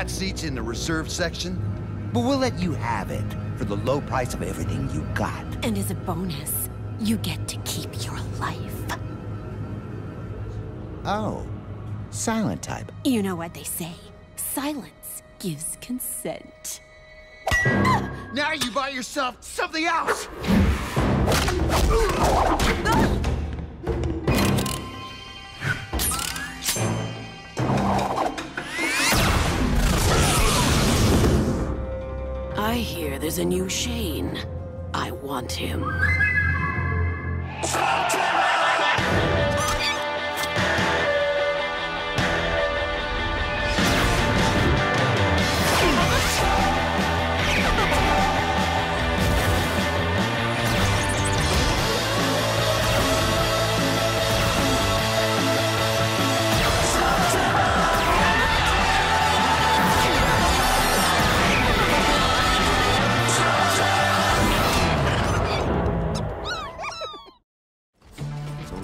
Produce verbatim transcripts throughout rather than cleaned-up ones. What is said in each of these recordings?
That seat's in the reserved section, but we'll let you have it for the low price of everything you got. And as a bonus, you get to keep your life. Oh, silent type. You know what they say, silence gives consent. Now you buy yourself something else! I hear there's a new Shane. I want him.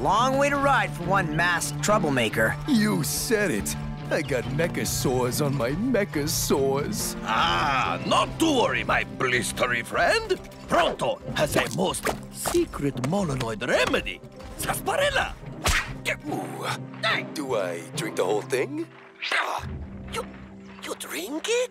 Long way to ride for one masked troublemaker. You said it. I got mecha-sores on my mecha-sores. Ah, not to worry, my blistery friend. Pronto has a most secret molinoid remedy. Sarsaparilla. Do I drink the whole thing? You, you drink it?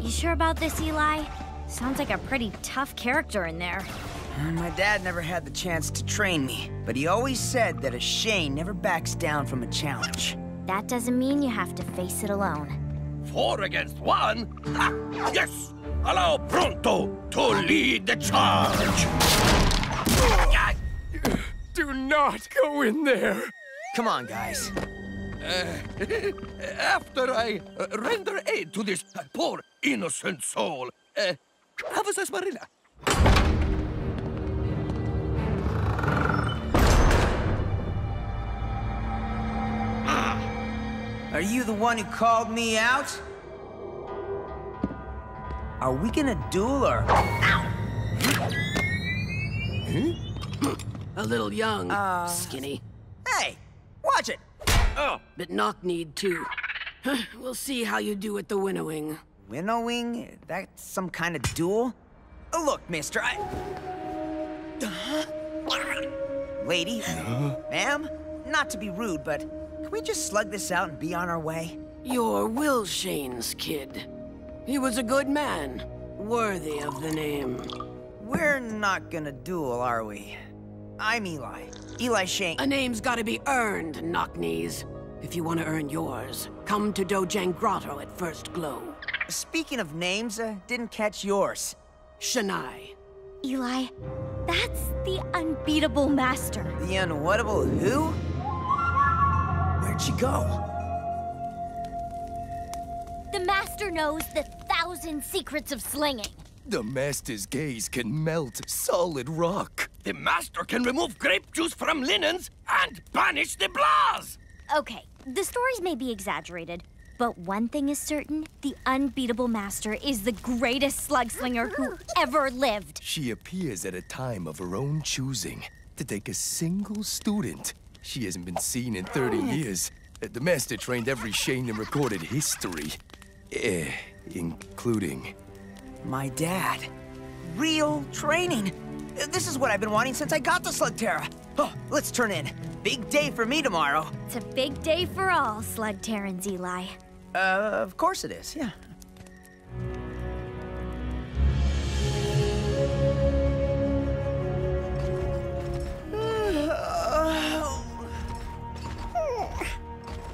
You sure about this, Eli? Sounds like a pretty tough character in there. My dad never had the chance to train me, but he always said that a Shane never backs down from a challenge. That doesn't mean you have to face it alone. Four against one? Ha! Yes! Allow Pronto to lead the charge! Do not go in there! Come on, guys. Uh, after I uh, render aid to this poor innocent soul, uh, have a sarsaparilla. Are you the one who called me out? Are we gonna duel or? Huh? A little young, uh... skinny. Hey, watch it. Oh. But knock-kneed, too. We'll see how you do at the winnowing. Winnowing? That's some kind of duel? Oh, look, mister, I... Lady? Huh? Ma'am? Not to be rude, but can we just slug this out and be on our way? You're Will Shane's kid. He was a good man, worthy of the name. We're not gonna duel, are we? I'm Eli. Eli Shane. A name's gotta be earned, knock-knees. If you want to earn yours, come to Dojang Grotto at first glow. Speaking of names, uh, didn't catch yours. Shania. Eli, that's the unbeatable master. The unwhatable who? Where'd she go? The master knows the thousand secrets of slinging. The master's gaze can melt solid rock. The master can remove grape juice from linens and banish the blahs! Okay, the stories may be exaggerated, but one thing is certain, the unbeatable master is the greatest slug slinger who ever lived. She appears at a time of her own choosing to take a single student. She hasn't been seen in thirty years. The master trained every Shane in recorded history, eh, including... my dad. Real training. This is what I've been wanting since I got to Slugterra. Oh, let's turn in. Big day for me tomorrow. It's a big day for all Slugterrans, Eli. Uh, of course it is, yeah.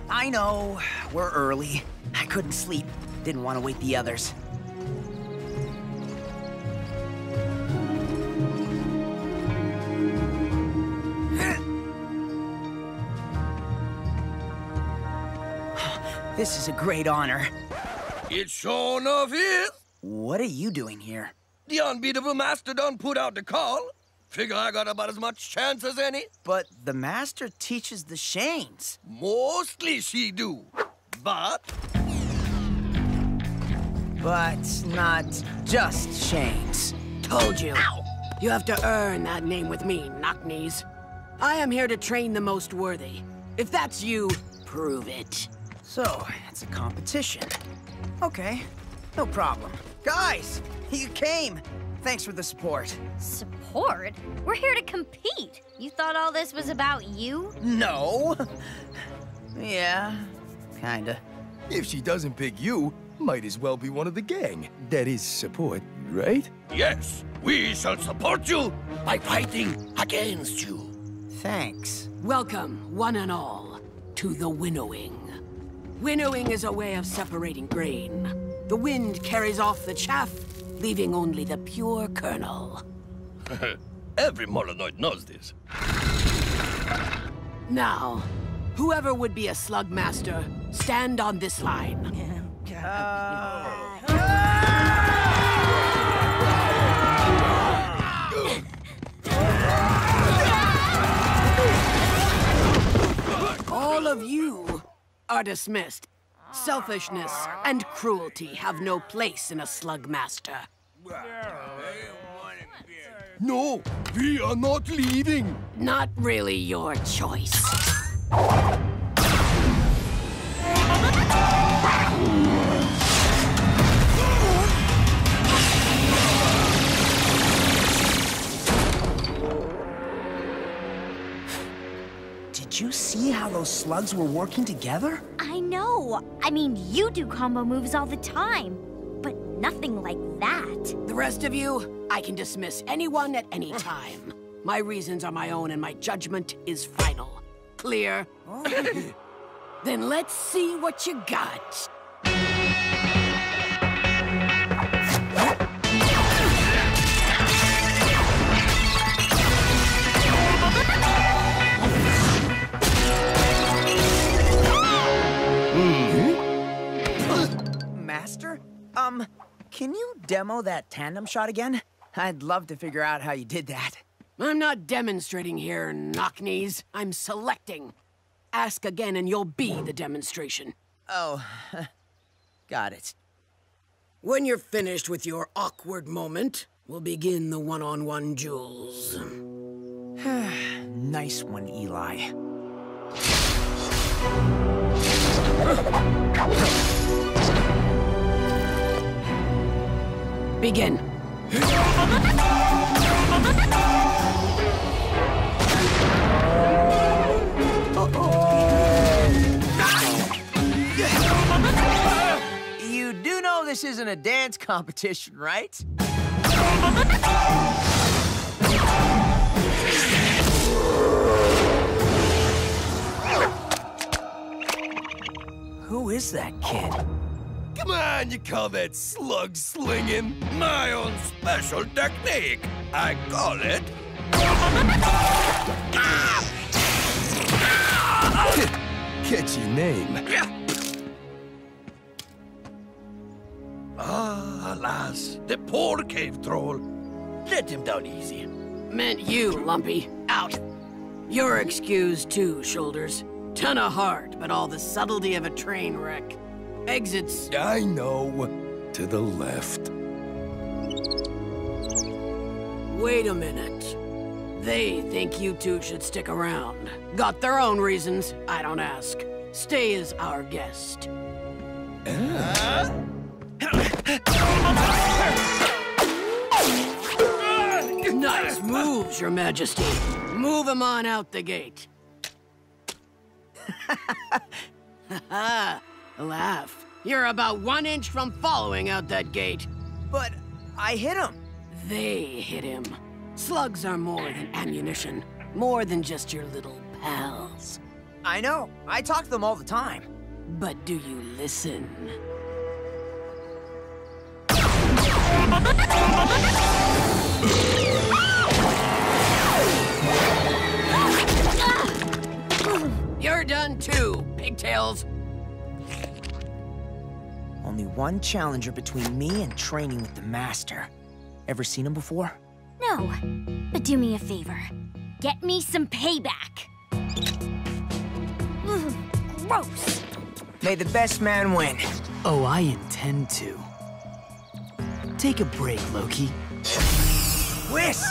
I know, we're early. I couldn't sleep. Didn't want to wake the others. This is a great honor. It sure enough is. What are you doing here? The unbeatable master done put out the call. Figure I got about as much chance as any. But the master teaches the Shanes. Mostly she do. But... But not just Shanes. Told you. Ow. You have to earn that name with me, knock-knees. I am here to train the most worthy. If that's you, prove it. So, it's a competition. Okay, no problem. Guys, you came. Thanks for the support. Support? We're here to compete. You thought all this was about you? No. Yeah, kinda. If she doesn't pick you, might as well be one of the gang. That is support, right? Yes, we shall support you by fighting against you. Thanks. Welcome, one and all, to the winnowing. Winnowing is a way of separating grain. The wind carries off the chaff, leaving only the pure kernel. Every molinoid knows this. Now, whoever would be a slug master, stand on this line. Uh... All of you are dismissed. Selfishness and cruelty have no place in a slug master. No, we are not leaving. Not really your choice. Did you see how those slugs were working together? I know. I mean, you do combo moves all the time, but nothing like that. The rest of you, I can dismiss anyone at any time. My reasons are my own and my judgment is final. Clear? Oh. Then let's see what you got. Master, um, can you demo that tandem shot again? I'd love to figure out how you did that. I'm not demonstrating here, knock-knees. I'm selecting. Ask again and you'll be the demonstration. Oh, got it. When you're finished with your awkward moment, we'll begin the one-on-one duels. Nice one, Eli. Begin. You do know this isn't a dance competition, right? Who is that kid? Come on, you call that slug slinging? My own special technique. I call it. Catchy name. Ah, alas, the poor cave troll. Let him down easy. Meant you, Lumpy. Out. You're excused too, Shoulders. Ton of heart, but all the subtlety of a train wreck. Exits. I know. To the left. Wait a minute. They think you two should stick around. Got their own reasons. I don't ask. Stay as our guest. Uh. Nice moves, Your Majesty. Move him on out the gate. Ha Laugh. You're about one inch from following out that gate. But I hit him. They hit him. Slugs are more than ammunition. More than just your little pals. I know. I talk to them all the time. But do you listen? You're done too, pigtails. Only one challenger between me and training with the master. Ever seen him before? No, but do me a favor. Get me some payback. Ugh, gross. May the best man win. Oh, I intend to. Take a break, Loki. Twist!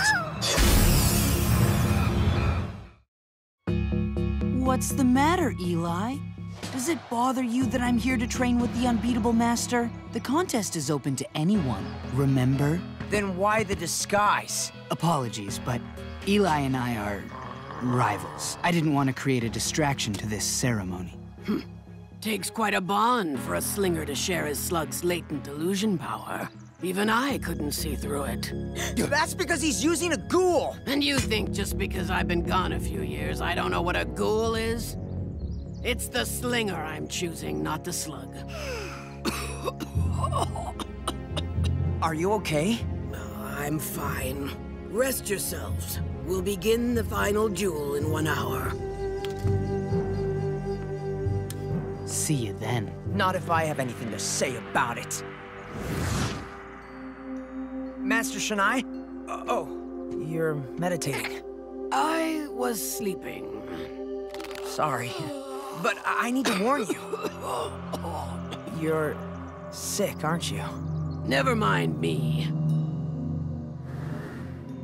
What's the matter, Eli? Does it bother you that I'm here to train with the unbeatable master? The contest is open to anyone, remember? Then why the disguise? Apologies, but Eli and I are rivals. I didn't want to create a distraction to this ceremony. Hm. Takes quite a bond for a slinger to share his slug's latent delusion power. Even I couldn't see through it. That's because he's using a ghoul! And you think just because I've been gone a few years, I don't know what a ghoul is? It's the slinger I'm choosing, not the slug. Are you okay? Uh, I'm fine. Rest yourselves. We'll begin the final duel in one hour. See you then. Not if I have anything to say about it. Master Shinai? Uh, oh, you're meditating. I was sleeping. Sorry, but I need to warn you. You're sick, aren't you? Never mind me.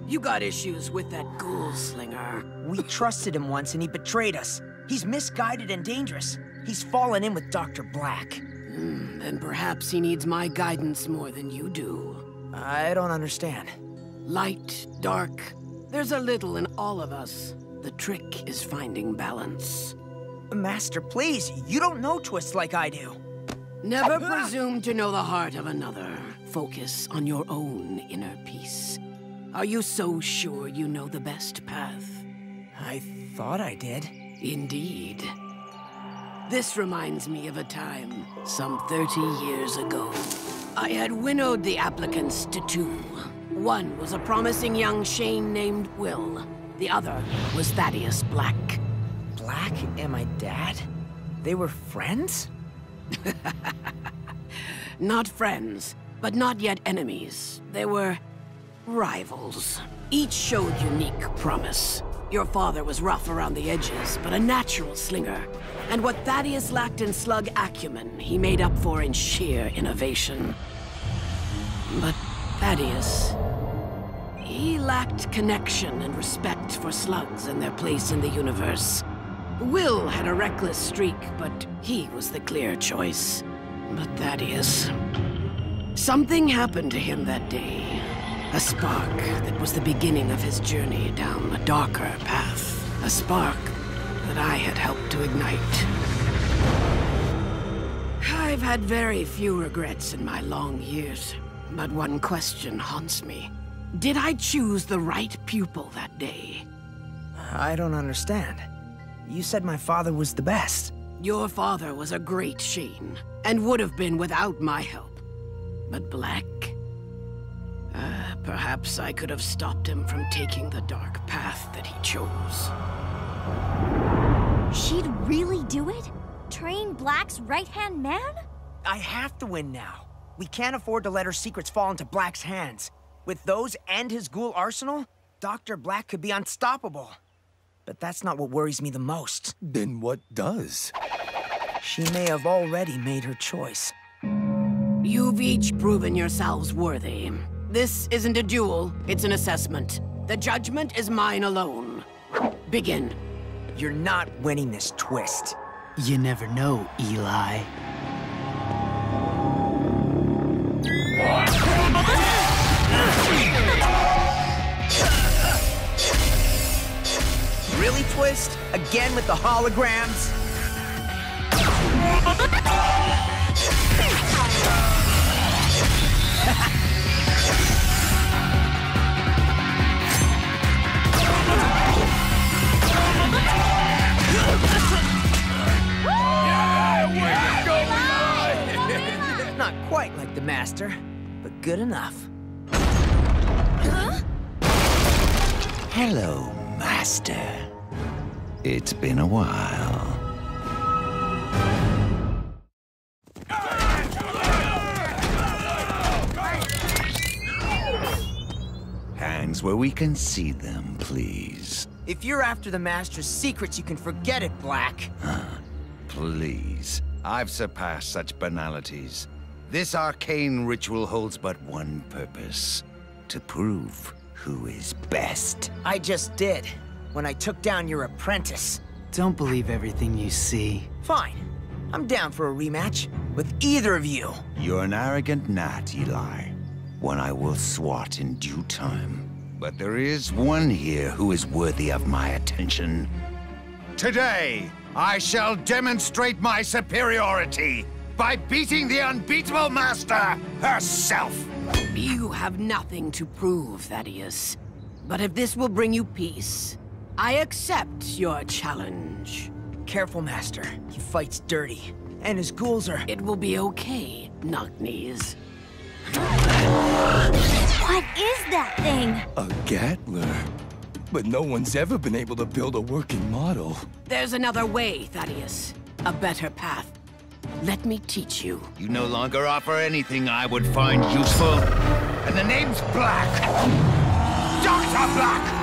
You got issues with that ghoul slinger. We trusted him once and he betrayed us. He's misguided and dangerous. He's fallen in with Doctor Blakk. Mm, then perhaps he needs my guidance more than you do. I don't understand. Light, dark, there's a little in all of us. The trick is finding balance. Master, please, you don't know Twist like I do. Never presume to know the heart of another. Focus on your own inner peace. Are you so sure you know the best path? I thought I did. Indeed. This reminds me of a time some thirty years ago. I had winnowed the applicants to two. One was a promising young Shane named Will. The other was Thaddeus Blakk. Blakk and my dad? They were friends? Not friends, but not yet enemies. They were rivals. Each showed unique promise. Your father was rough around the edges, but a natural slinger. And what Thaddeus lacked in slug acumen, he made up for in sheer innovation. But Thaddeus, he lacked connection and respect for slugs and their place in the universe. Will had a reckless streak, but he was the clear choice. But Thaddeus, something happened to him that day. A spark that was the beginning of his journey down a darker path. A spark that I had helped to ignite. I've had very few regrets in my long years, but one question haunts me. Did I choose the right pupil that day? I don't understand. You said my father was the best. Your father was a great Shane, and would have been without my help. But Blakk... Uh, perhaps I could have stopped him from taking the dark path that he chose. She'd really do it? Train Black's right-hand man? I have to win now. We can't afford to let her secrets fall into Black's hands. With those and his ghoul arsenal, Doctor Blakk could be unstoppable. But that's not what worries me the most. Then what does? She may have already made her choice. You've each proven yourselves worthy. This isn't a duel, it's an assessment. The judgment is mine alone. Begin. You're not winning this, Twist. You never know, Eli. Really, Twist? Again with the holograms? Not quite like the master, but good enough. Huh? Hello, master. It's been a while. Hands where we can see them, please. If you're after the master's secrets, you can forget it, Blakk. Huh. Please. I've surpassed such banalities. This arcane ritual holds but one purpose. To prove who is best. I just did. When I took down your apprentice. Don't believe everything you see. Fine. I'm down for a rematch with either of you. You're an arrogant gnat, Eli. One I will swat in due time. But there is one here who is worthy of my attention. Today, I shall demonstrate my superiority by beating the unbeatable master herself. You have nothing to prove, Thaddeus. But if this will bring you peace, I accept your challenge. Careful, Master. He fights dirty. And his ghouls are... It will be okay, Knock-knees. What is that thing? A Gatler. But no one's ever been able to build a working model. There's another way, Thaddeus. A better path. Let me teach you. You no longer offer anything I would find useful. And the name's Blakk. Doctor Blakk!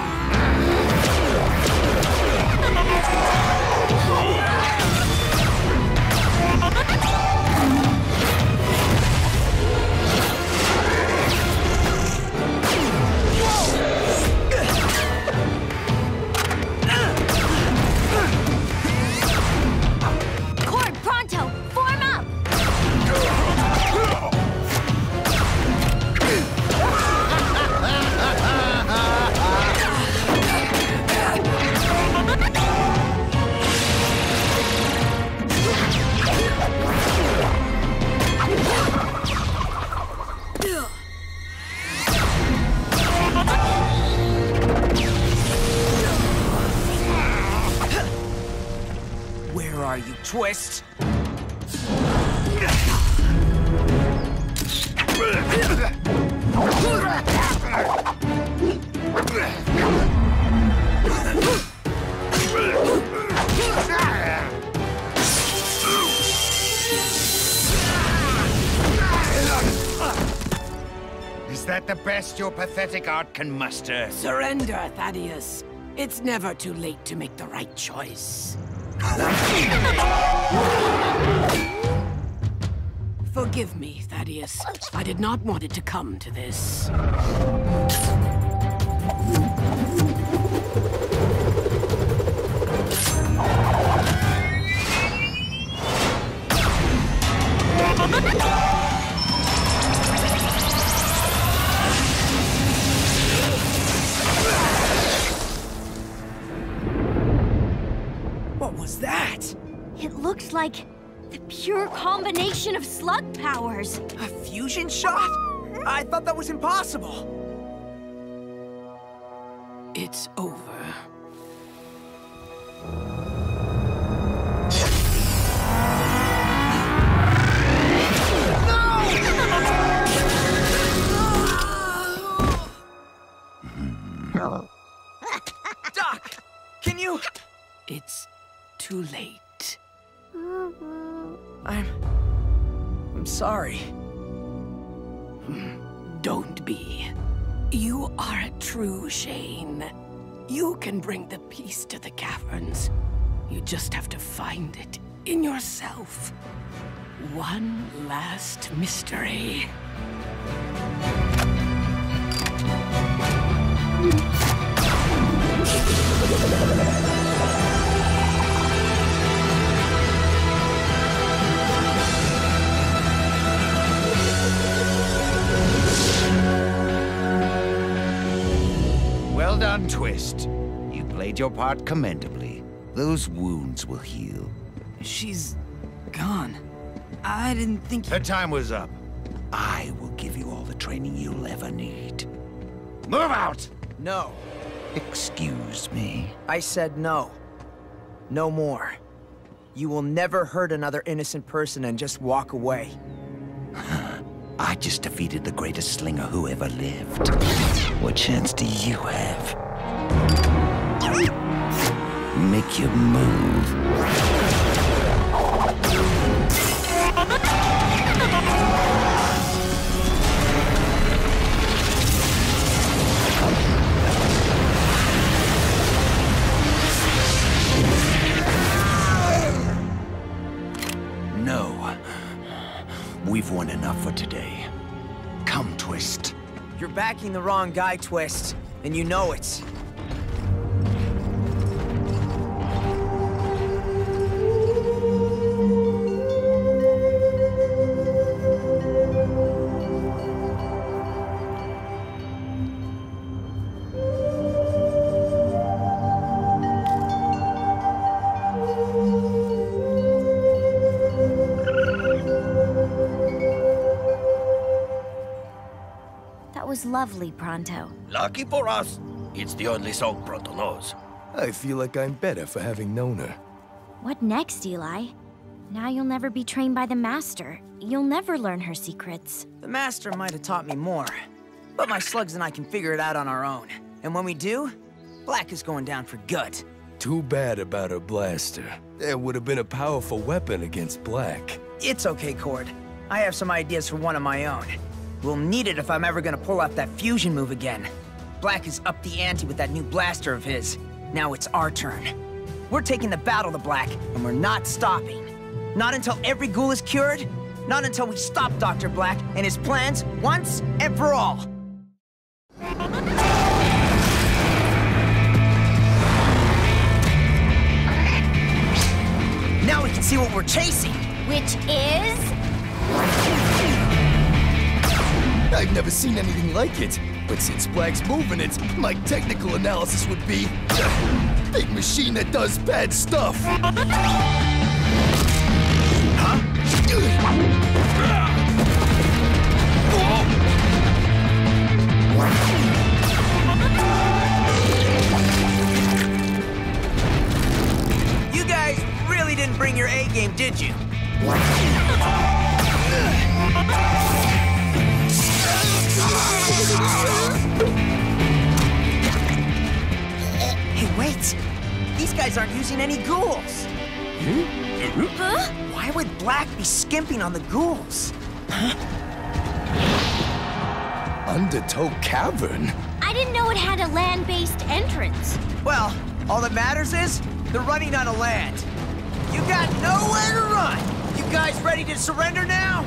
You Twist. Is that the best your pathetic art can muster? Surrender, Thaddeus. It's never too late to make the right choice. Forgive me, Thaddeus. I did not want it to come to this. That? It looks like the pure combination of slug powers. A fusion shot? I thought that was impossible. It's over. No! Doc, can you... It's... too late. I'm... I'm sorry. Don't be. You are a true Shane. You can bring the peace to the caverns. You just have to find it in yourself. One last mystery. Well done, Twist. You played your part commendably. Those wounds will heal. She's gone. I didn't think... Her time was up. I will give you all the training you'll ever need. Move out! No. Excuse me. I said no. No more. You will never hurt another innocent person and just walk away. I just defeated the greatest slinger who ever lived. What chance do you have? Make your move. No. We've won enough for today. Come, Twist. You're backing the wrong guy, Twist, and you know it. That was lovely, Pronto. Lucky for us. It's the only song Pronto knows. I feel like I'm better for having known her. What next, Eli? Now you'll never be trained by the Master. You'll never learn her secrets. The Master might have taught me more, but my slugs and I can figure it out on our own. And when we do, Blakk is going down for good. Too bad about a blaster. That would have been a powerful weapon against Blakk. It's okay, Cord. I have some ideas for one of my own. We'll need it if I'm ever gonna pull off that fusion move again. Blakk is up the ante with that new blaster of his. Now it's our turn. We're taking the battle to Blakk, and we're not stopping. Not until every ghoul is cured. Not until we stop Doctor Blakk and his plans once and for all. Now we can see what we're chasing. Which is? I've never seen anything like it. But since Black's moving it, my technical analysis would be... big machine that does bad stuff! Huh? You guys really didn't bring your A game, did you? Hey, wait! These guys aren't using any ghouls! Huh? Why would Blakk be skimping on the ghouls? Huh? Undertow Cavern? I didn't know it had a land-based entrance. Well, all that matters is, they're running out of land. You got nowhere to run! You guys ready to surrender now?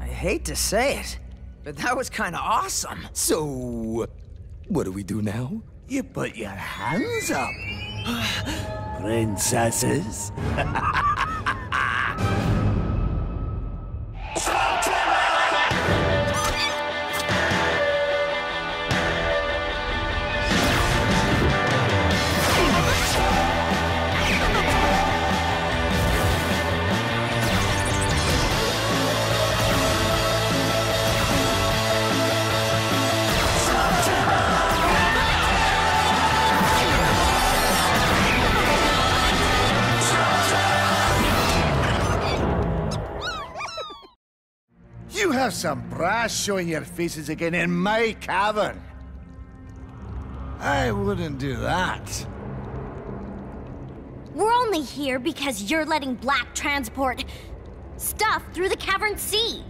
I hate to say it, but that was kind of awesome. So, what do we do now? You put your hands up, princesses. Have some brass showing your faces again in my cavern. I wouldn't do that. We're only here because you're letting Blakk transport stuff through the cavern sea.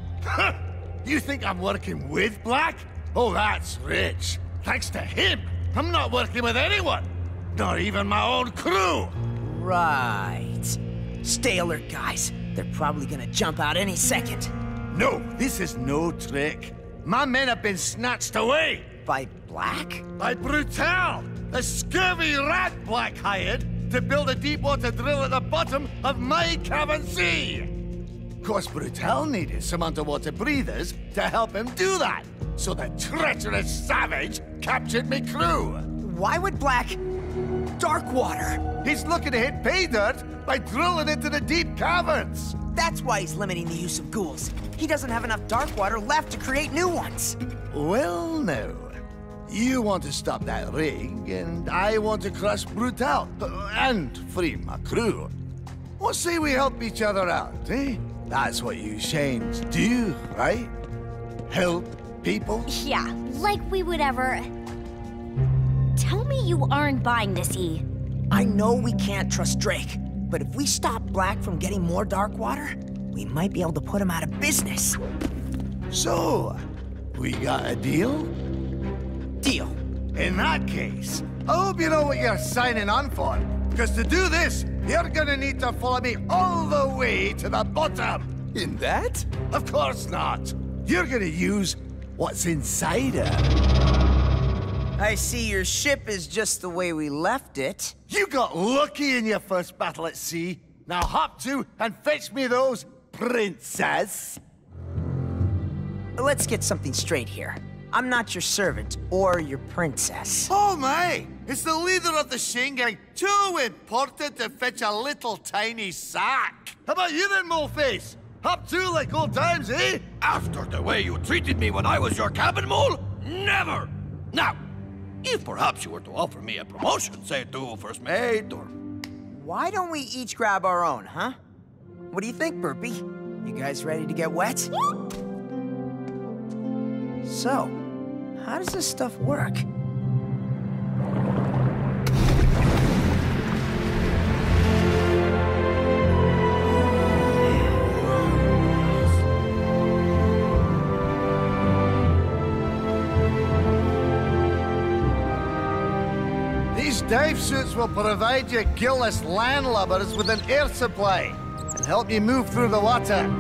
You think I'm working with Blakk? Oh, that's rich. Thanks to him, I'm not working with anyone, not even my own crew. Right. Stay alert, guys. They're probably gonna jump out any second. No, this is no trick. My men have been snatched away. By Blakk? By Brutale, the scurvy rat Blakk hired to build a deep water drill at the bottom of my cavern sea. Of course, Brutale needed some underwater breathers to help him do that. So the treacherous savage captured me crew. Why would Blakk... dark water? He's looking to hit pay dirt by drilling into the deep caverns. That's why he's limiting the use of ghouls. He doesn't have enough dark water left to create new ones. Well, no. You want to stop that rig, and I want to crush Brutale and free my crew. What say we help each other out, eh? That's what you Shanes do, right? Help people? Yeah, like we would ever... Tell me you aren't buying this, E. I know we can't trust Drake. But if we stop Blakk from getting more dark water, we might be able to put him out of business. So, we got a deal? Deal. In that case, I hope you know what you're signing on for. Because to do this, you're gonna need to follow me all the way to the bottom. In that? Of course not. You're gonna use what's inside her. I see your ship is just the way we left it. You got lucky in your first battle at sea. Now hop to and fetch me those princess. Let's get something straight here. I'm not your servant or your princess. Oh my! It's the leader of the Shingai, too important to fetch a little tiny sack. How about you then, Moleface? Hop to like old times, eh? After the way you treated me when I was your cabin mole? Never! Now, if perhaps you were to offer me a promotion, say to first mate or... Why don't we each grab our own, huh? What do you think, Burpy? You guys ready to get wet? So, how does this stuff work? These dive suits will provide you guiltless landlubbers with an air supply and help you move through the water.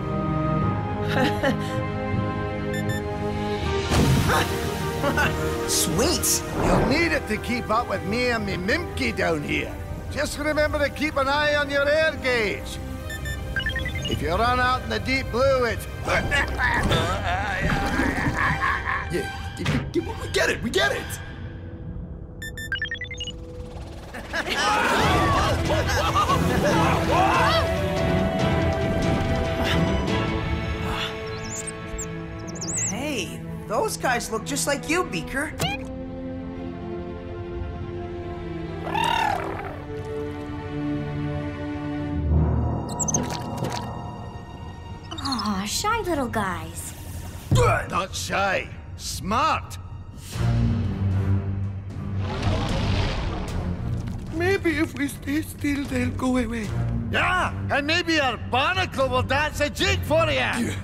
Sweet! You'll need it to keep up with me and me Mimkey down here. Just remember to keep an eye on your air gauge. If you run out in the deep blue, it's... Yeah, we get it, we get it! Those guys look just like you, Beaker. Aw, shy little guys. Not shy, smart. Maybe if we stay still, they'll go away. Yeah, and maybe our barnacle will dance a jig for you. Yeah.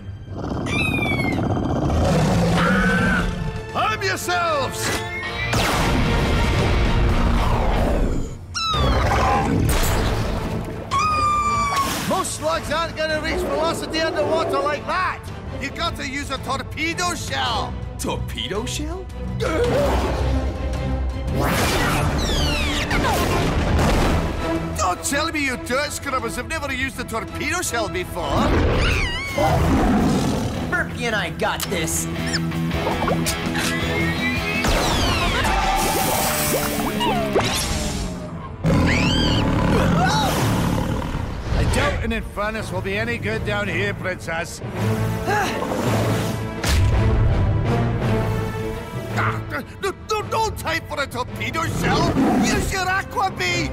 Arm yourselves! Most slugs aren't gonna reach velocity underwater like that! You gotta use a torpedo shell! Torpedo shell? Don't tell me you dirt scrubbers have never used a torpedo shell before! Burpy and I got this! I doubt an infernus will be any good down here, Princess. ah, no, no, no time for a torpedo shell! Use your aqua beak!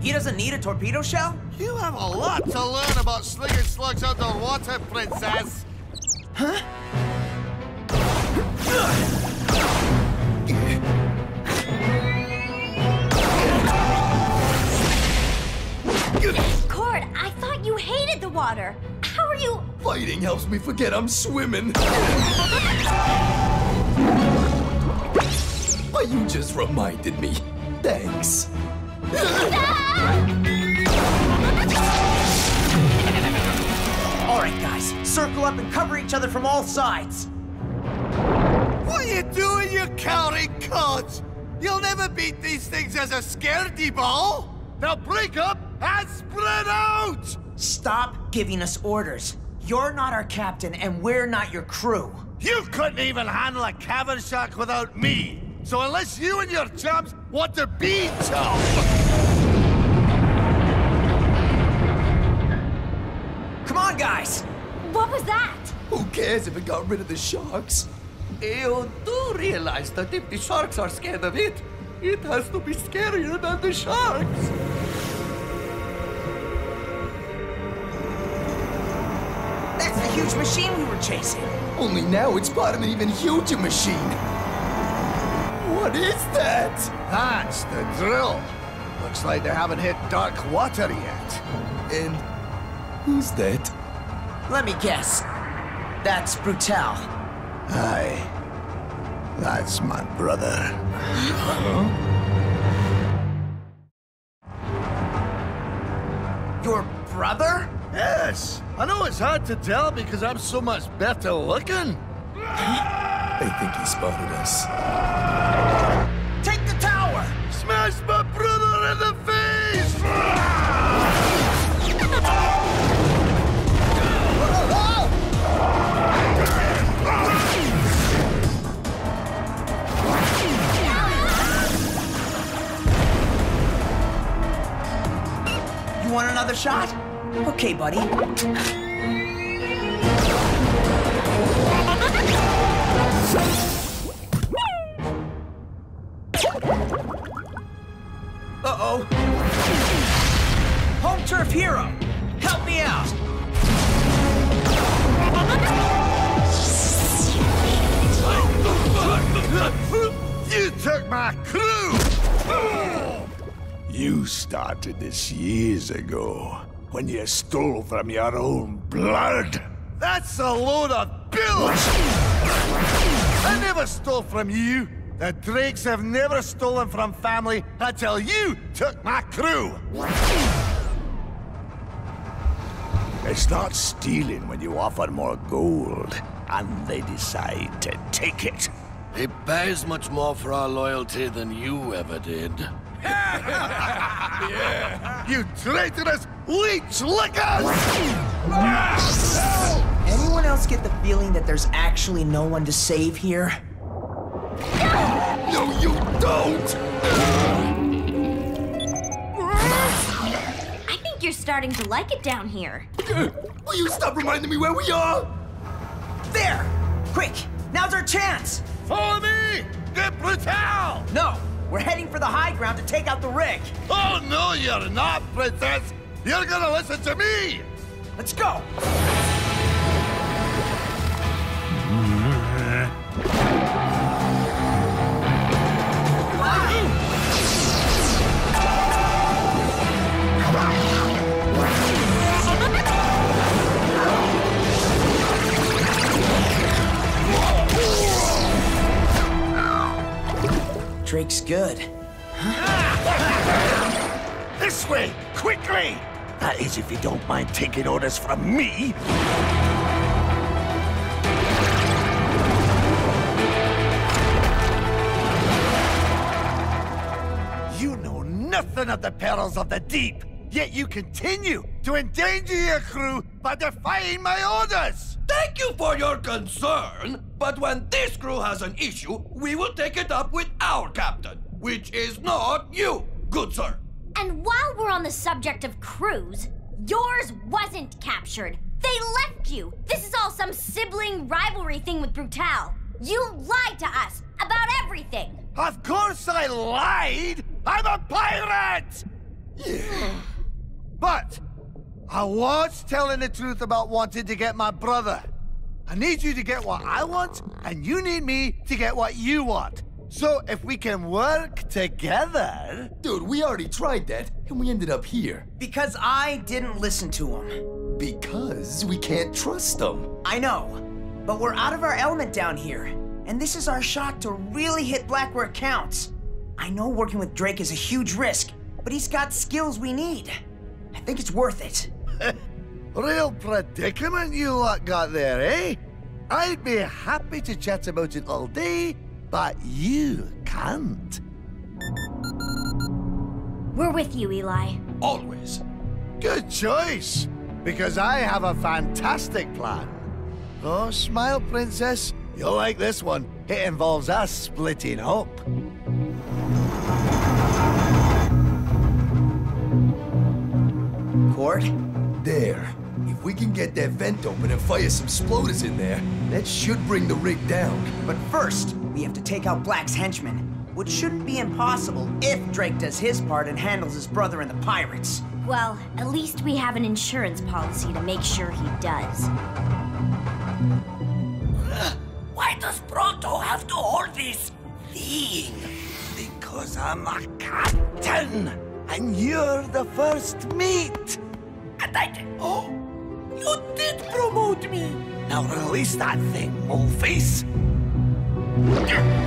He doesn't need a torpedo shell? You have a lot to learn about slinging slugs underwater, Princess. Huh? Cord, I thought you hated the water. How are you? Fighting helps me forget I'm swimming. But you just reminded me. Thanks. Alright guys, circle up and cover each other from all sides! What are you doing, you cowering cunts? You'll never beat these things as a scaredy ball! Now break up and spread out! Stop giving us orders. You're not our captain and we're not your crew. You couldn't even handle a cavern shark without me! So unless you and your chums want to be chums... Come on, guys! What was that? Who cares if it got rid of the sharks? You do realize that if the sharks are scared of it, it has to be scarier than the sharks! That's the huge machine we were chasing! Only now it's part of an even huger machine! What is that? That's the drill. Looks like they haven't hit dark water yet. And who's that? Let me guess. That's Brutale. Aye. That's my brother. Huh? Your brother? Yes. I know it's hard to tell because I'm so much better looking. They think he spotted us. Take the tower! Smash my brother in the face! You want another shot? Okay, buddy. Uh-oh. Home turf hero, help me out. You took my crew. You started this years ago when you stole from your own blood. That's a load of bills. I never stole from you. The Drakes have never stolen from family until you took my crew. It's not stealing when you offer more gold, and they decide to take it. It pays much more for our loyalty than you ever did. Yeah. You traitorous leech lickers! Anyone else get the feeling that there's actually no one to save here? No, you don't! I think you're starting to like it down here. Will you stop reminding me where we are? There! Quick! Now's our chance! Follow me! Get Brutale! No! We're heading for the high ground to take out the Rick! Oh, no, you're not, Princess! You're gonna listen to me! Let's go! Drake's good. Huh? This way, quickly! That is, if you don't mind taking orders from me. You know nothing of the perils of the deep, yet you continue to endanger your crew by defying my orders! Thank you for your concern, but when this crew has an issue, we will take it up with our captain, which is not you, good sir. And while we're on the subject of crews, yours wasn't captured. They left you. This is all some sibling rivalry thing with Brutale. You lied to us about everything. Of course I lied! I'm a pirate! Yeah. But I was telling the truth about wanting to get my brother. I need you to get what I want, and you need me to get what you want. So if we can work together... Dude, we already tried that, and we ended up here. Because I didn't listen to him. Because we can't trust them. I know, but we're out of our element down here, and this is our shot to really hit Blakk where it counts. I know working with Drake is a huge risk, but he's got skills we need. I think it's worth it. Real predicament you lot got there, eh? I'd be happy to chat about it all day, but you can't. We're with you, Eli. Always. Good choice, because I have a fantastic plan. Oh, smile, Princess. You'll like this one. It involves us splitting up. Cord? There. If we can get that vent open and fire some sploders in there, that should bring the rig down. But first, we have to take out Black's henchmen, which shouldn't be impossible if Drake does his part and handles his brother and the pirates. Well, at least we have an insurance policy to make sure he does. Why does Pronto have to hold this thing? Because I'm a captain, and you're the first mate. And I did. Oh, you did promote me. Now release that thing, old face. Huh?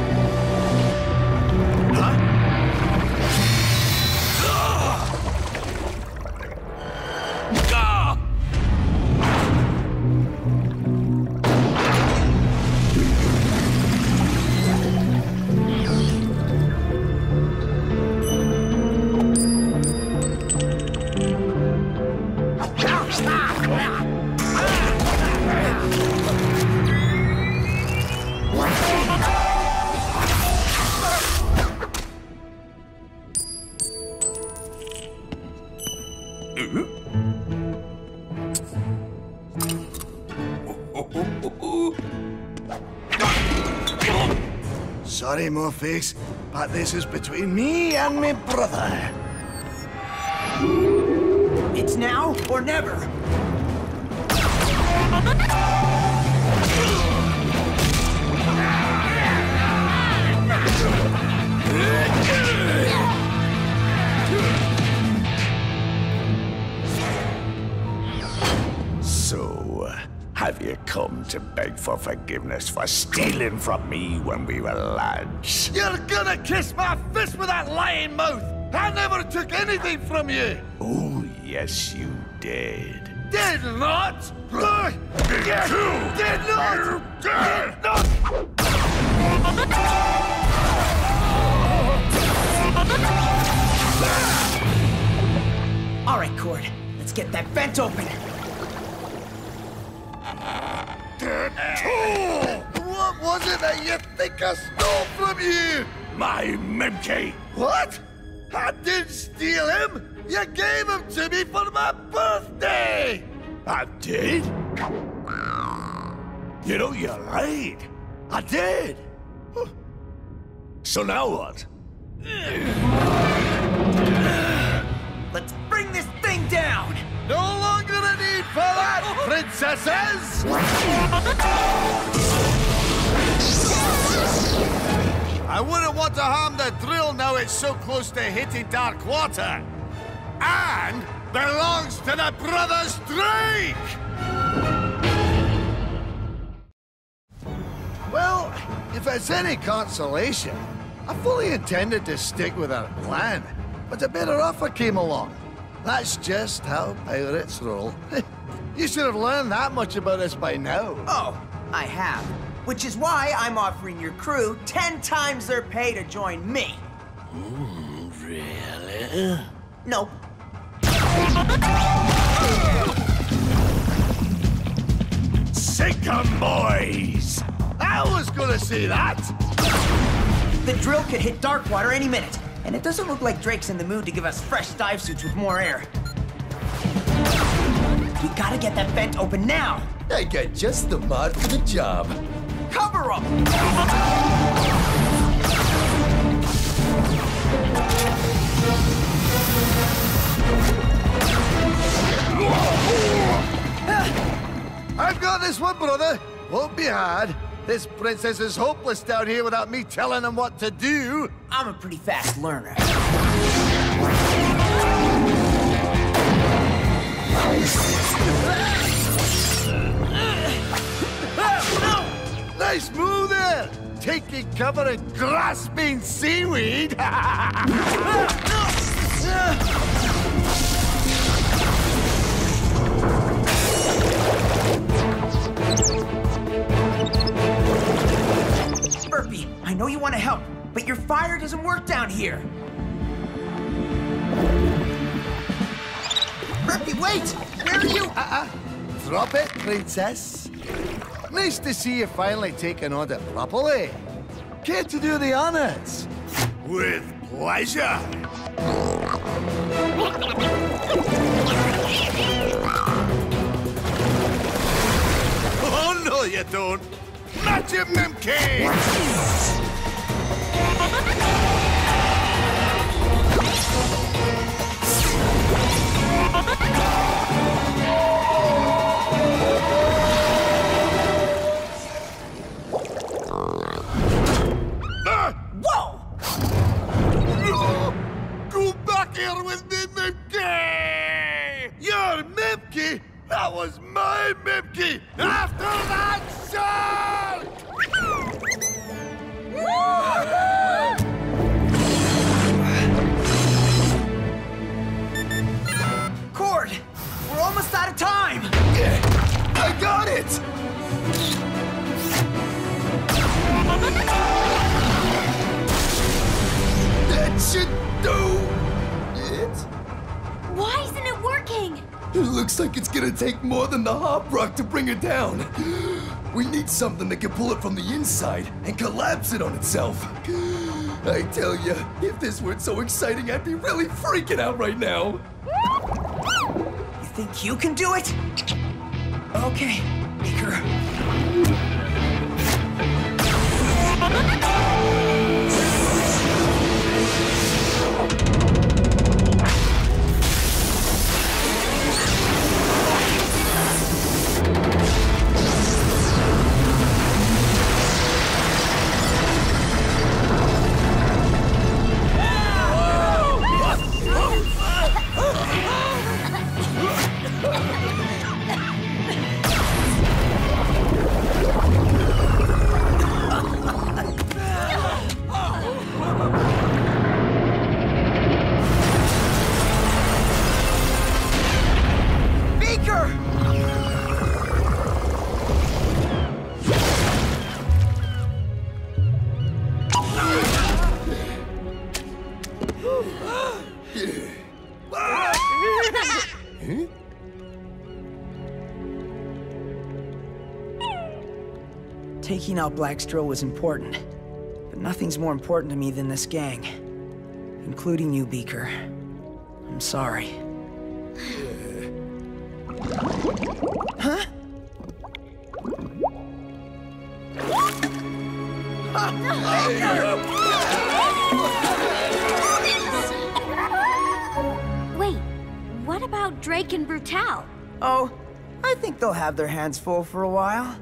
Sorry, Moreface, but this is between me and my brother. It's now or never. So, have you come to beg for forgiveness for stealing from me when we were lads? You're gonna kiss my fist with that lying mouth! I never took anything from you! Oh, yes, you did. Did not! Did, did not! Did not! Did not! All right, Cord. Let's get that vent open. What was it that you think I stole from you? My Mimkey. What? I didn't steal him. You gave him to me for my birthday! I did? You know, you're right. I did. So now what? Let's bring this thing down! No longer a need for that, princesses! I wouldn't want to harm the drill now it's so close to hitting dark water. And belongs to the brothers Drake! Well, if it's any consolation, I fully intended to stick with our plan, but a better offer came along. That's just how pirates roll. You should have learned that much about us by now. Oh, I have. Which is why I'm offering your crew ten times their pay to join me. Mm, really? Nope. Sink 'em, boys! I was gonna say that! The drill could hit dark water any minute, and it doesn't look like Drake's in the mood to give us fresh dive suits with more air. We gotta get that vent open now! I got just the mod for the job. Cover 'em! I've got this one, brother. Won't be hard. This princess is hopeless down here without me telling them what to do. I'm a pretty fast learner. Nice move there! Taking cover and grasping seaweed! Burpy, I know you want to help, but your fire doesn't work down here. Burpy, wait! Where are you? Uh-uh. Drop it, princess. Nice to see you finally taking order properly. Care to do the honors? With pleasure. Oh, no, you don't. Match him, Mimkey! Uh, Whoa! No! Go back here with me, Mimkey! Your Mimkey? That was my Mimkey! After that shark! Cord, we're almost out of time! Yeah, I got it! That should do it! Why isn't it working? It looks like it's gonna take more than the hop rock to bring it down. We need something that can pull it from the inside and collapse it on itself. I tell you, if this weren't so exciting, I'd be really freaking out right now. You think you can do it? Okay, Baker. Taking out Black's drill was important, but nothing's more important to me than this gang. Including you, Beaker. I'm sorry. Huh? Wait, what about Drake and Brutale? Oh, I think they'll have their hands full for a while.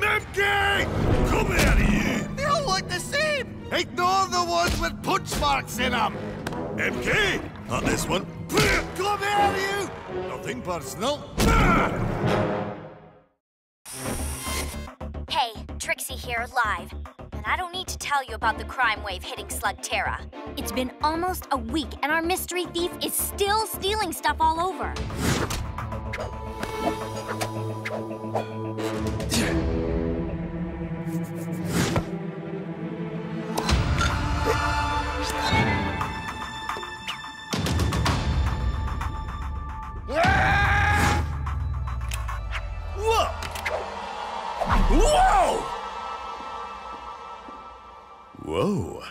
Mimkey! Come here, you! They all look the same! Ignore the ones with punch marks in them! M K! Not this one. Come here, you! Nothing personal. Hey, Trixie here, live. And I don't need to tell you about the crime wave hitting Slugterra. It's been almost a week, and our mystery thief is still stealing stuff all over. Whoa!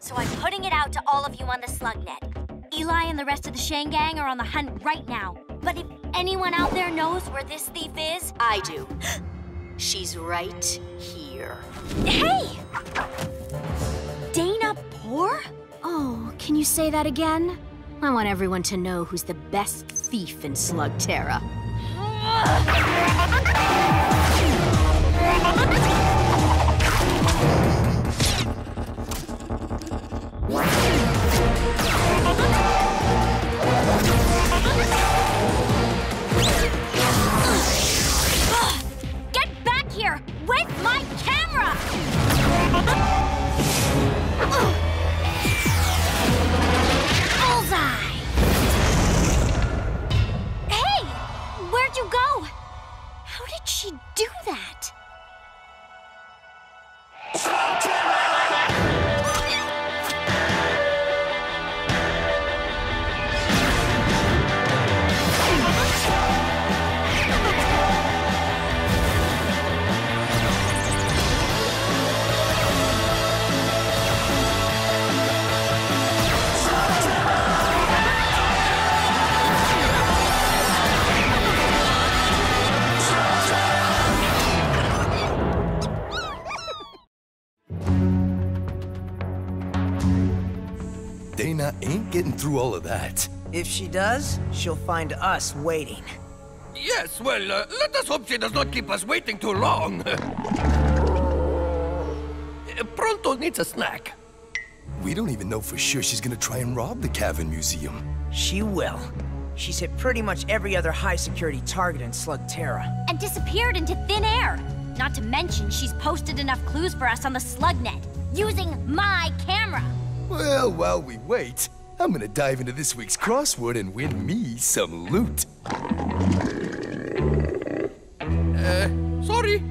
So I'm putting it out to all of you on the slug net. Eli and the rest of the Shane gang are on the hunt right now. But if anyone out there knows where this thief is... I do. She's right here. Hey! Dana Poore? Oh, can you say that again? I want everyone to know who's the best thief in Slugterra. Get back here with my camera! Hey! Where'd you go? How did she do that? Dana ain't getting through all of that. If she does, she'll find us waiting. Yes, well, uh, let us hope she does not keep us waiting too long. uh, Pronto needs a snack. We don't even know for sure she's gonna try and rob the Cavern Museum. She will. She's hit pretty much every other high-security target in Slugterra. And disappeared into thin air. Not to mention, she's posted enough clues for us on the Slugnet, using my camera. Well, while we wait, I'm gonna dive into this week's crossword and win me some loot. Uh, sorry.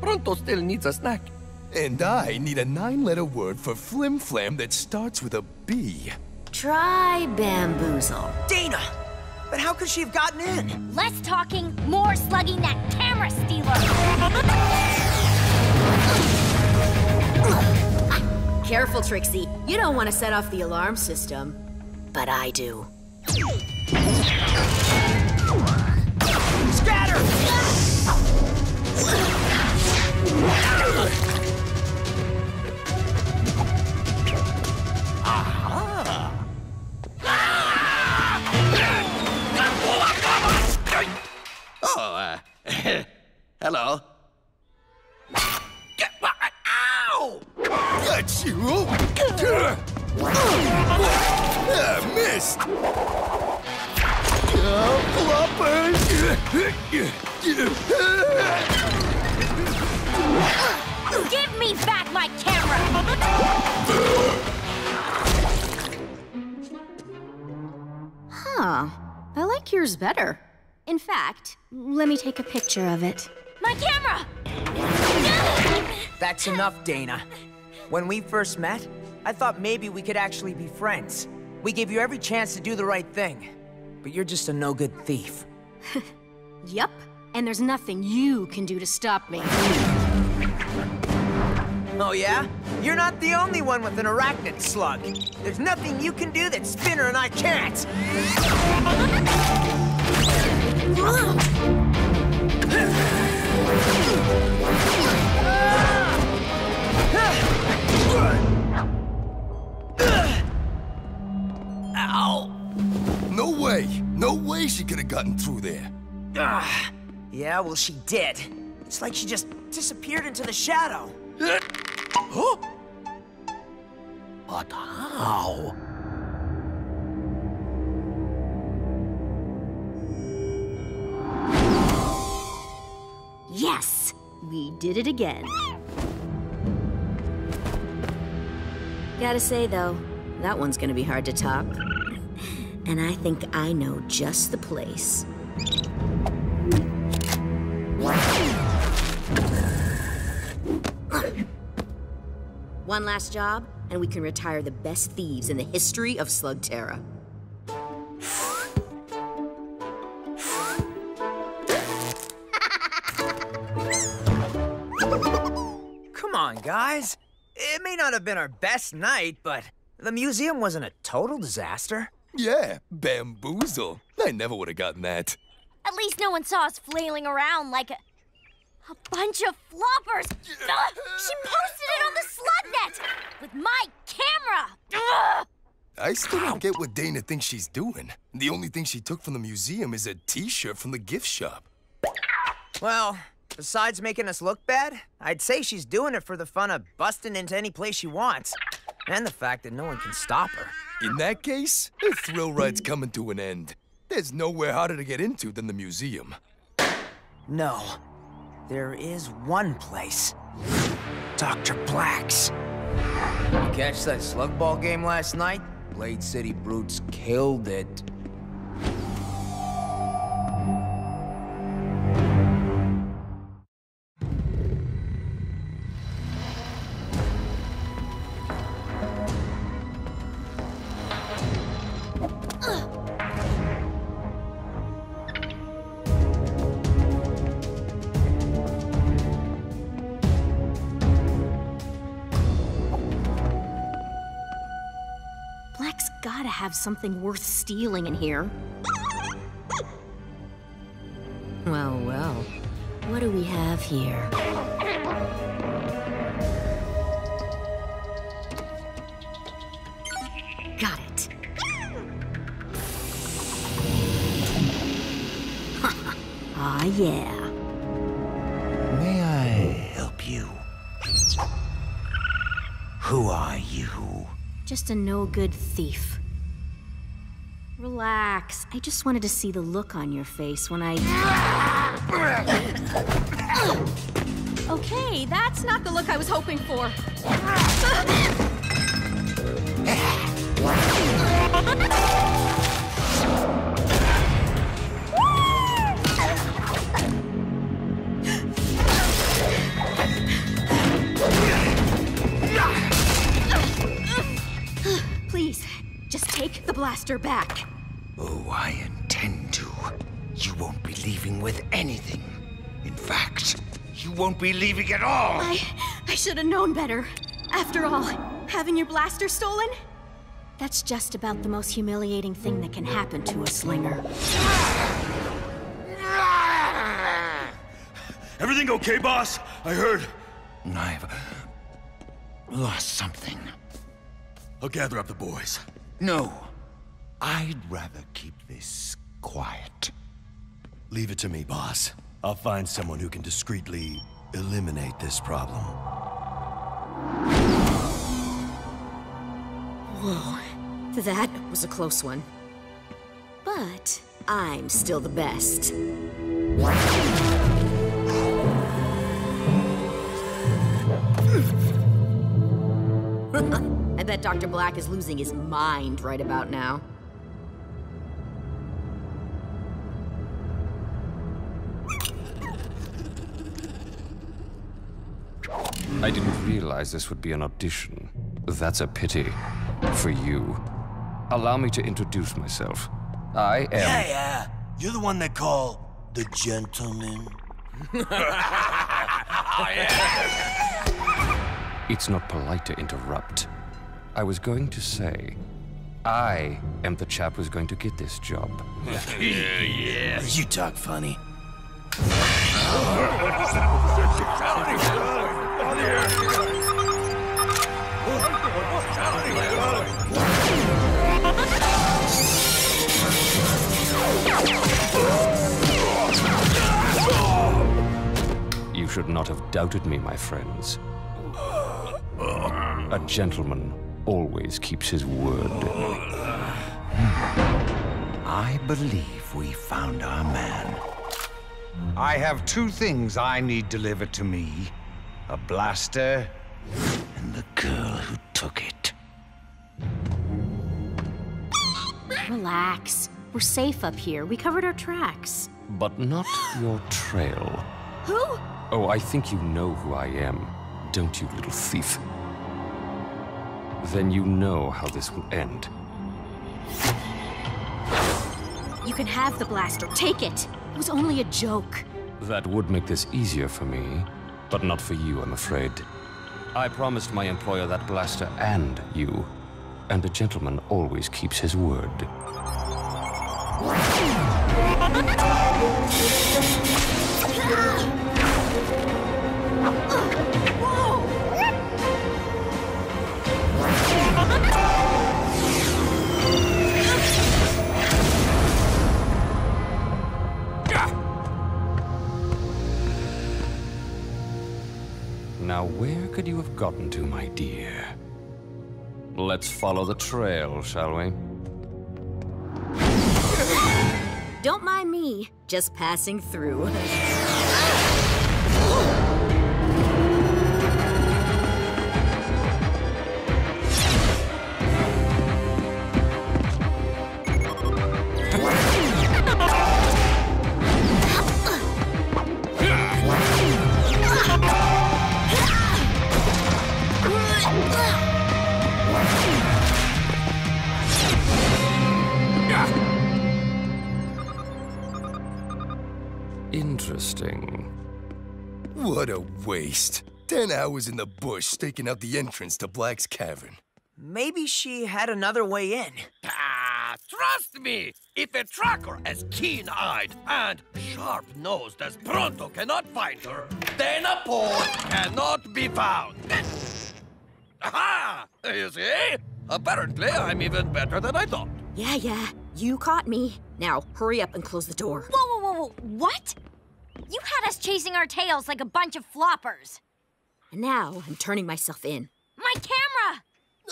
Pronto still needs a snack. And I need a nine-letter word for flim-flam that starts with a B. Try bamboozle. Dana! But how could she have gotten in? Less talking, more slugging that camera stealer! Careful, Trixie. You don't want to set off the alarm system, but I do. Scatter! Aha! Oh, uh, hello. Got you! Ah, missed! Oh, floppers! Give me back my camera! Huh. I like yours better. In fact, let me take a picture of it. My camera! That's enough, Dana. When we first met, I thought maybe we could actually be friends. We gave you every chance to do the right thing. but you're just a no-good thief. Yep, and there's nothing you can do to stop me. Oh yeah? You're not the only one with an arachnid slug. There's nothing you can do that Spinner and I can't! Ow! No way! No way she could have gotten through there. Ah, yeah, well she did. It's like she just disappeared into the shadow. Huh? But how? Yes! We did it again. Gotta say, though, that one's gonna be hard to top. And I think I know just the place. One last job, and we can retire the best thieves in the history of Slugterra. Come on, guys. It may not have been our best night, but the museum wasn't a total disaster. Yeah, bamboozle. I never would have gotten that. At least no one saw us flailing around like a... A bunch of floppers! Ugh, she posted it on the Slugnet! With my camera! Ugh. I still don't get what Dana thinks she's doing. The only thing she took from the museum is a t-shirt from the gift shop. Well, besides making us look bad, I'd say she's doing it for the fun of busting into any place she wants. And the fact that no one can stop her. In that case, the thrill ride's coming to an end. There's nowhere harder to get into than the museum. No. There is one place. Doctor Blakk's. You catch that Slugball game last night? Blade City Brutes killed it. Have something worth stealing in here. Well, well. What do we have here? Got it. Ah, yeah. May I help you? Who are you? Just a no-good thief. Relax. I just wanted to see the look on your face when I... Okay, that's not the look I was hoping for. Please, just take the blaster back. Oh, I intend to. You won't be leaving with anything. In fact, you won't be leaving at all! I... I should have known better. After all, having your blaster stolen? That's just about the most humiliating thing that can happen to a slinger. Everything okay, boss? I heard... I've... lost something. I'll gather up the boys. No. I'd rather keep this quiet. Leave it to me, boss. I'll find someone who can discreetly eliminate this problem. Whoa, that was a close one. But I'm still the best. I bet Doctor Blakk is losing his mind right about now. I didn't realize this would be an audition. That's a pity. For you. Allow me to introduce myself. I am. Yeah, yeah. You're the one they call the gentleman. Oh, yeah. It's not polite to interrupt. I was going to say, I am the chap who's going to get this job. Yeah, yeah. You talk funny. You should not have doubted me, my friends. A gentleman always keeps his word. I believe we found our man. I have two things I need delivered to me. A blaster and the girl who took it. Relax. We're safe up here. We covered our tracks. But not your trail. Who? Oh, I think you know who I am, don't you, little thief? Then you know how this will end. You can have the blaster. Take it. It was only a joke. That would make this easier for me, but not for you, I'm afraid. I promised my employer that blaster and you, and a gentleman always keeps his word. Now, where could you have gotten to, my dear? Let's follow the trail, shall we? Don't mind me, just passing through. Interesting. What a waste. Ten hours in the bush staking out the entrance to Black's cavern. Maybe she had another way in. Ah, trust me! If a tracker as keen-eyed and sharp-nosed as Pronto cannot find her, Dana Poore cannot be found. Aha! You see? Apparently, I'm even better than I thought. Yeah, yeah. You caught me. Now, hurry up and close the door. Whoa, whoa, whoa, whoa. What? You had us chasing our tails like a bunch of floppers. And now I'm turning myself in. My camera!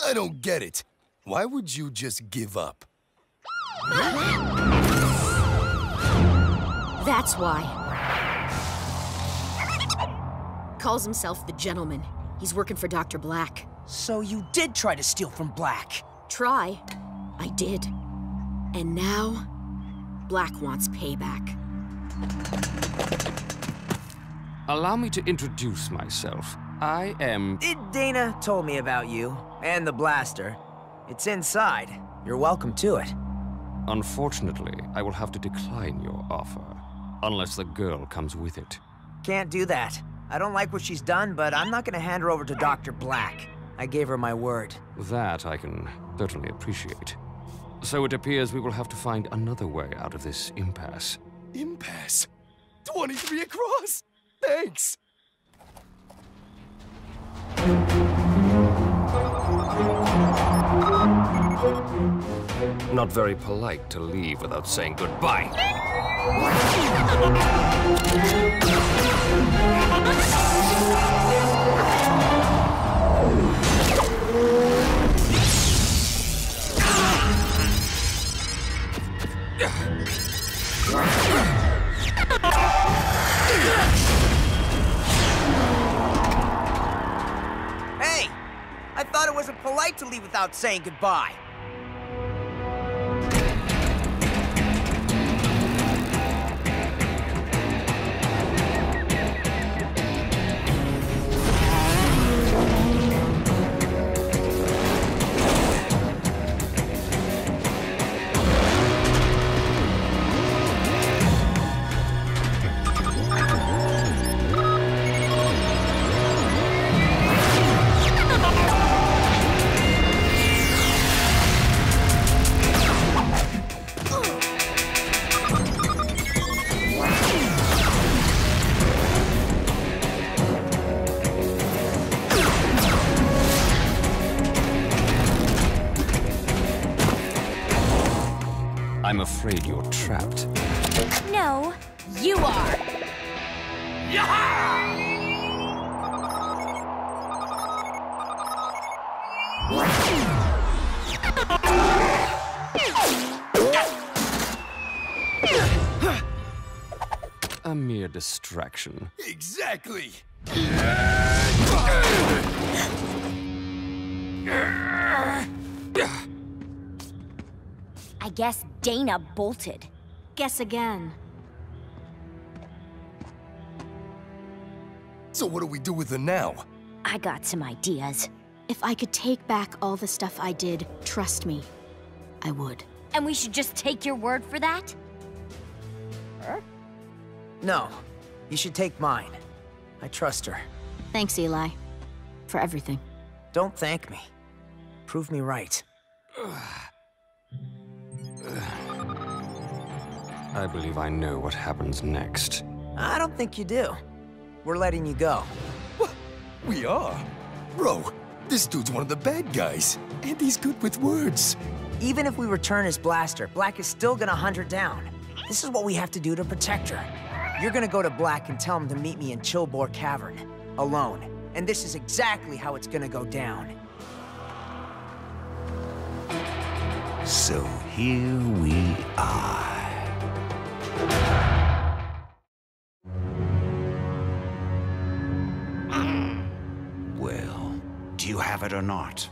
I don't get it. Why would you just give up? That's why. Calls himself the gentleman. He's working for Doctor Blakk. So you did try to steal from Blakk? Try? I did. And now, Blakk wants payback. Allow me to introduce myself. I am... Dana told me about you, and the blaster. It's inside. You're welcome to it. Unfortunately, I will have to decline your offer, unless the girl comes with it. Can't do that. I don't like what she's done, but I'm not gonna hand her over to Doctor Blakk. I gave her my word. That I can certainly appreciate. So it appears we will have to find another way out of this impasse. Impasse? twenty-three across? Thanks! Not very polite to leave without saying goodbye. Hey! I thought it wasn't polite to leave without saying goodbye. afraid you're trapped. No, you are. A mere distraction. Exactly. I guess Dana bolted. Guess again. So what do we do with her now? I got some ideas. If I could take back all the stuff I did, trust me, I would. And we should just take your word for that? Huh? No, you should take mine. I trust her. Thanks, Eli, for everything. Don't thank me. Prove me right. I believe I know what happens next. I don't think you do. We're letting you go. What? We are? Bro, this dude's one of the bad guys. And he's good with words. Even if we return his blaster, Blakk is still gonna hunt her down. This is what we have to do to protect her. You're gonna go to Blakk and tell him to meet me in Chilbor Cavern. Alone. And this is exactly how it's gonna go down. So here we are. Well, do you have it or not?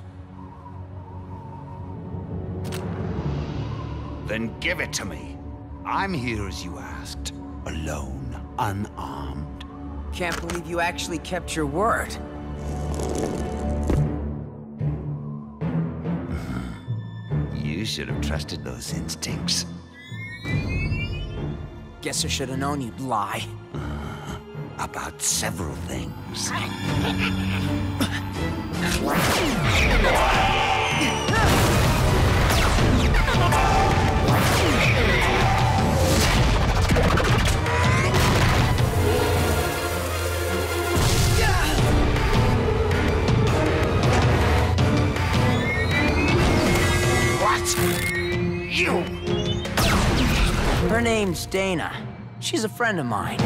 Then give it to me. I'm here as you asked. Alone, unarmed. Can't believe you actually kept your word. You should have trusted those instincts. Guess I should have known you'd lie. Uh, about several things. You! Her name's Dana. She's a friend of mine.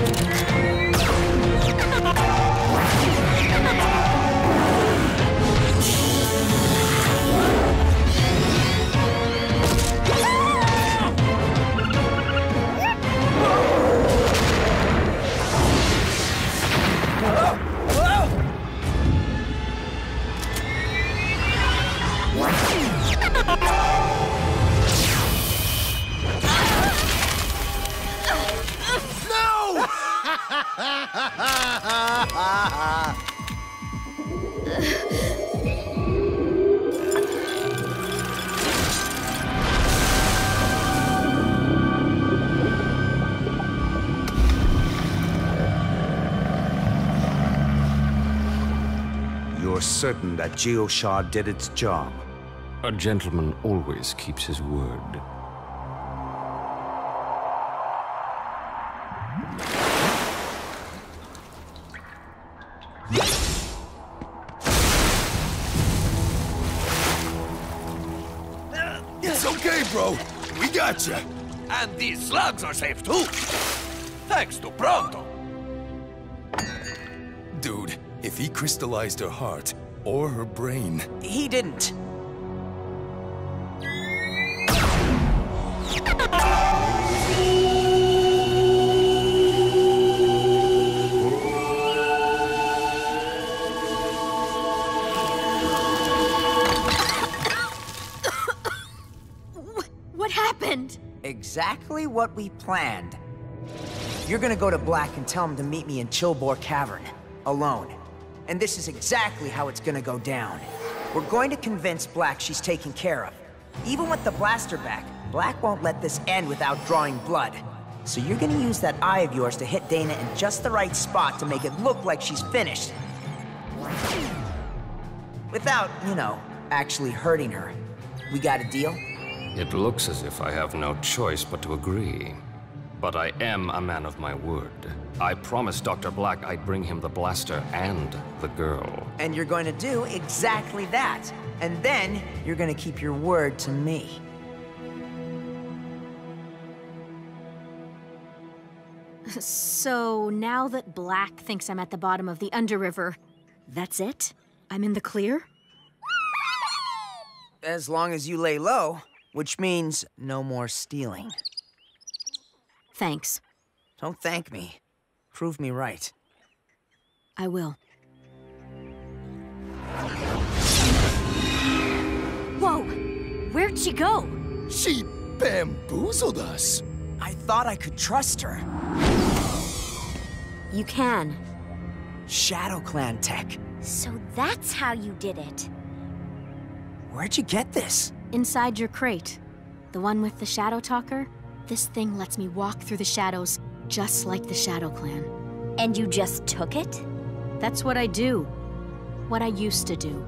You're certain that Geoshard did its job? A gentleman always keeps his word. Gotcha. And these slugs are safe too, thanks to Pronto. Dude, if he crystallized her heart or her brain... He didn't. Exactly what we planned. You're gonna go to Blakk and tell him to meet me in Chilbor Cavern, alone. And this is exactly how it's gonna go down. We're going to convince Blakk she's taken care of. Even with the blaster back, Blakk won't let this end without drawing blood. So you're gonna use that eye of yours to hit Dana in just the right spot to make it look like she's finished. Without, you know, actually hurting her. We got a deal? It looks as if I have no choice but to agree. But I am a man of my word. I promised Doctor Blakk I'd bring him the blaster and the girl. And you're going to do exactly that. And then you're going to keep your word to me. So now that Blakk thinks I'm at the bottom of the Underriver, that's it? I'm in the clear? As long as you lay low, which means no more stealing. Thanks. Don't thank me. Prove me right. I will. Whoa! Where'd she go? She bamboozled us. I thought I could trust her. You can. Shadow Clan tech. So that's how you did it. Where'd you get this? Inside your crate. The one with the Shadow Talker. This thing lets me walk through the shadows, just like the Shadow Clan. And you just took it? That's what I do. What I used to do.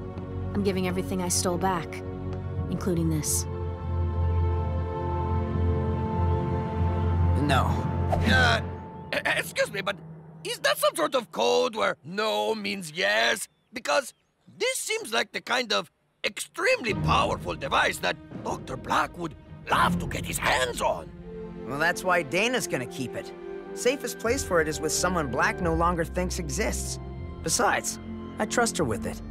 I'm giving everything I stole back, including this. No. Uh, excuse me, but is that some sort of code where no means yes? Because this seems like the kind of extremely powerful device that Doctor Blakk would love to get his hands on. Well, that's why Dana's gonna keep it. Safest place for it is with someone Blakk no longer thinks exists. Besides, I trust her with it.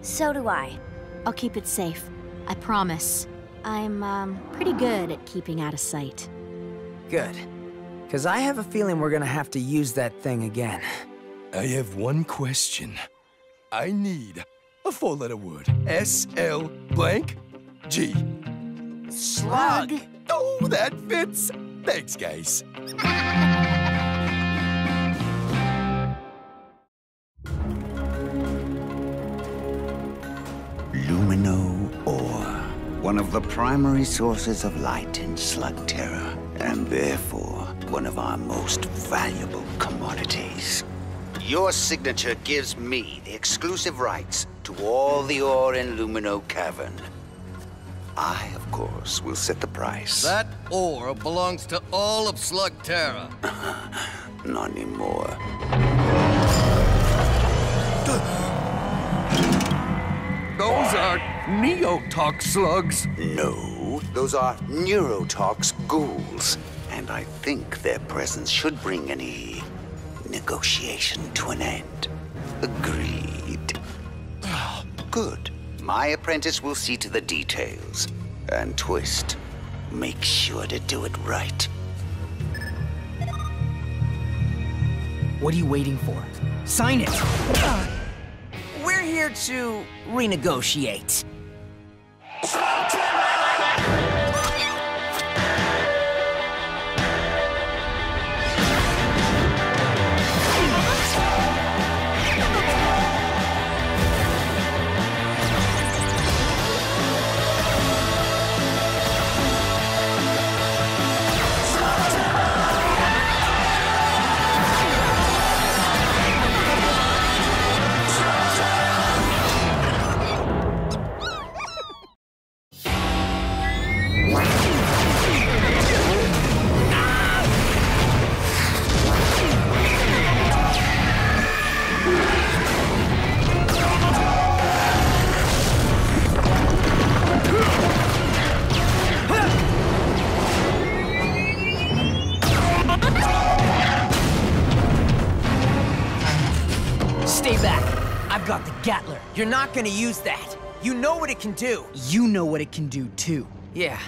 So do I. I'll keep it safe. I promise. I'm, um, pretty good at keeping out of sight. Good. Because I have a feeling we're gonna have to use that thing again. I have one question. I need a four-letter word. S L blank G. Slug! Oh, that fits! Thanks, guys. Lumino ore, one of the primary sources of light in Slugterra, and therefore one of our most valuable commodities. Your signature gives me the exclusive rights to all the ore in Lumino Cavern. I, of course, will set the price. That ore belongs to all of Slugterra. Not anymore. Those are neotox slugs. No, those are neurotox ghouls. And I think their presence should bring any negotiation to an end. Agreed. Good. My apprentice will see to the details. And Twist, make sure to do it right. What are you waiting for? Sign it! We're here to renegotiate. You're not gonna use that. You know what it can do. You know what it can do, too. Yeah.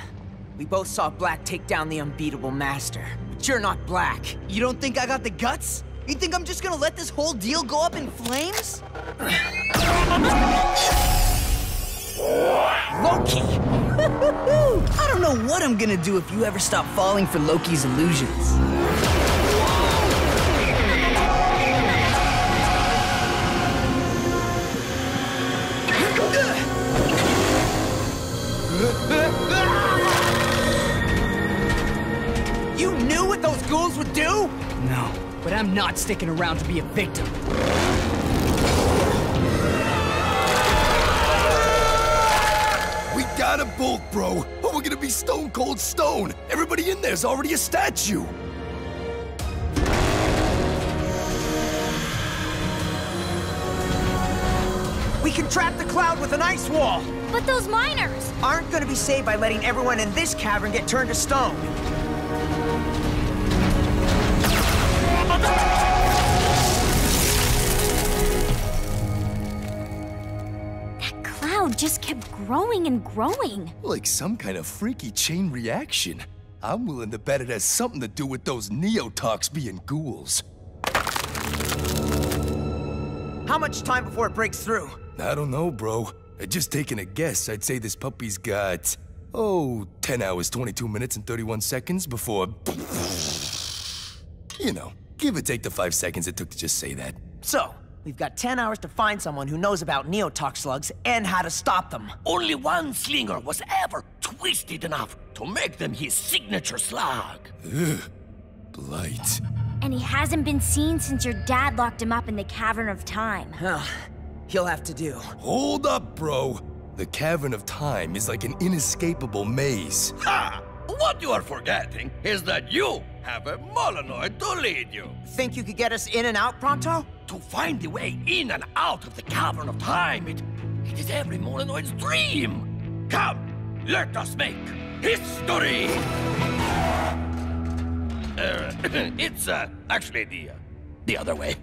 We both saw Blakk take down the unbeatable master. But you're not Blakk. You don't think I got the guts? You think I'm just gonna let this whole deal go up in flames? Loki! I don't know what I'm gonna do if you ever stop falling for Loki's illusions. You knew what those ghouls would do? No, but I'm not sticking around to be a victim. We gotta bolt, bro, or we're gonna be stone cold stone. Everybody in there's already a statue. We can trap the cloud with an ice wall. But those miners aren't gonna be saved by letting everyone in this cavern get turned to stone. just kept growing and growing. Like some kind of freaky chain reaction. I'm willing to bet it has something to do with those Neotox being ghouls. How much time before it breaks through? I don't know, bro. Just taking a guess, I'd say this puppy's got... Oh, ten hours, twenty-two minutes, and thirty-one seconds before... You know, give or take the five seconds it took to just say that. So, we've got ten hours to find someone who knows about Neotox slugs and how to stop them. Only one slinger was ever twisted enough to make them his signature slug. Ugh. Blight. And he hasn't been seen since your dad locked him up in the Cavern of Time. Huh. He'll have to do. Hold up, bro. The Cavern of Time is like an inescapable maze. Ha! What you are forgetting is that you have a molinoid to lead you. Think you could get us in and out, Pronto? To find the way in and out of the Cavern of Time, it, it is every molinoid's dream. Come, let us make history! Uh, it's uh, actually the, uh, the other way.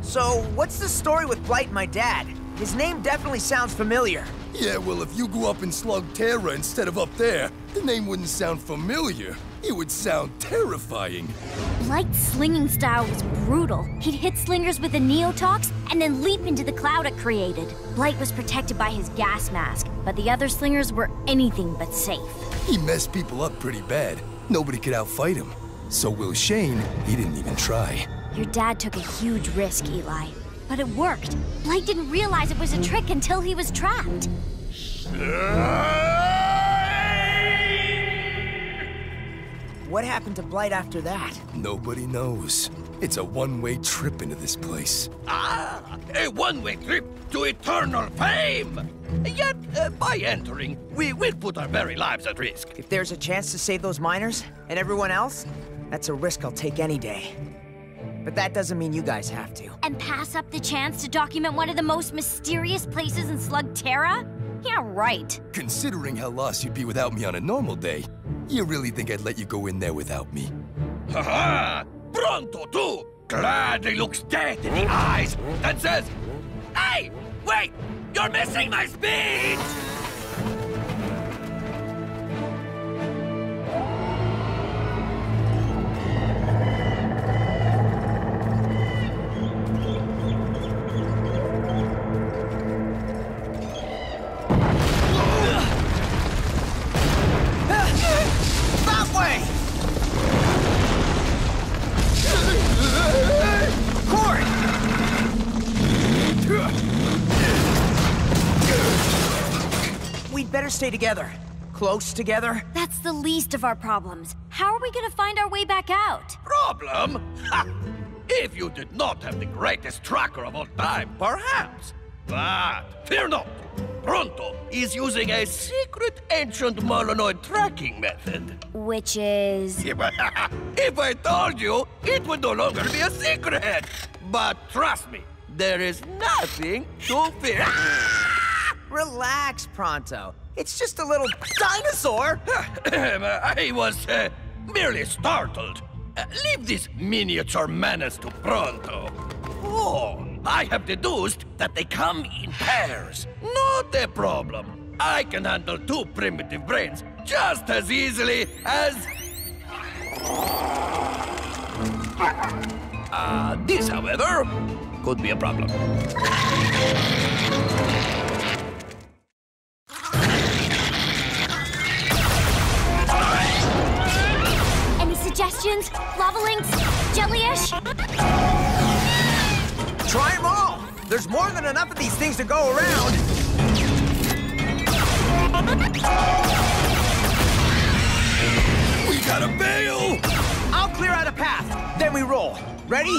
So, what's the story with Blight and my dad? His name definitely sounds familiar. Yeah, well, if you grew up in Slugterra instead of up there, the name wouldn't sound familiar. It would sound terrifying. Blight's slinging style was brutal. He'd hit slingers with a Neotox and then leap into the cloud it created. Blight was protected by his gas mask, but the other slingers were anything but safe. He messed people up pretty bad. Nobody could outfight him. So Will Shane, he didn't even try. Your dad took a huge risk, Eli. But it worked. Blake didn't realize it was a trick until he was trapped. What happened to Blight after that? Nobody knows. It's a one-way trip into this place. Ah, a one-way trip to eternal fame! Yet, uh, by entering, we will put our very lives at risk. If there's a chance to save those miners and everyone else, that's a risk I'll take any day. But that doesn't mean you guys have to. And pass up the chance to document one of the most mysterious places in Slugterra? Yeah, right. Considering how lost you'd be without me on a normal day, you really think I'd let you go in there without me? Ha-ha! Pronto, too! Gladly looks death in the eyes and says, "Hey! Wait! You're missing my speech!" Stay together. Close together. That's the least of our problems. How are we gonna find our way back out? Problem? Ha! If you did not have the greatest tracker of all time, perhaps. But fear not. Pronto is using a secret ancient molinoid tracking method. Which is? If I told you, it would no longer be a secret. But trust me, there is nothing to fear. Relax, Pronto. It's just a little dinosaur! I was uh, merely startled. Uh, leave this miniature menace to Pronto. Oh, I have deduced that they come in pairs. Not a problem. I can handle two primitive brains just as easily as... Uh, this, however, could be a problem. Suggestions? Lava links? Jellyish? Try them all! There's more than enough of these things to go around! We gotta bail! I'll clear out a path, then we roll. Ready?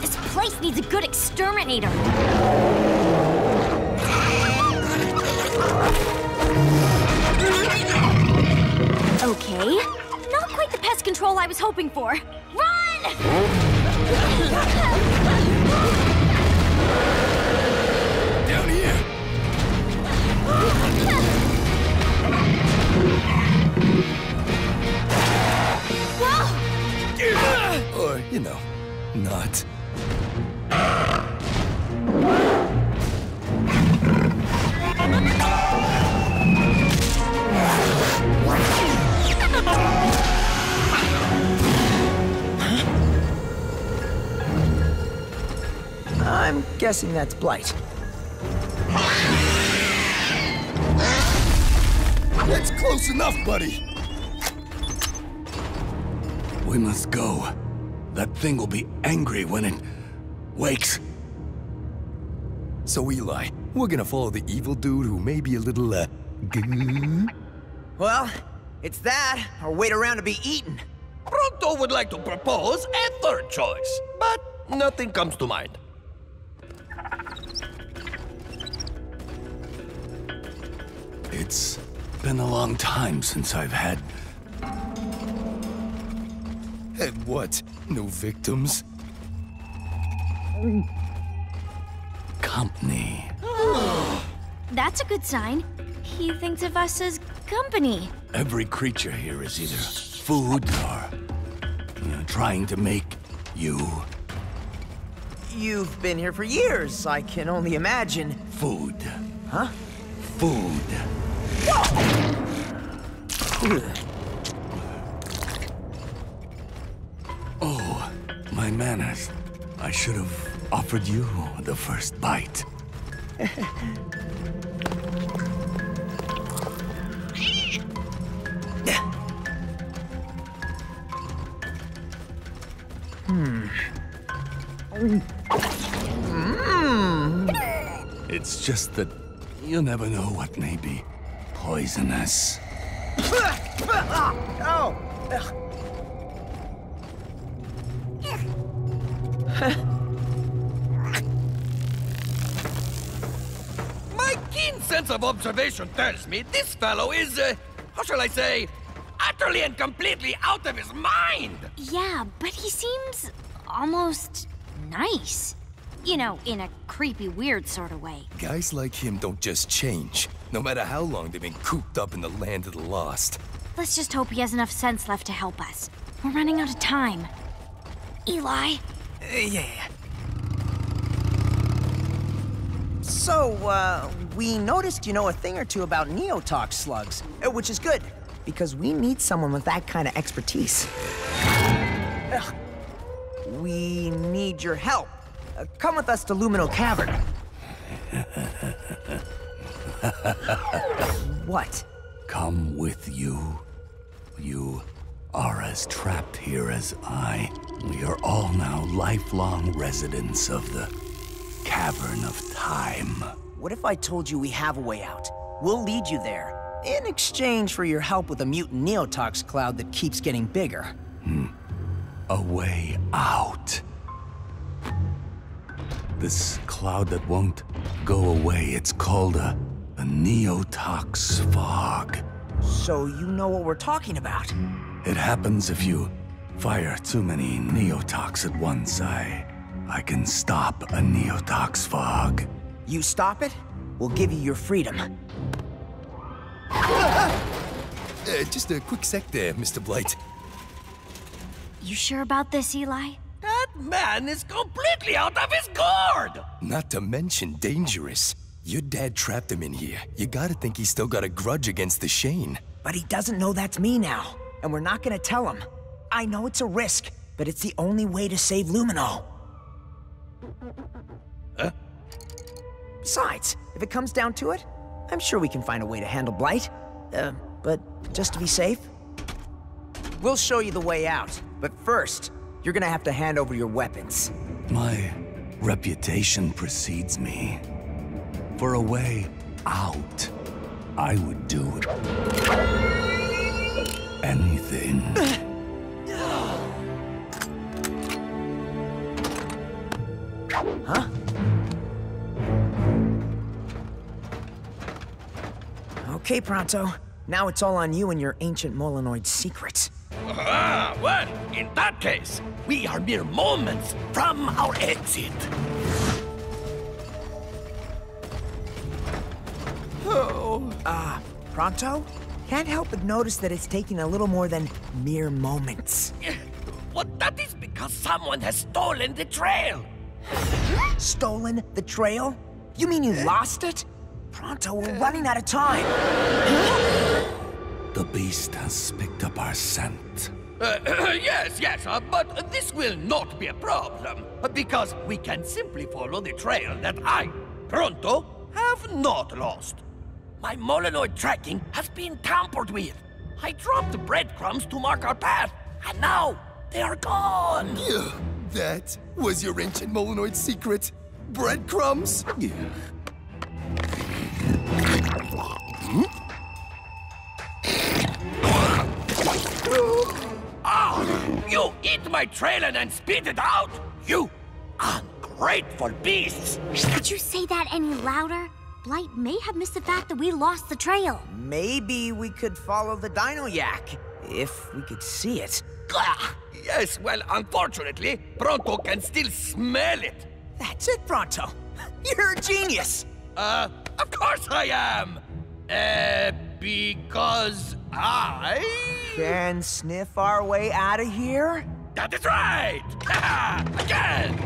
This place needs a good exterminator. Okay, not quite the pest control I was hoping for. Run! Down here. I'm guessing that's Blight. That's close enough, buddy. We must go. That thing will be angry when it wakes. So Eli, we're gonna follow the evil dude who may be a little, uh... well, it's that, or wait around to be eaten. Pronto would like to propose a third choice, but nothing comes to mind. It's been a long time since I've had... Had what? No victims? Company. That's a good sign. He thinks of us as company. Every creature here is either food or... You know, trying to make you. You've been here for years, I can only imagine. Food. Huh? Food. Oh, my manners. I should have offered you the first bite. Hmm. Mm. It's just that you never know what may be poisonous. Oh. My keen sense of observation tells me this fellow is, uh, how shall I say, utterly and completely out of his mind! Yeah, but he seems almost nice. You know, in a creepy, weird sort of way. Guys like him don't just change, no matter how long they've been cooped up in the land of the lost. Let's just hope he has enough sense left to help us. We're running out of time. Eli? Uh, yeah. So, uh, we noticed you know a thing or two about Neotox slugs, which is good, because we need someone with that kind of expertise. Ugh. We need your help. Uh, come with us to Lumino Cavern. What? Come with you. You are as trapped here as I. We are all now lifelong residents of the Cavern of Time. What if I told you we have a way out? We'll lead you there, in exchange for your help with a mutant neotox cloud that keeps getting bigger. Hmm. A way out. This cloud that won't go away, it's called a, a neotox fog. So you know what we're talking about? It happens if you fire too many neotox at once. I, I can stop a neotox fog. You stop it, we'll give you your freedom. uh, just a quick sec there, Mister Blight. You sure about this, Eli? That man is completely out of his gourd! Not to mention dangerous. Your dad trapped him in here. You gotta think he's still got a grudge against the Shane. But he doesn't know that's me now, and we're not gonna tell him. I know it's a risk, but it's the only way to save Lumino. Huh? Besides, if it comes down to it, I'm sure we can find a way to handle Blight. Uh, but just to be safe, we'll show you the way out. But first, you're gonna have to hand over your weapons. My reputation precedes me. For a way out, I would do anything. Huh? Okay, Pronto. Now it's all on you and your ancient molinoid secrets. Ah, well, in that case, we are mere moments from our exit. Oh. Ah, uh, Pronto? Can't help but notice that it's taking a little more than mere moments. Well, that is because how someone has stolen the trail! Stolen the trail? You mean you lost it? Pronto, we're running out of time! The beast has picked up our scent. Uh, uh, yes, yes, uh, but this will not be a problem, because we can simply follow the trail that I, Pronto, have not lost. My molinoid tracking has been tampered with. I dropped the breadcrumbs to mark our path, and now they are gone! Yeah, that was your ancient molinoid secret? Breadcrumbs? Yeah. Oh, you eat my trail and then spit it out? You ungrateful beasts! Could you say that any louder? Blight may have missed the fact that we lost the trail. Maybe we could follow the dino yak, if we could see it. Gah! Yes, well, unfortunately, Pronto can still smell it. That's it, Pronto. You're a genius. Uh, of course I am. Uh, because I... can sniff our way out of here? That is right! Again!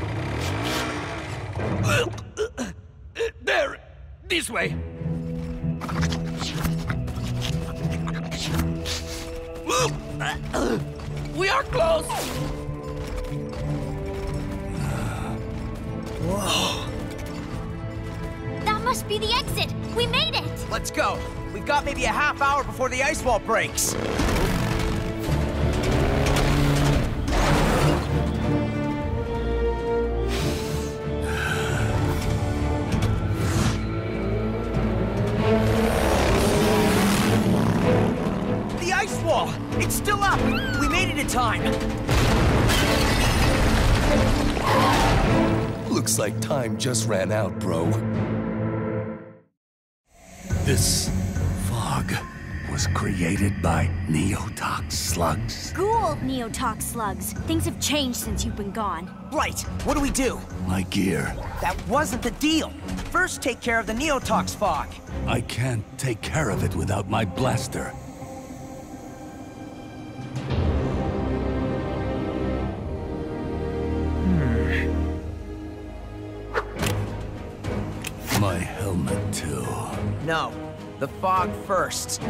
There! This way! We are close! Whoa! That must be the exit! We made it! Let's go! We've got maybe a half hour before the ice wall breaks! It's still up! We made it in time! Looks like time just ran out, bro. This fog was created by neotox slugs. Ghoul neotox slugs. Things have changed since you've been gone. Right. What do we do? My gear. That wasn't the deal. First, take care of the neotox fog. I can't take care of it without my blaster. My helmet, too. No. The fog first.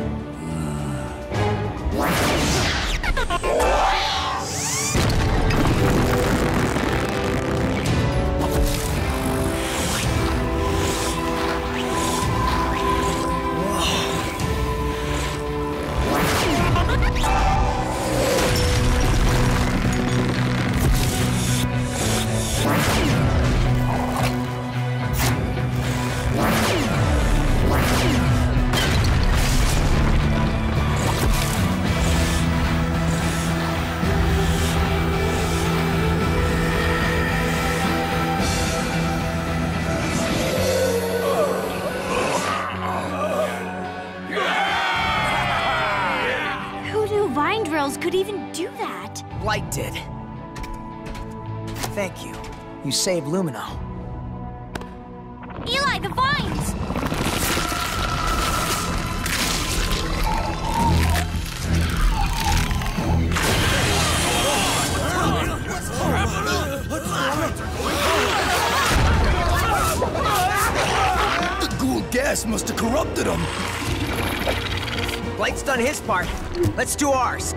Could even do that. Blight did. Thank you. You saved Lumino. Eli, the vines! What's happening? What's happening? The ghoul gas must have corrupted him. Blight's done his part. Let's do ours.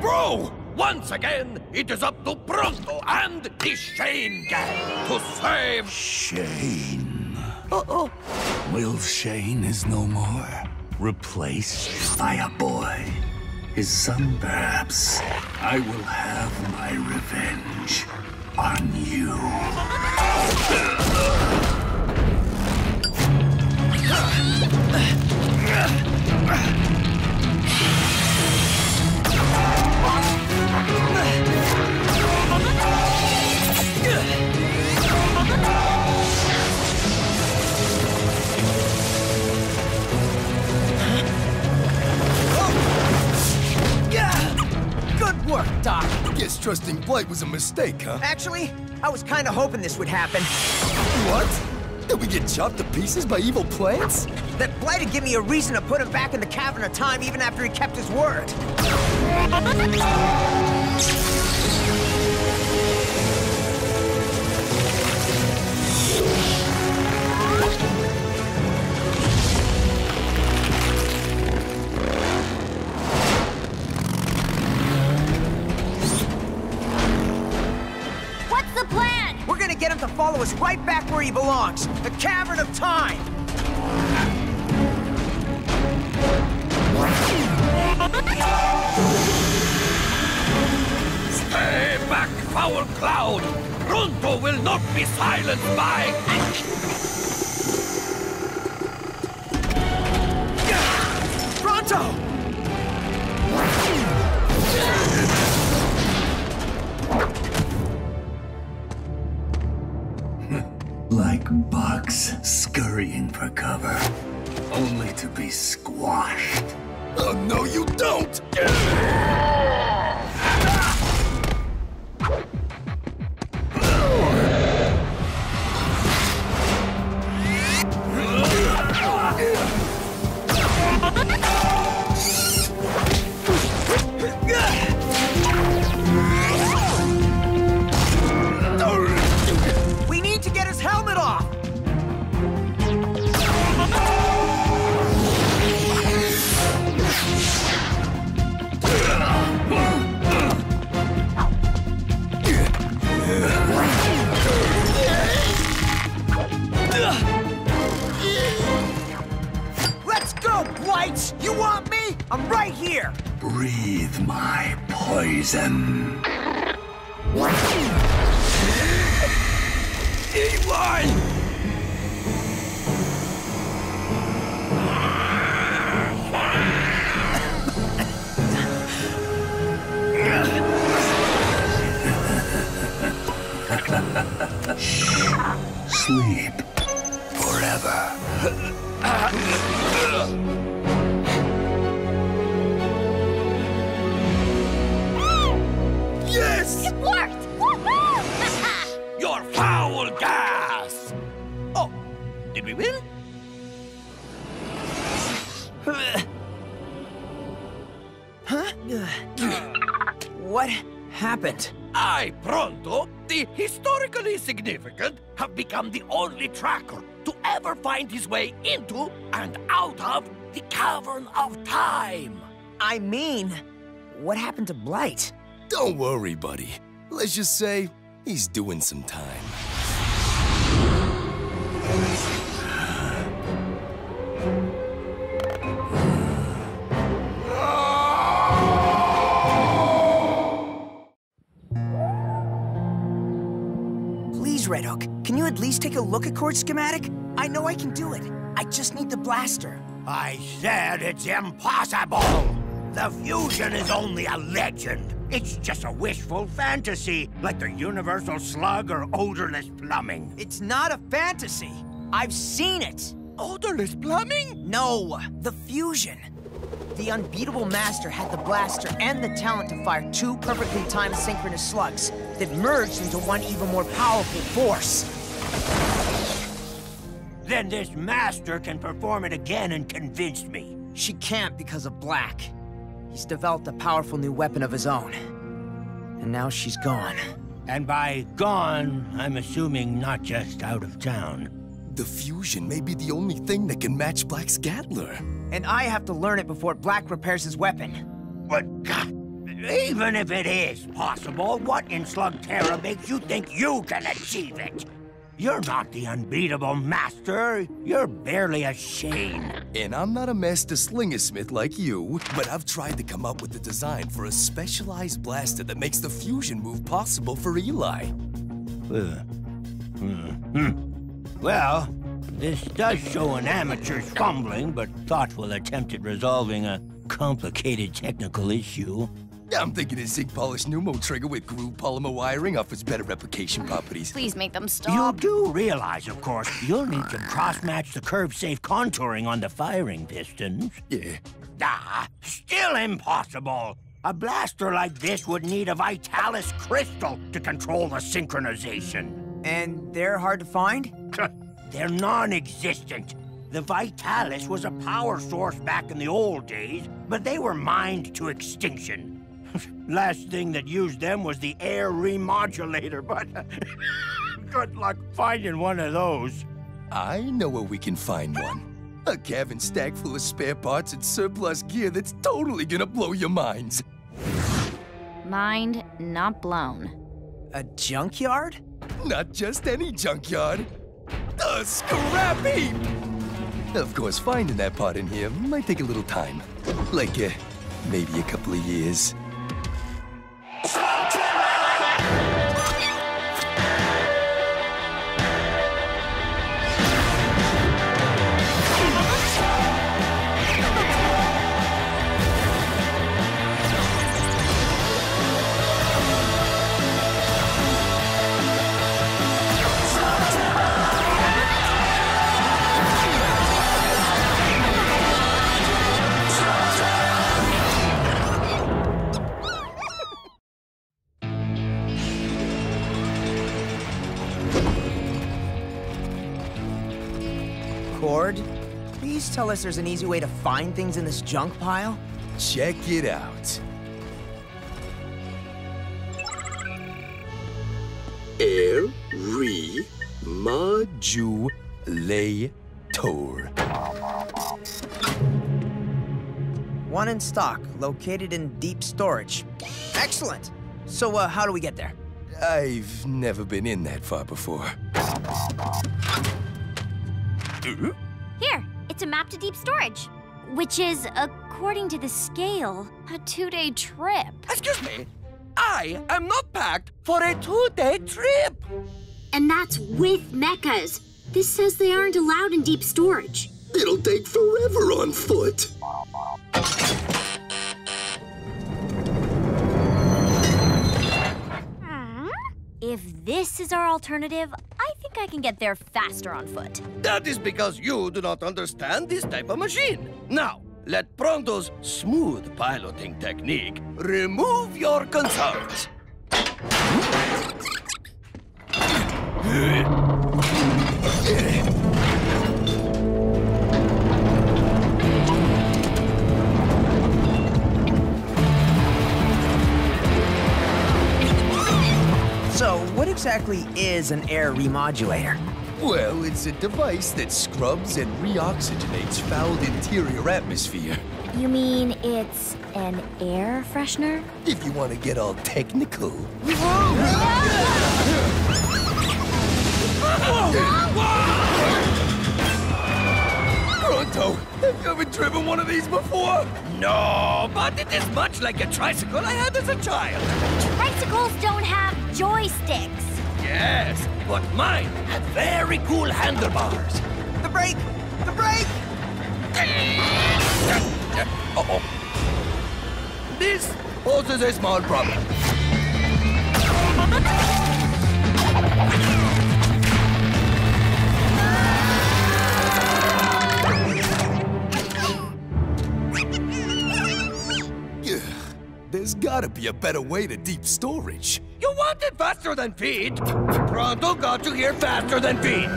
Bro! Once again, it is up to Pronto and the Shane gang to save... Shane... Uh-oh. Will Shane is no more. Replaced by a boy. His son, perhaps. I will have my revenge on you. Good work, Doc. Guess trusting Blight was a mistake, huh? Actually, I was kind of hoping this would happen. What? That we get chopped to pieces by evil plants? That Blight would give me a reason to put him back in the Cavern of Time even after he kept his word. What's the plan? We're gonna get him to follow us right back where he belongs, the Cavern of Time. Stay back, foul cloud! Pronto will not be silenced by... Pronto! Like bugs scurrying for cover, only to be squashed. Oh, no, you don't! We need to get his helmet off! Blight, you want me? I'm right here! Breathe my poison. Eli! Sleep forever. Yes! It worked! Woohoo! Your foul gas! Oh, did we win? Huh? What happened? I, Pronto, the historically significant, have become the only tracker to ever find his way into and out of the Cavern of Time. I mean, what happened to Blight? Don't worry, buddy. Let's just say he's doing some time. Please, Red Hook, can you at least take a look at Kord's schematic? I know I can do it. I just need the blaster. I said it's impossible! The fusion is only a legend. It's just a wishful fantasy, like the universal slug or odorless plumbing. It's not a fantasy. I've seen it. Odorless plumbing? No, the fusion. The unbeatable master had the blaster and the talent to fire two perfectly timed synchronous slugs that merged into one even more powerful force. Then this master can perform it again and convince me. She can't because of Blakk. He's developed a powerful new weapon of his own. And now she's gone. And by gone, I'm assuming not just out of town. The fusion may be the only thing that can match Black's Gatler. And I have to learn it before Blakk repairs his weapon. But God, even if it is possible, what in Slugterra makes you think you can achieve it? You're not the unbeatable master. You're barely a Shane. And I'm not a master slingersmith like you, but I've tried to come up with a design for a specialized blaster that makes the fusion move possible for Eli. Uh, mm-hmm. Well, this does show an amateur's fumbling but thoughtful attempt at resolving a complicated technical issue. I'm thinking a zinc polished pneumo trigger with grooved polymer wiring offers better replication properties. Please make them stop. You do realize, of course, you'll need to cross-match the curve-safe contouring on the firing pistons. Yeah. Ah, still impossible. A blaster like this would need a Vitalis crystal to control the synchronization. And they're hard to find? They're non-existent. The Vitalis was a power source back in the old days, but they were mined to extinction. Last thing that used them was the air remodulator, but good luck finding one of those. I know where we can find one. A cabin stack full of spare parts and surplus gear that's totally gonna blow your minds. Mind not blown. A junkyard? Not just any junkyard. A scrap heap! Of course, finding that part in here might take a little time. Like, uh, maybe a couple of years. Please tell us there's an easy way to find things in this junk pile. Check it out. Air remodulator. One in stock, located in deep storage. Excellent! So, uh, how do we get there? I've never been in that far before. Uh-huh. Here, it's a map to deep storage, which is, according to the scale, a two-day trip. Excuse me, I am not packed for a two-day trip. And that's with mechas. This says they aren't allowed in deep storage. It'll take forever on foot. Mm. If this is our alternative, I think I can get there faster on foot. That is because you do not understand this type of machine. Now, let Pronto's smooth piloting technique remove your concerns. So, what exactly is an air remodulator? Well, it's a device that scrubs and reoxygenates fouled interior atmosphere. You mean it's an air freshener? If you want to get all technical. Whoa! Whoa! Pronto, have you ever driven one of these before? No, but it is much like a tricycle I had as a child. Tricycles don't have joysticks. Yes, but mine had very cool handlebars. The brake! The brake! Uh-oh. This poses a small problem. There's gotta be a better way to deep storage. You want it faster than feet? Pronto got you here faster than feet.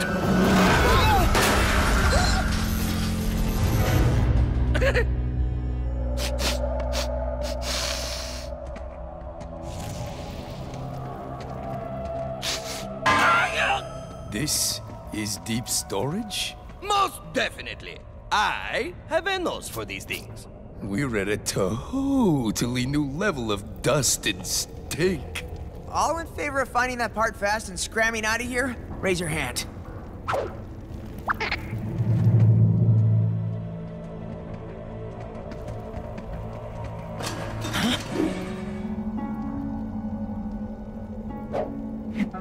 This is deep storage? Most definitely. I have a nose for these things. We're at a totally new level of dust and stink. All in favor of finding that part fast and scramming out of here? Raise your hand.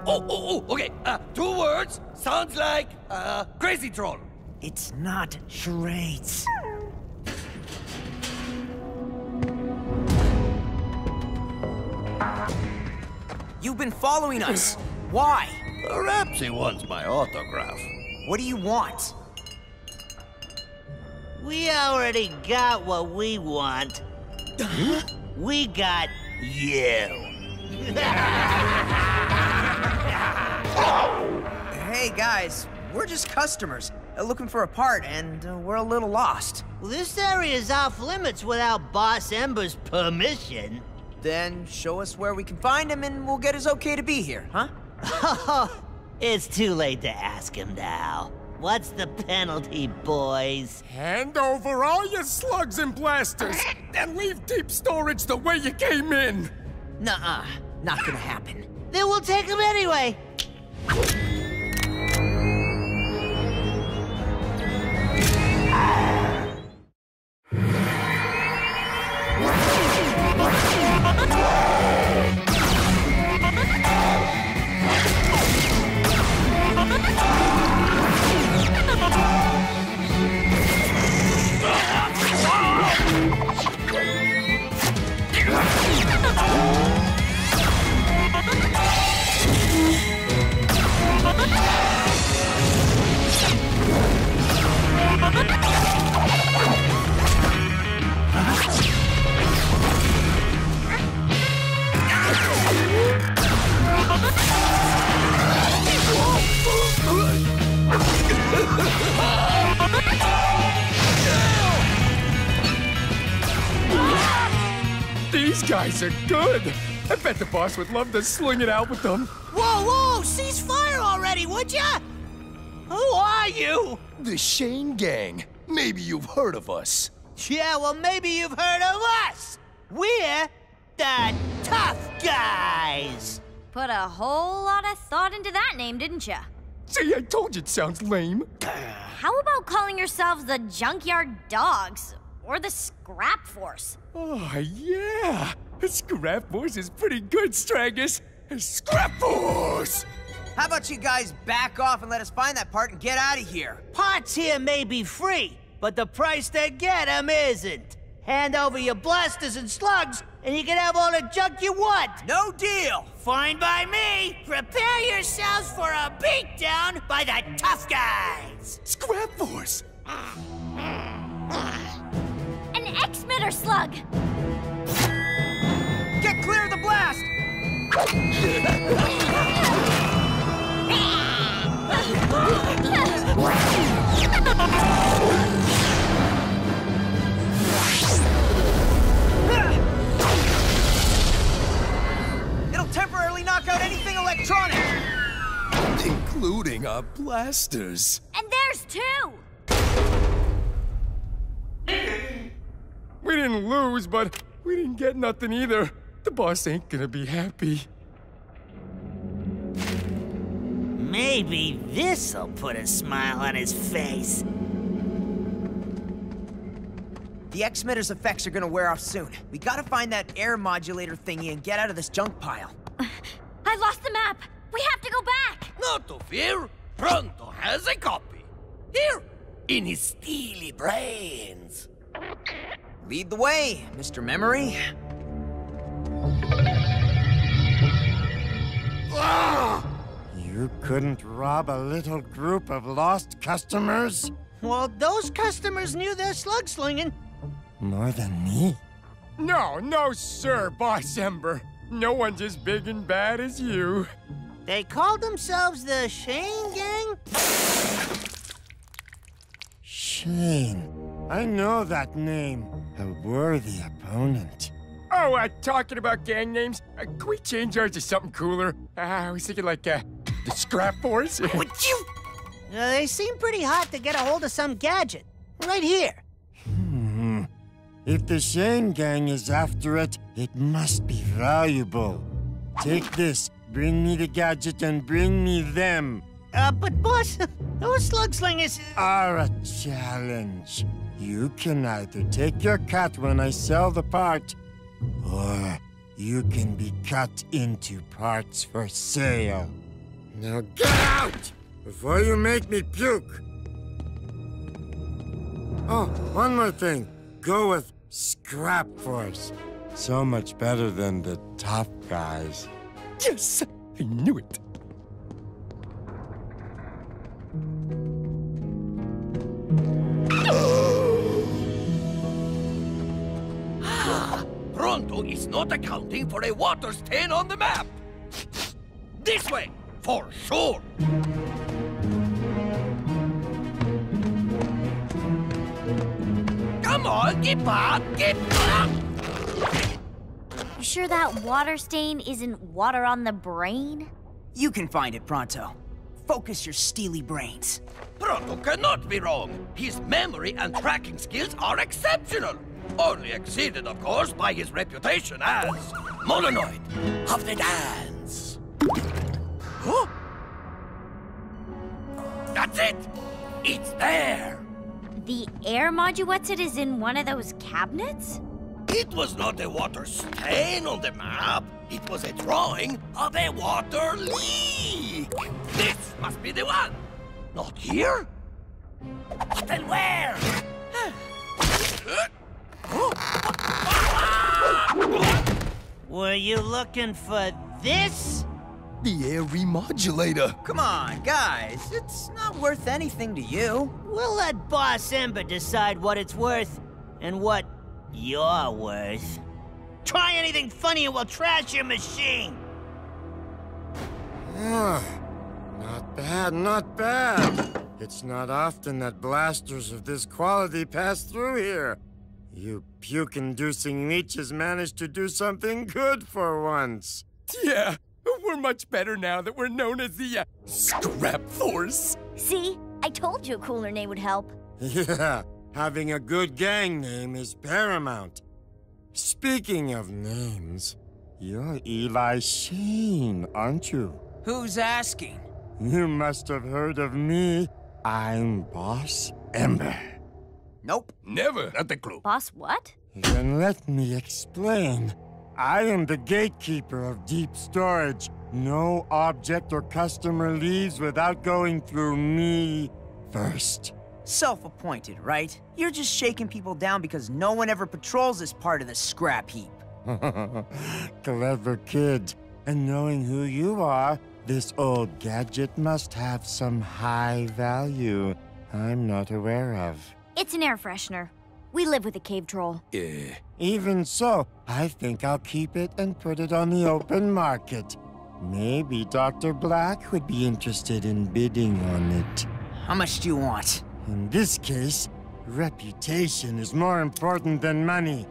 Oh, oh, oh, okay. Uh, two words. Sounds like, uh, crazy troll. It's not charades. You've been following us. Why? Perhaps he wants my autograph. What do you want? We already got what we want. Huh? We got you. Hey, guys, We're just customers uh, looking for a part, and uh, we're a little lost. Well, this area is off limits without Boss Ember's permission. Then show us where we can find him, and we'll get his okay to be here, huh? Oh, it's too late to ask him now. What's the penalty, boys? Hand over all your slugs and blasters, and leave deep storage the way you came in! Nuh-uh. Not gonna happen. Then we'll take them anyway! These guys are good. I bet the boss would love to sling it out with them. Whoa, whoa! Cease fire already, would ya? Who are you? The Shane Gang. Maybe you've heard of us. Yeah, well, maybe you've heard of us. We're the Tough Guys. Put a whole lot of thought into that name, didn't ya? See, I told you it sounds lame. How about calling yourselves the Junkyard Dogs or the Scrap Force? Oh, yeah. Scrap Force is pretty good, Stragus. Scrap Force! How about you guys back off and let us find that part and get out of here? Parts here may be free, but the price to get them isn't. Hand over your blasters and slugs, and you can have all the junk you want. No deal. Fine by me. Prepare yourselves for a beatdown by the Tough Guys. Scrap Force. An X-Mitter slug. Get clear of the blast. It'll temporarily knock out anything electronic, including our blasters. And there's two. We didn't lose, but we didn't get nothing either. The boss ain't gonna be happy. Maybe this'll put a smile on his face. The X-Mitter's effects are gonna wear off soon. We gotta find that air modulator thingy and get out of this junk pile. I lost the map. We have to go back. Not to fear. Pronto has a copy. Here, in his steely brains. Lead the way, Mister Memory. Ah! You couldn't rob a little group of lost customers? Well, those customers knew their slug slinging. More than me? No, no, sir, Boss Ember. No one's as big and bad as you. They called themselves the Shane Gang? Shane. I know that name. A worthy opponent. Oh, uh, talking about gang names, uh, can we change ours to something cooler? Uh, I was thinking like, uh, the Scrap Force. Would you? Uh, they seem pretty hot to get a hold of some gadget. Right here. Hmm. If the Shane Gang is after it, it must be valuable. Take this, bring me the gadget, and bring me them. Uh, but boss, those slug slingers are a challenge. You can either take your cut when I sell the part, or you can be cut into parts for sale. Now get out, before you make me puke! Oh, one more thing. Go with Scrap Force. So much better than the Tough Guys. Yes! I knew it! Pronto is not accounting for a water stain on the map! This way! For sure! Come on, get pop, get pop! You sure that water stain isn't water on the brain? You can find it, Pronto. Focus your steely brains. Pronto cannot be wrong. His memory and tracking skills are exceptional. Only exceeded, of course, by his reputation as Molinoid of the Dance. Huh? That's it! It's there! The air modulator is in one of those cabinets? It was not a water stain on the map. It was a drawing of a water leak. This must be the one. Not here? But then where? Were you looking for this? The air remodulator. Come on, guys. It's not worth anything to you. We'll let Boss Ember decide what it's worth and what you're worth. Try anything funny and we'll trash your machine. Ah, not bad, not bad. It's not often that blasters of this quality pass through here. You puke-inducing leeches managed to do something good for once. Yeah, we're much better now that we're known as the uh, Scrap Force. See, I told you a cooler name would help. Yeah, having a good gang name is paramount. Speaking of names, you're Eli Shane, aren't you? Who's asking? You must have heard of me. I'm Boss Ember. Nope. Never. Not the clue. Boss what? Then let me explain. I am the gatekeeper of deep storage. No object or customer leaves without going through me first. Self-appointed, right? You're just shaking people down because no one ever patrols this part of the scrap heap. Clever kid. And knowing who you are, this old gadget must have some high value I'm not aware of. It's an air freshener. We live with a cave troll. Uh. Even so, I think I'll keep it and put it on the open market. Maybe Doctor Blakk would be interested in bidding on it. How much do you want? In this case, reputation is more important than money.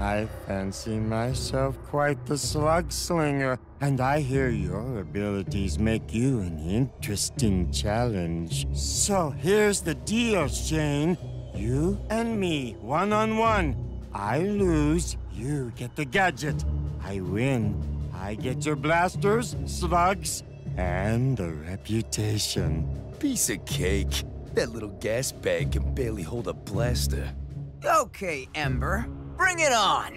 I fancy myself quite the slug slinger, and I hear your abilities make you an interesting challenge. So here's the deal, Shane. You and me, one-on-one. I lose, you get the gadget. I win, I get your blasters, slugs, and the reputation. Piece of cake. That little gas bag can barely hold a blaster. Okay, Ember. Bring it on!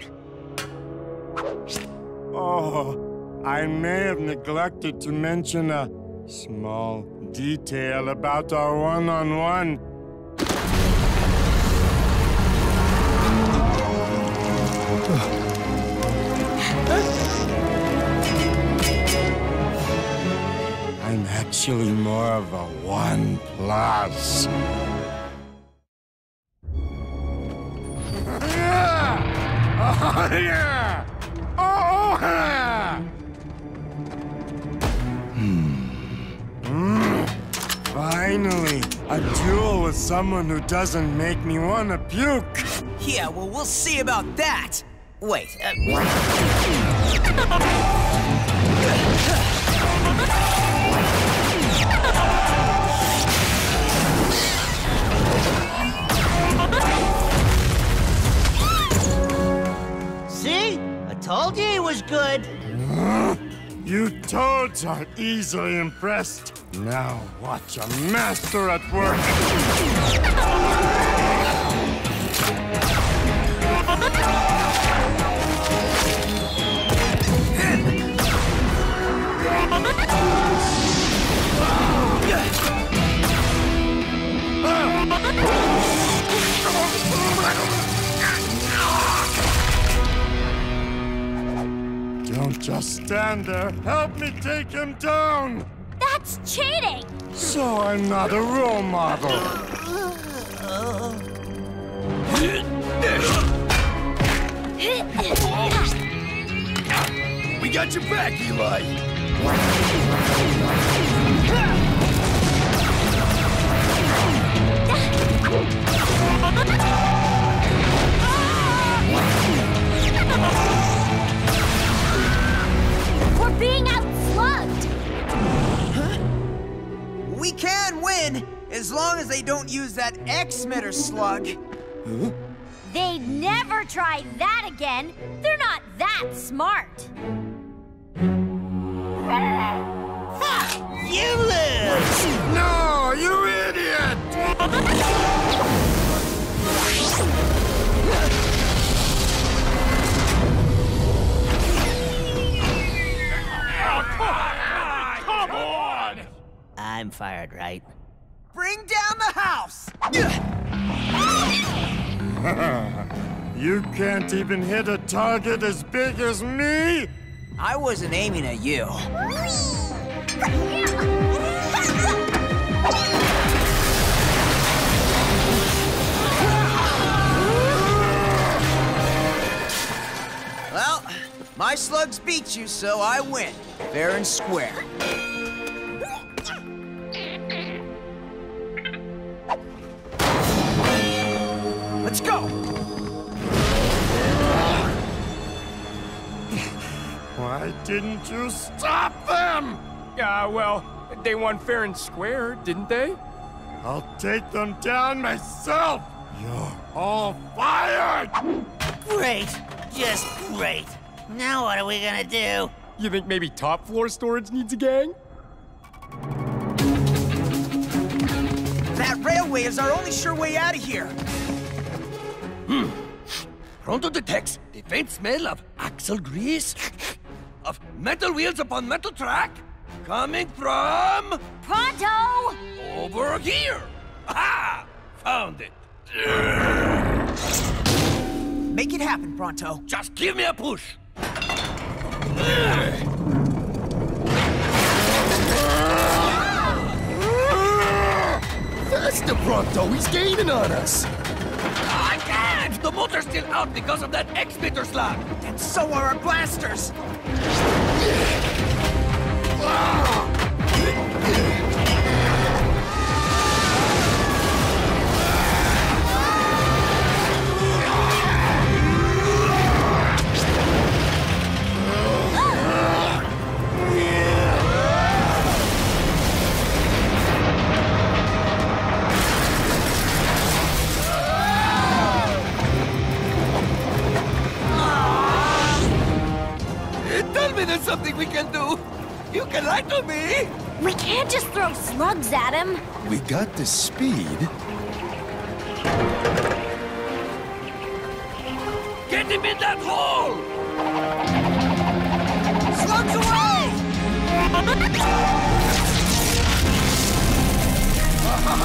Oh, I may have neglected to mention a small detail about our one-on-one. I'm actually more of a one plus. Oh, yeah! Oh, yeah! Hmm. Mm. Finally, a duel with someone who doesn't make me want to puke. Yeah, well, we'll see about that. Wait. Uh... See? I told you he was good. You toads are easily impressed. Now watch a master at work. Don't just stand there. Help me take him down! That's cheating! So I'm not a role model. We got your back, Eli! don't use that X-mitter, Slug. Huh? They'd never try that again. They're not that smart. You lose! No, you idiot! Oh, come on! Come on! I'm fired, right? Bring down the house! You can't even hit a target as big as me? I wasn't aiming at you. Well, my slugs beat you, so I win. Fair and square. Let's go! Why didn't you stop them? Ah, uh, well, they won fair and square, didn't they? I'll take them down myself! You're all fired! Great! Just great! Now what are we gonna do? You think maybe top floor storage needs a gang? That railway is our only sure way out of here! Hmm. Pronto detects the faint smell of axle grease, of metal wheels upon metal track, coming from... Pronto! Over here! Aha! Found it. Make it happen, Pronto. Just give me a push. Faster, Pronto. He's gaining on us. I can't! The motor's still out because of that X-mitter slug! And so are our blasters! There's something we can do. You can lie to me. We can't just throw slugs at him. We got the speed. Get him in that hole! Slugs away!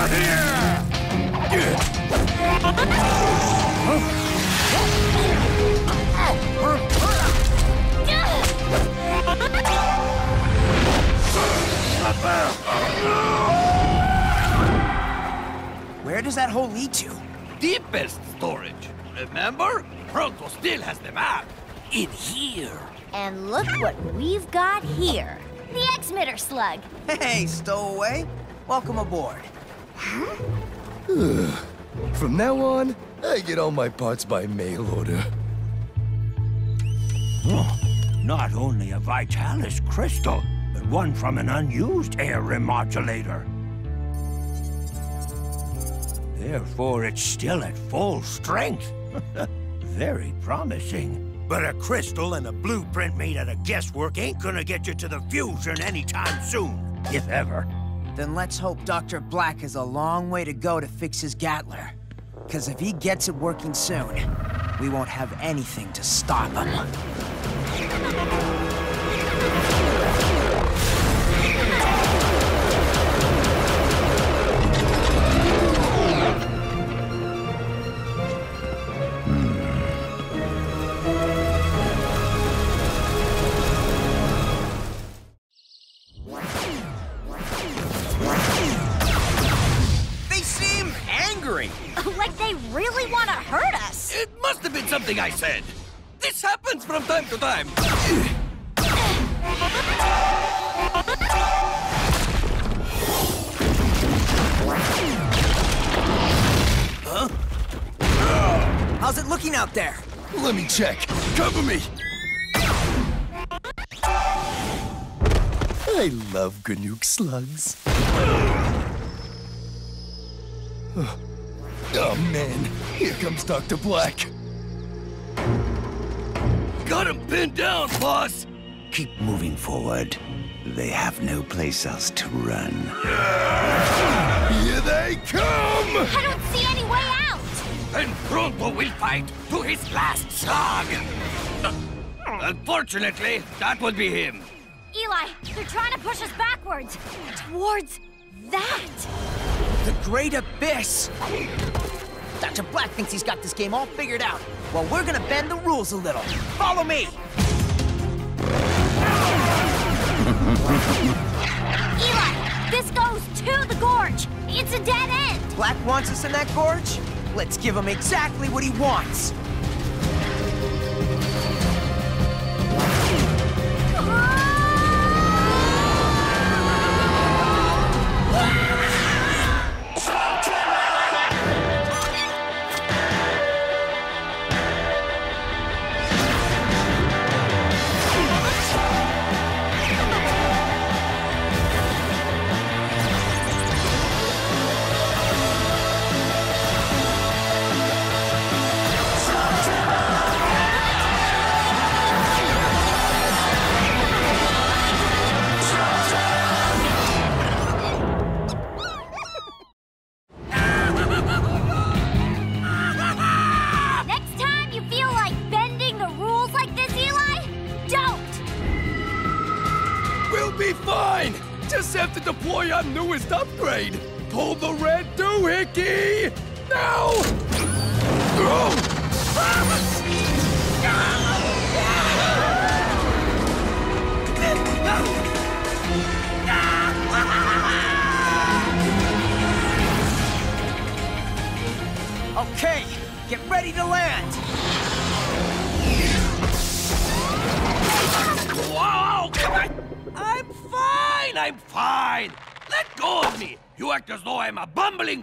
Here! Where does that hole lead to? Deepest storage. Remember? Pronto still has the map. In here. And look what we've got here. The X-mitter slug. Hey, stowaway. Welcome aboard. Huh? From now on, I get all my parts by mail order. Not only a Vitalis crystal, but one from an unused air remodulator. Therefore, it's still at full strength. Very promising. But a crystal and a blueprint made out of guesswork ain't gonna get you to the fusion anytime soon, if ever. Then let's hope Doctor Blakk has a long way to go to fix his Gatler. Because if he gets it working soon, we won't have anything to stop him. They seem angry. Like they really want to hurt us. It must have been something I said. This happens from time to time. Huh? How's it looking out there? Let me check. Cover me. I love Gnuke slugs. Oh man, here comes Doctor Blakk. Got him pinned down, boss! Keep moving forward. They have no place else to run. Here they come! I don't see any way out! And Pronto will fight to his last slug! Unfortunately, that would be him. Eli, they're trying to push us backwards. Towards that! The Great Abyss! Doctor Blakk thinks he's got this game all figured out. Well, we're gonna bend the rules a little. Follow me! Eli, this goes to the gorge. It's a dead end. Blakk wants us in that gorge? Let's give him exactly what he wants.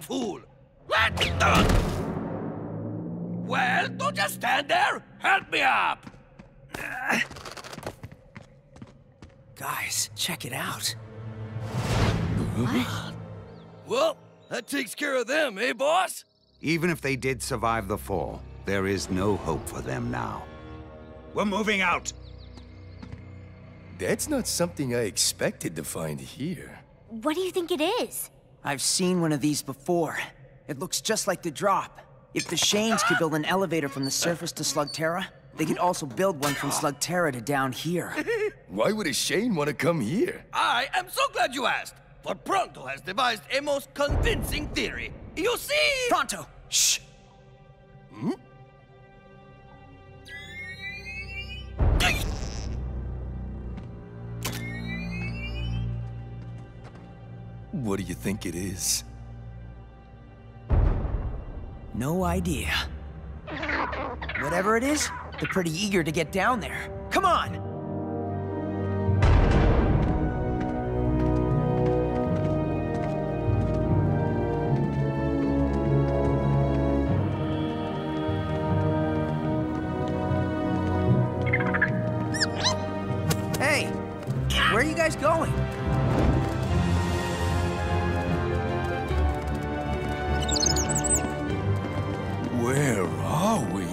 Fool! What? Well, don't just stand there! Help me up! Uh, guys, check it out. What? Well, that takes care of them, eh, boss? Even if they did survive the fall, there is no hope for them now. We're moving out! That's not something I expected to find here. What do you think it is? I've seen one of these before. It looks just like the drop. If the Shanes could build an elevator from the surface to Slugterra, they could also build one from Slugterra to down here. Why would a Shane want to come here? I am so glad you asked, for Pronto has devised a most convincing theory. You see... Pronto! Shh! Hmm? What do you think it is? No idea. Whatever it is, they're pretty eager to get down there. Come on! Hey! Where are you guys going? Where are we?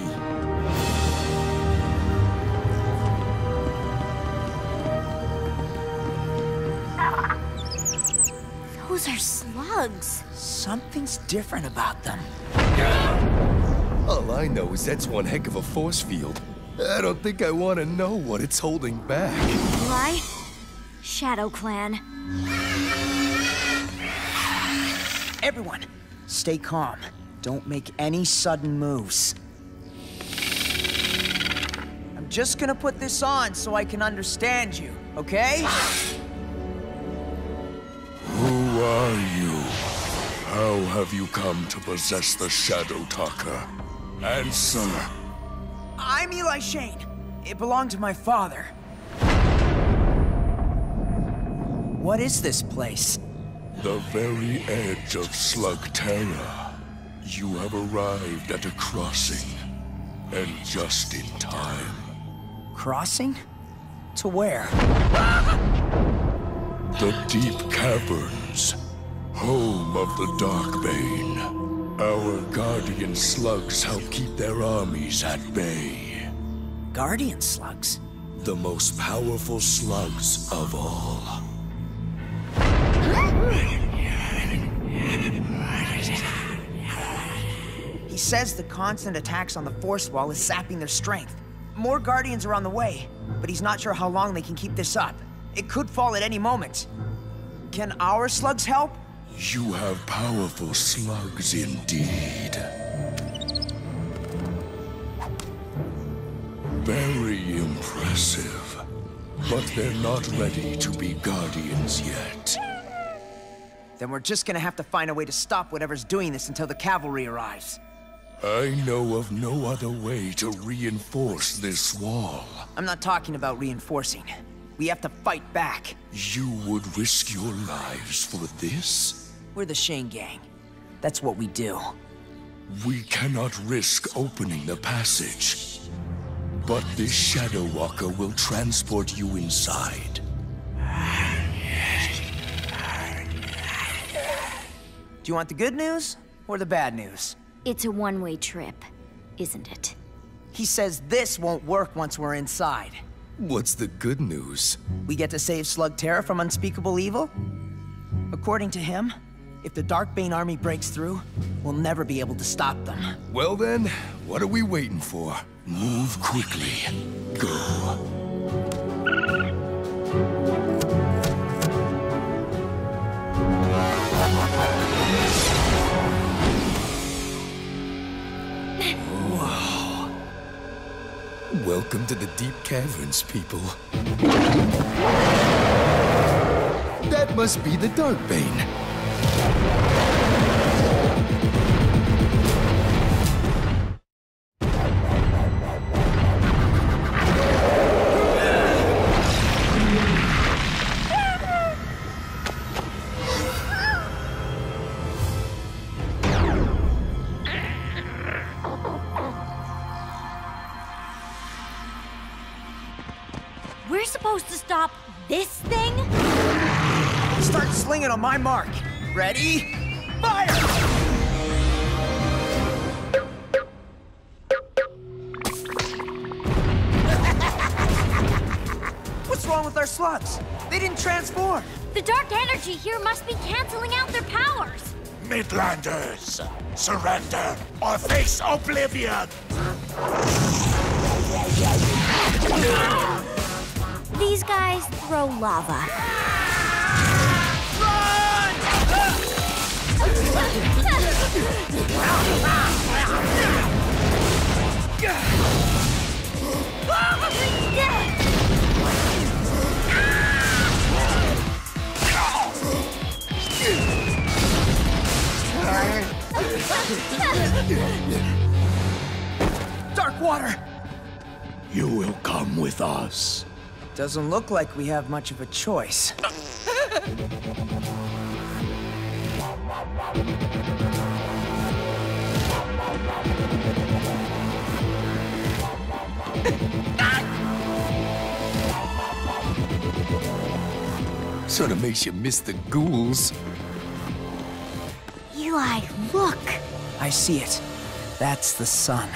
Those are slugs. Something's different about them. All I know is that's one heck of a force field. I don't think I want to know what it's holding back. Why? Shadow Clan. Everyone, stay calm. Don't make any sudden moves. I'm just gonna put this on so I can understand you, okay? Who are you? How have you come to possess the Shadow Taka? Answer. I'm Eli Shane. It belonged to my father. What is this place? The very edge of Slugterra. You have arrived at a crossing, and just in time. Crossing? To where? The deep caverns, home of the Darkbane. Our guardian slugs help keep their armies at bay. Guardian slugs? The most powerful slugs of all. He says the constant attacks on the force wall is sapping their strength. More guardians are on the way, but he's not sure how long they can keep this up. It could fall at any moment. Can our slugs help? You have powerful slugs indeed. Very impressive. But they're not ready to be guardians yet. Then we're just gonna have to find a way to stop whatever's doing this until the cavalry arrives. I know of no other way to reinforce this wall. I'm not talking about reinforcing. We have to fight back. You would risk your lives for this? We're the Shane gang. That's what we do. We cannot risk opening the passage. But this Shadow Walker will transport you inside. Do you want the good news or the bad news? It's a one-way trip, isn't it? He says this won't work once we're inside. What's the good news? We get to save Slugterra from unspeakable evil? According to him, if the Darkbane army breaks through, we'll never be able to stop them. Well then, what are we waiting for? Move quickly. Go. Whoa. Welcome to the deep caverns, people. That must be the Darkbane. On my mark. Ready? Fire! What's wrong with our slugs? They didn't transform. The dark energy here must be canceling out their powers. Midlanders, surrender or face oblivion. These guys throw lava. Dark water! You will come with us. Doesn't look like we have much of a choice. Sort of makes you miss the ghouls. Eli, look! I see it. That's the sun.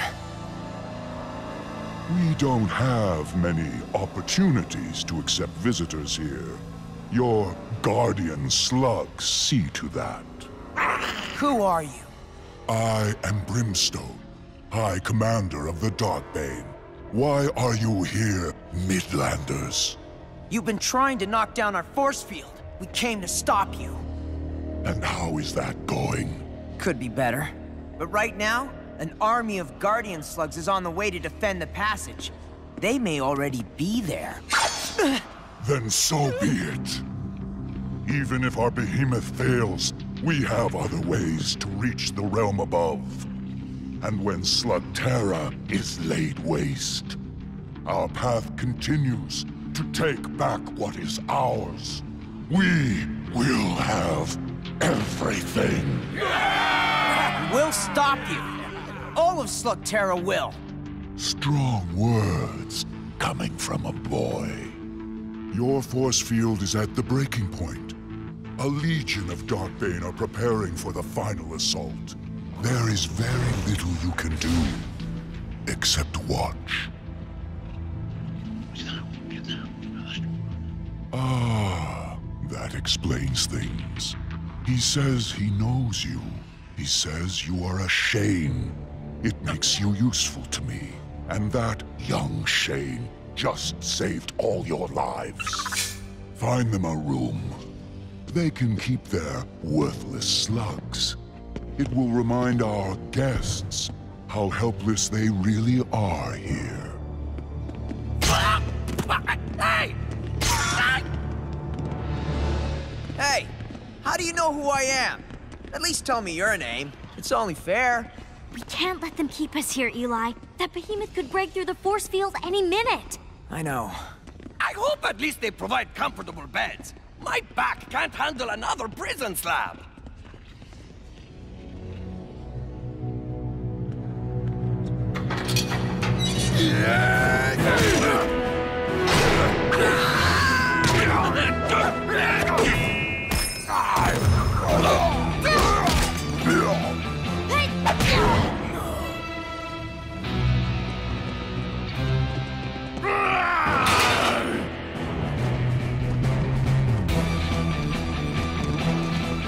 We don't have many opportunities to accept visitors here. Your guardian slugs see to that. Who are you? I am Brimstone, High Commander of the Darkbane. Why are you here, Midlanders? You've been trying to knock down our force field. We came to stop you. And how is that going? Could be better. But right now, an army of Guardian Slugs is on the way to defend the passage. They may already be there. Then so be it. Even if our behemoth fails, we have other ways to reach the realm above. And when Slugterra is laid waste, our path continues to take back what is ours. We will have everything. Yeah! We'll stop you. All of Slugterra will. Strong words coming from a boy. Your force field is at the breaking point. A legion of Darkbane are preparing for the final assault. There is very little you can do, except watch. Ah, that explains things. He says he knows you. He says you are a Shane. It makes you useful to me. And that young Shane just saved all your lives. Find them a room. They can keep their worthless slugs. It will remind our guests how helpless they really are here. Hey! Hey! How do you know who I am? At least tell me your name. It's only fair. We can't let them keep us here, Eli. That behemoth could break through the force field any minute. I know. I hope at least they provide comfortable beds. My back can't handle another prison slab.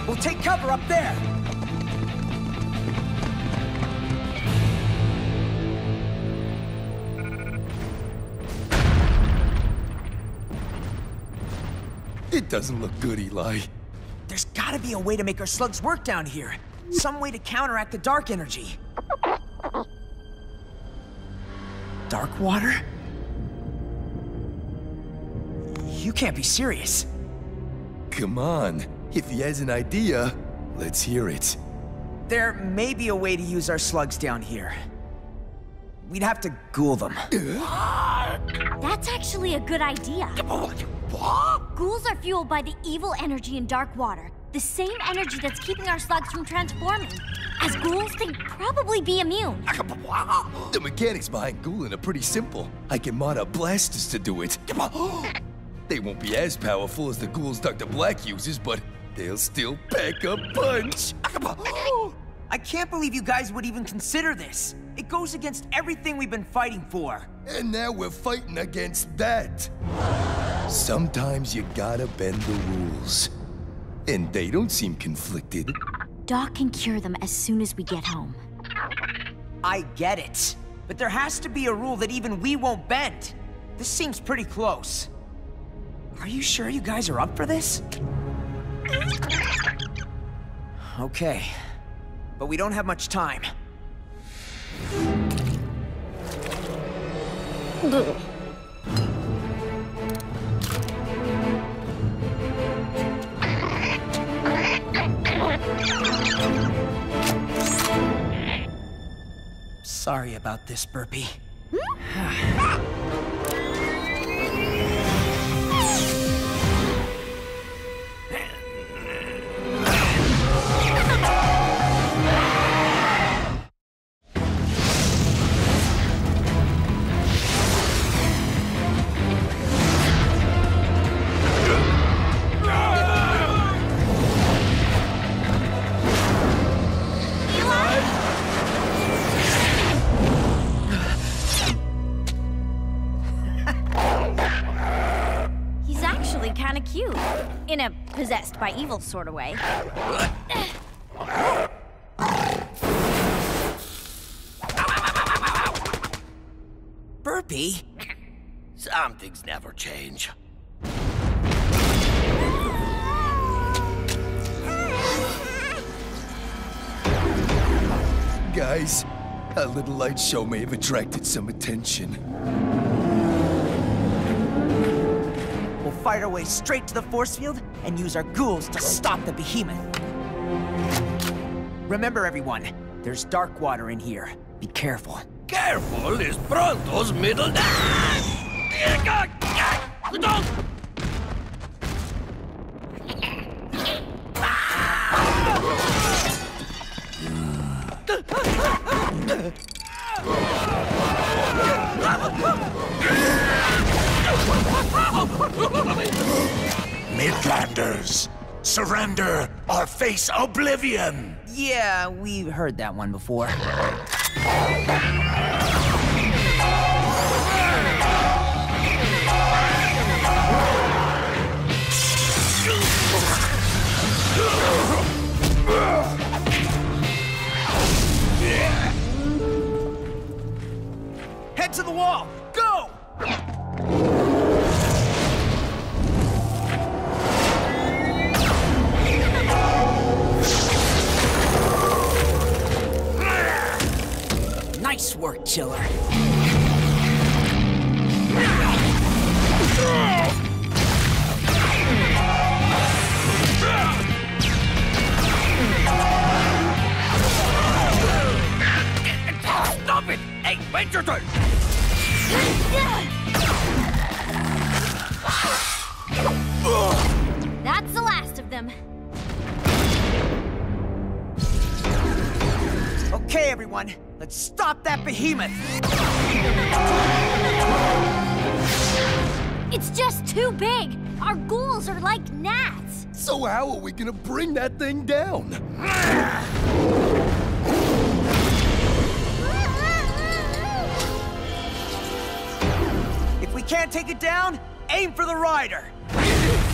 We'll take cover up there. It doesn't look good, Eli. There's gotta be a way to make our slugs work down here. Some way to counteract the dark energy. Dark water? You can't be serious. Come on. If he has an idea, let's hear it. There may be a way to use our slugs down here. We'd have to ghoul them. That's actually a good idea. What? Ghouls are fueled by the evil energy in dark water. The same energy that's keeping our slugs from transforming. As ghouls, they'd probably be immune. The mechanics behind ghouling are pretty simple. I can mod a blasters to do it. They won't be as powerful as the ghouls Doctor Blakk uses, but they'll still pack a punch. I can't believe you guys would even consider this. It goes against everything we've been fighting for. And now we're fighting against that. Sometimes you gotta bend the rules. And they don't seem conflicted. Doc can cure them as soon as we get home. I get it. But there has to be a rule that even we won't bend. This seems pretty close. Are you sure you guys are up for this? Okay. But we don't have much time. Sorry about this, Burpy. In a possessed by evil sort of way. Burpy? Some things never change. Guys, a little light show may have attracted some attention. Fight our way straight to the force field and use our ghouls to stop the behemoth. Remember, everyone, there's dark water in here. Be careful. Careful is Pronto's middle name. Midlanders, surrender or face oblivion! Yeah, we've heard that one before. Head to the wall! Go! Nice work, Chiller. Stop it! Hey, wait your turn! That's the last of them. Okay, everyone. Let's stop that behemoth! It's just too big! Our ghouls are like gnats! So how are we gonna bring that thing down? If we can't take it down, aim for the rider!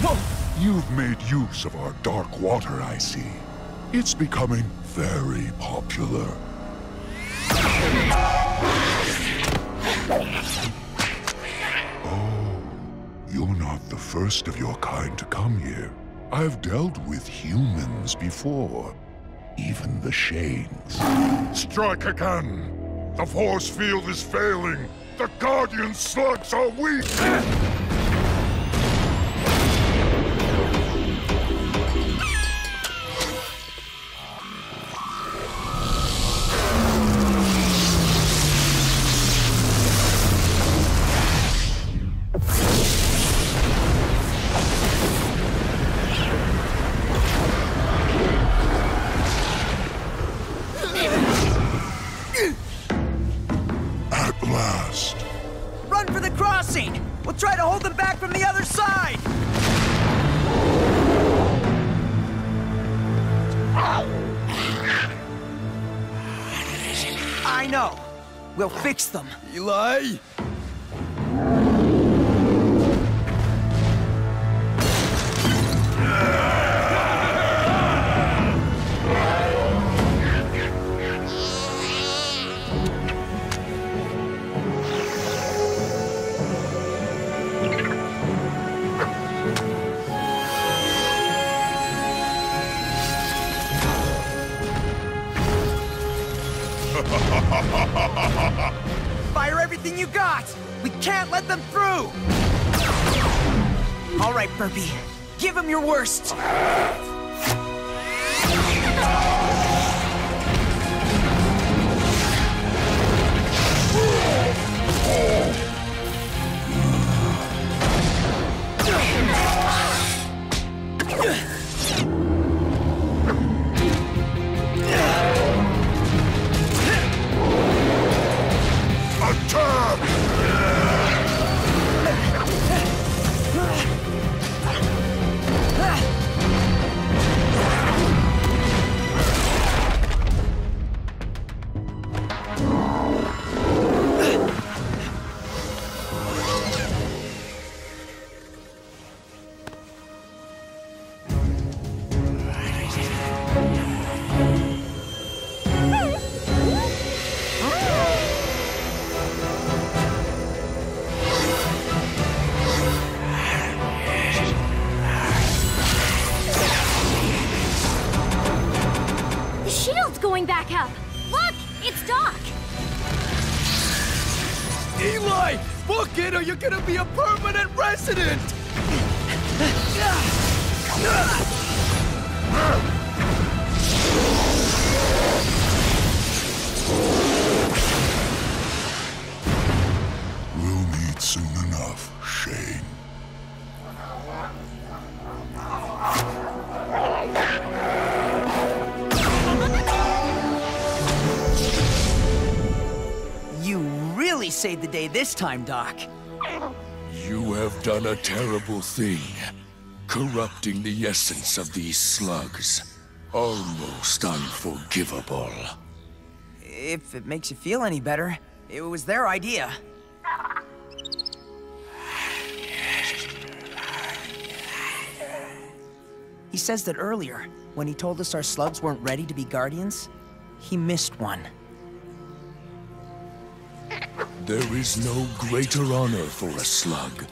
Whoa. You've made use of our dark water, I see. It's becoming very popular. Oh, you're not the first of your kind to come here. I've dealt with humans before, even the Shanes. Strike again! The force field is failing! The Guardian slugs are weak! Fix them. Eli? Burpy, give him your worst! You're gonna be a permanent resident! We'll meet soon enough, Shane. You really saved the day this time, Doc. You have done a terrible thing, corrupting the essence of these slugs. Almost unforgivable. If it makes you feel any better, it was their idea. He says that earlier, when he told us our slugs weren't ready to be guardians, he missed one. There is no greater honor for a slug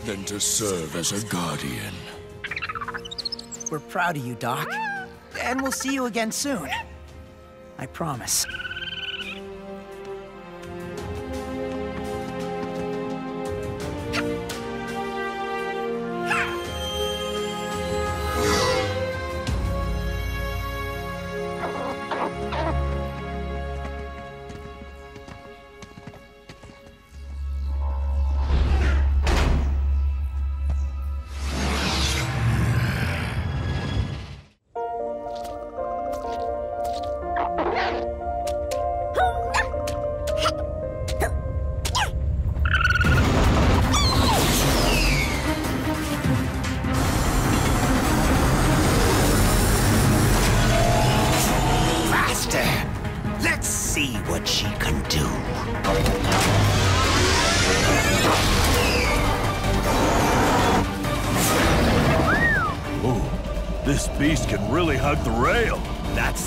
than to serve as a guardian. We're proud of you, Doc. And we'll see you again soon. I promise.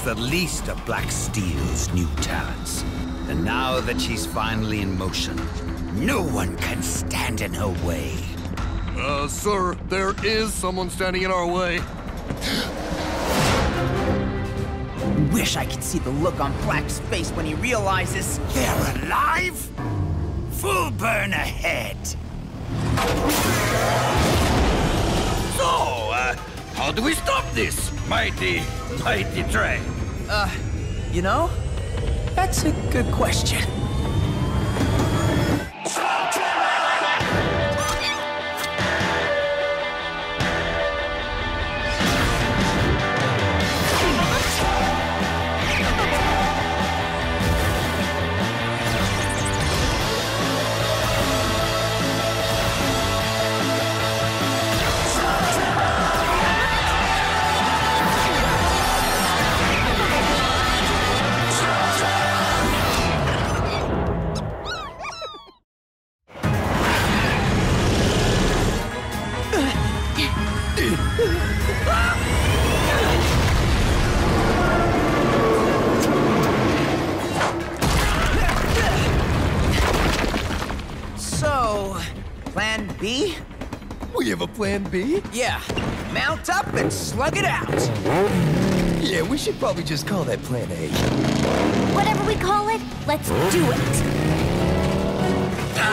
The least of Black Steel's new talents. And now that she's finally in motion, no one can stand in her way. Uh, sir, there is someone standing in our way. Wish I could see the look on Black's face when he realizes they're alive? Full burn ahead. So, uh, how do we stop this, mighty, mighty Drake? Uh, you know, that's a good question. Plan B? Yeah. Mount up and slug it out. Yeah, we should probably just call that Plan A. Whatever we call it, let's do it. Ah!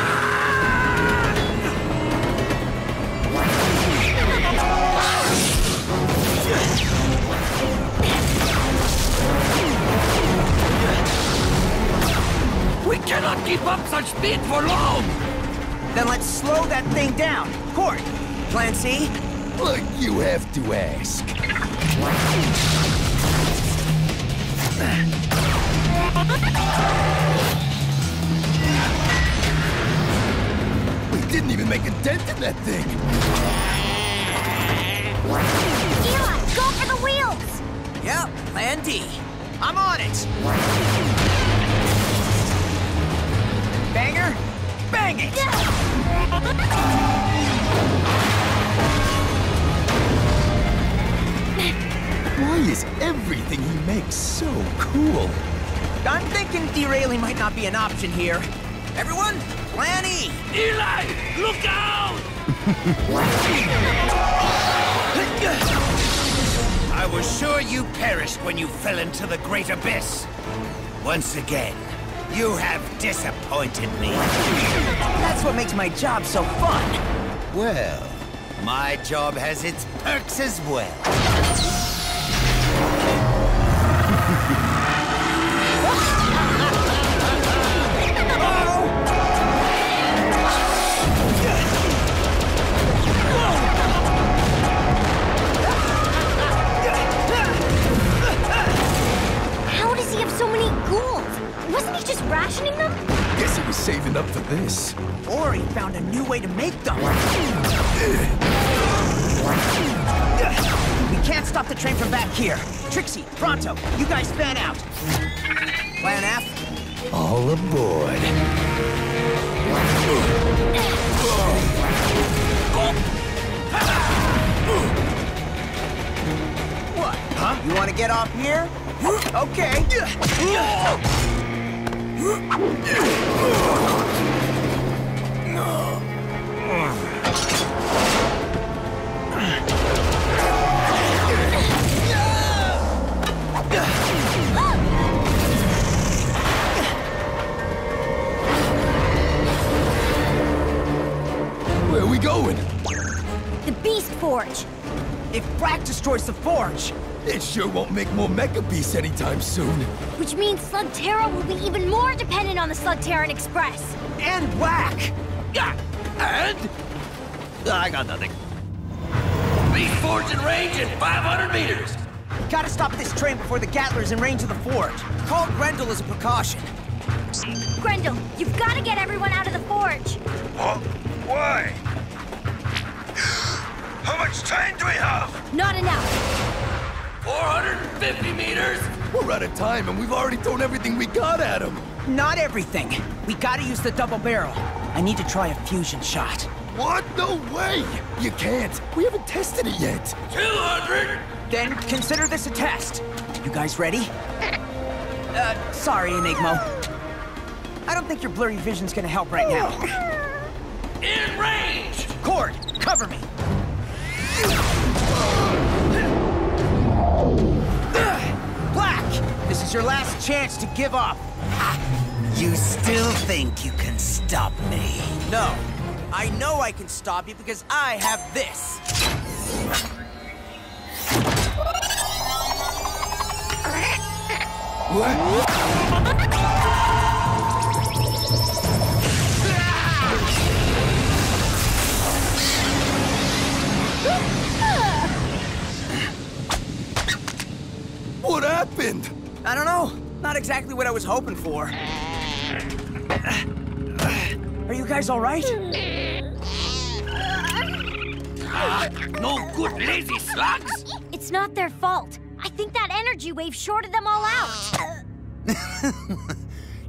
We cannot keep up such speed for long! Then let's slow that thing down. Kord. Plan C? Look, you have to ask. We didn't even make a dent in that thing. Eli, go for the wheels! Yep, Plan D. I'm on it. Banger, bang it! Yeah. Why is everything he makes so cool? I'm thinking derailing might not be an option here. Everyone, Plan E! Eli, look out! I was sure you perished when you fell into the great abyss. Once again, you have disappointed me. That's what makes my job so fun. Well, my job has its perks as well. How does he have so many ghouls? Wasn't he just rationing them? Guess he was saving up for this. Or he found a new way to make them. We can't stop the train from back here. Trixie, Pronto, you guys fan out. Plan F? All aboard. What? Huh? You want to get off here? Okay. Where are we going? The Beast Forge. If Blakk destroys the forge, it sure won't make more Mecha Beasts anytime soon. Which means Slugterra will be even more dependent on the Slugterran Express. And Blakk. Yeah. And? I got nothing. Beast Forge in range at five hundred meters. Gotta stop this train before the Gatler's in range of the forge. Call Grendel as a precaution. Grendel, you've gotta get everyone out of the forge. What? Why? How much time do we have? Not enough. four hundred fifty meters! We're out of time and we've already thrown everything we got at him! Not everything! We gotta use the double barrel. I need to try a fusion shot. What? No way! You can't! We haven't tested it yet! two hundred! Then consider this a test. You guys ready? Uh, sorry, Enigmo. I don't think your blurry vision's gonna help right now. In range! Cord, cover me! Blakk, this is your last chance to give up. You still think you can stop me? No. I know I can stop you because I have this. What? What happened? I don't know. Not exactly what I was hoping for. Are you guys all right? Ah, no good lazy slugs! It's not their fault. I think that energy wave shorted them all out.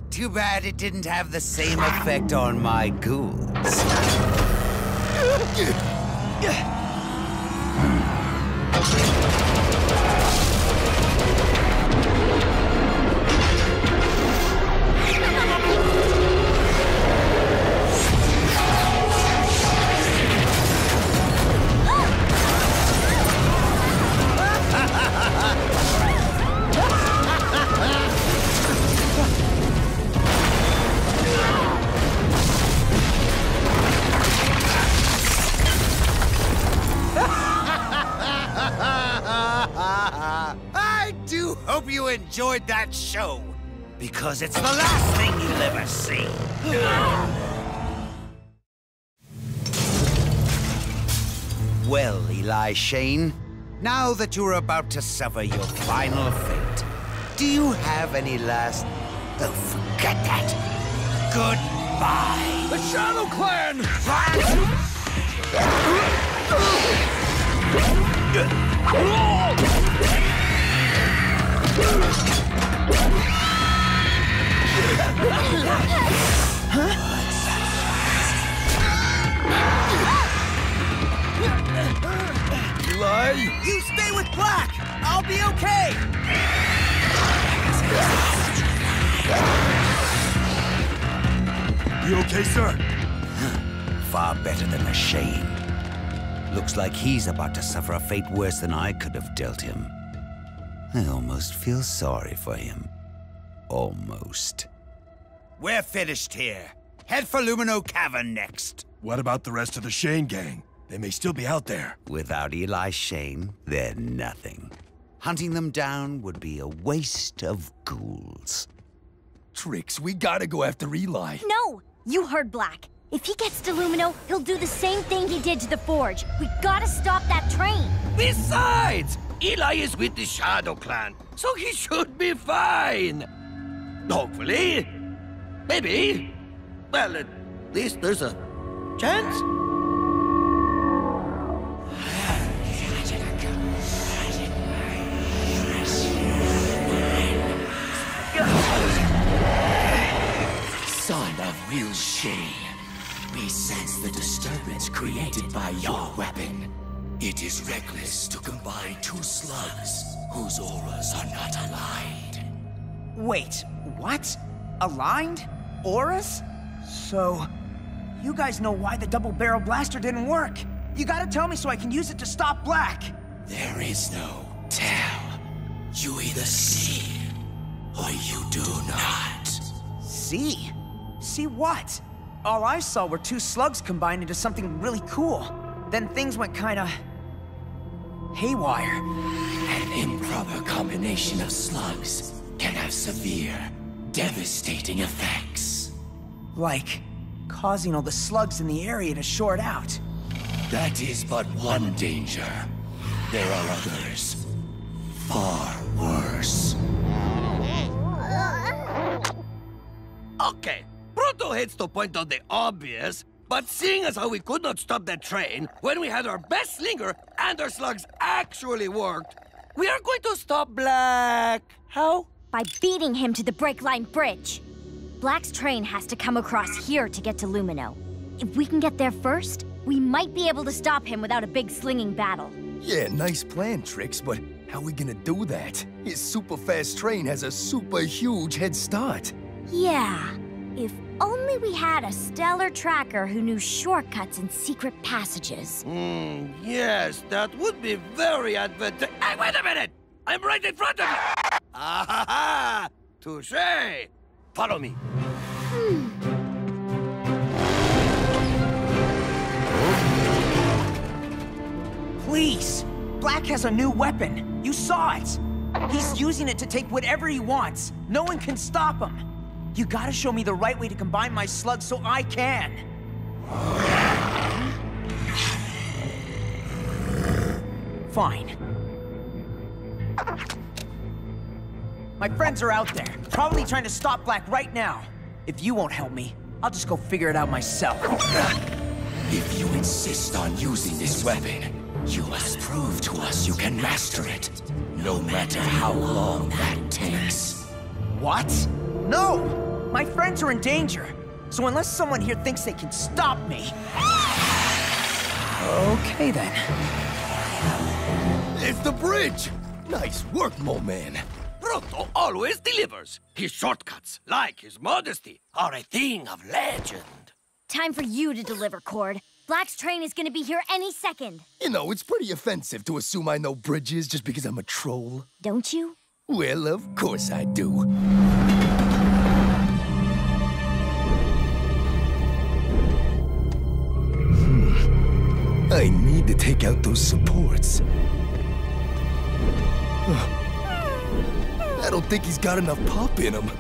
Too bad it didn't have the same effect on my ghouls. Hope you enjoyed that show, because it's the last thing you'll ever see. Well, Eli Shane, now that you're about to suffer your final fate, do you have any last... Oh, forget that. Goodbye. The Shadow Clan! Flash! Huh? Eli? You stay with Blakk! I'll be okay! You okay, sir? Far better than ashamed. Looks like he's about to suffer a fate worse than I could have dealt him. I almost feel sorry for him. Almost. We're finished here. Head for Lumino Cavern next. What about the rest of the Shane gang? They may still be out there. Without Eli Shane, they're nothing. Hunting them down would be a waste of ghouls. Trix, we gotta go after Eli. No! You heard Blakk. If he gets to Lumino, he'll do the same thing he did to the Forge. We gotta stop that train. Besides! Eli is with the Shadow Clan, so he should be fine! Hopefully. Maybe. Well, at least there's a chance. Will Shane, we sense the disturbance created by your weapon. It is reckless to combine two slugs whose auras are not aligned. Wait, what? Aligned? Auras? So, you guys know why the double-barrel blaster didn't work. You gotta tell me so I can use it to stop Blakk. There is no tell. You either see, or you do not. See? See what? All I saw were two slugs combined into something really cool. Then things went kinda haywire. An improper combination of slugs can have severe, devastating effects. Like causing all the slugs in the area to short out. That is but one danger. There are others. Far worse. Okay, Pronto hates to point out the obvious, but seeing as how we could not stop that train when we had our best slinger and our slugs actually worked, we are going to stop Blakk. How? By beating him to the brake line bridge. Black's train has to come across here to get to Lumino. If we can get there first, we might be able to stop him without a big slinging battle. Yeah, nice plan, Trix, but how are we gonna do that? His super fast train has a super huge head start. Yeah, if only we had a stellar tracker who knew shortcuts and secret passages. Mm, yes, that would be very advantageous. Hey, wait a minute! I'm right in front of you! Ah ha ha! Touché! Follow me. Hmm. Please! Blakk has a new weapon. You saw it. He's using it to take whatever he wants. No one can stop him. You gotta show me the right way to combine my slugs so I can. Fine. My friends are out there, probably trying to stop Blakk right now. If you won't help me, I'll just go figure it out myself. If you insist on using this weapon, you must prove to us you can master it, no matter how long that takes. What? No! My friends are in danger, so unless someone here thinks they can stop me... Okay, then. It's the bridge! Nice work, Mo Man. Pronto always delivers. His shortcuts, like his modesty, are a thing of legend. Time for you to deliver, Cord. Black's train is gonna be here any second. You know, it's pretty offensive to assume I know bridges just because I'm a troll. Don't you? Well, of course I do. Hmm. I need to take out those supports. I don't think he's got enough pop in him.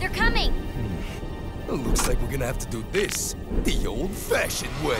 They're coming! Looks like we're gonna have to do this the old-fashioned way.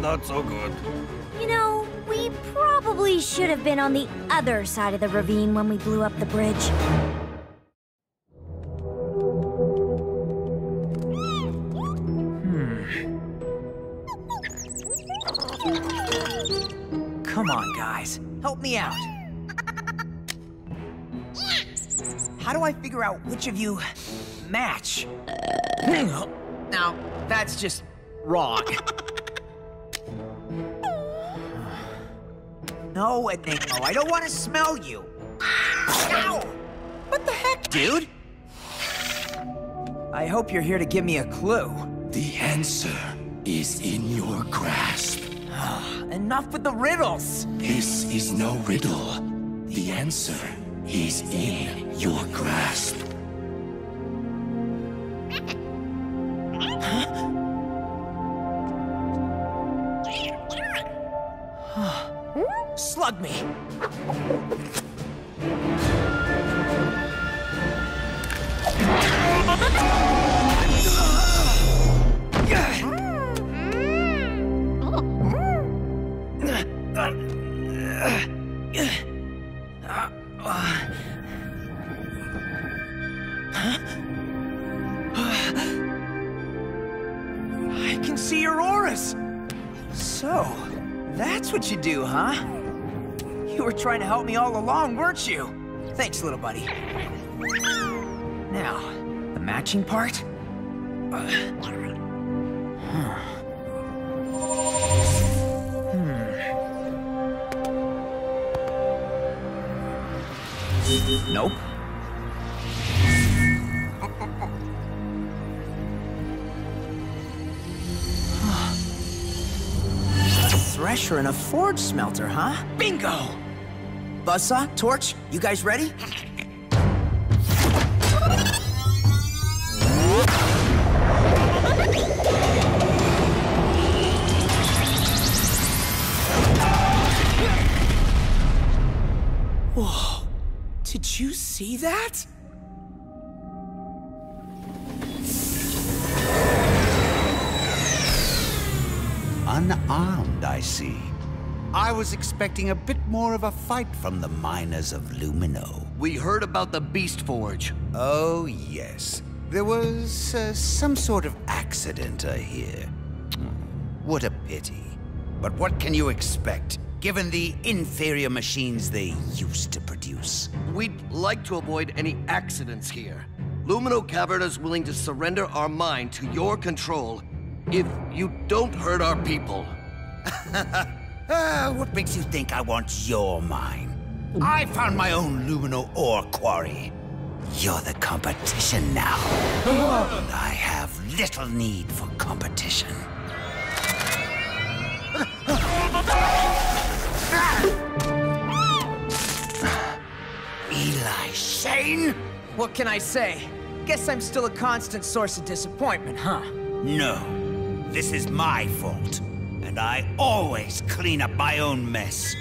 Not so good. You know, we probably should have been on the other side of the ravine when we blew up the bridge. Hmm. Come on, guys. Help me out. how do I figure out which of you match? Uh... Now, that's just wrong. No, Enigmo, I don't want to smell you. Ow! What the heck, dude? I hope you're here to give me a clue. The answer is in your grasp. Enough with the riddles! This is no riddle. The answer is in your grasp. Slug me! I can see your auras! So, that's what you do, huh? You were trying to help me all along, weren't you? Thanks, little buddy. Now, the matching part? Uh, huh. Hmm. Nope. Thresher and a forge smelter, huh? Bingo! Buzzsaw, torch, you guys ready? Whoa, did you see that? Unarmed, I see. I was expecting a bit more of a fight from the miners of Lumino. We heard about the Beast Forge. Oh, yes. There was uh, some sort of accident, I hear. What a pity. But what can you expect, given the inferior machines they used to produce? We'd like to avoid any accidents here. Lumino Cavern is willing to surrender our mine to your control if you don't hurt our people. uh, what makes you think I want your mine? I found my own Lumino ore quarry. You're the competition now. I have little need for competition. Eli Shane? What can I say? Guess I'm still a constant source of disappointment, huh? No. This is my fault. And I always clean up my own mess.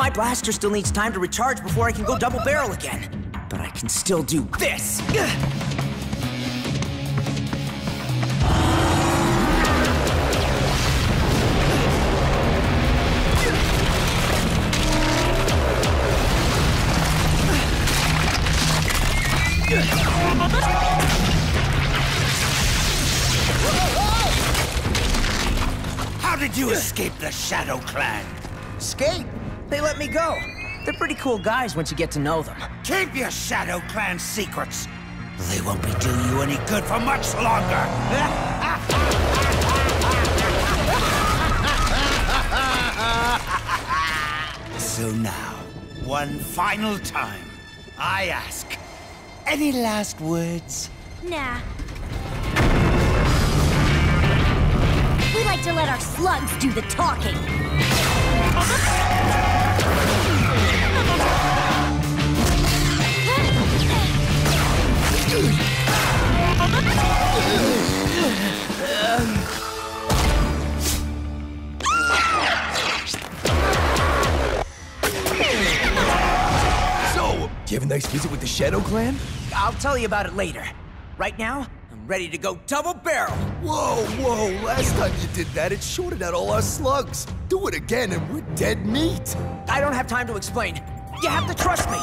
My blaster still needs time to recharge before I can go double barrel again. But I can still do this. How did you escape the Shadow Clan? Escape? They let me go. They're pretty cool guys once you get to know them. Keep your Shadow Clan secrets. They won't be doing you any good for much longer. So now, one final time, I ask, any last words? Nah. We like to let our slugs do the talking. nice visit with the Shadow Clan? I'll tell you about it later. Right now, I'm ready to go double barrel. Whoa, whoa, last time you did that, it shorted out all our slugs. Do it again and we're dead meat. I don't have time to explain. You have to trust me.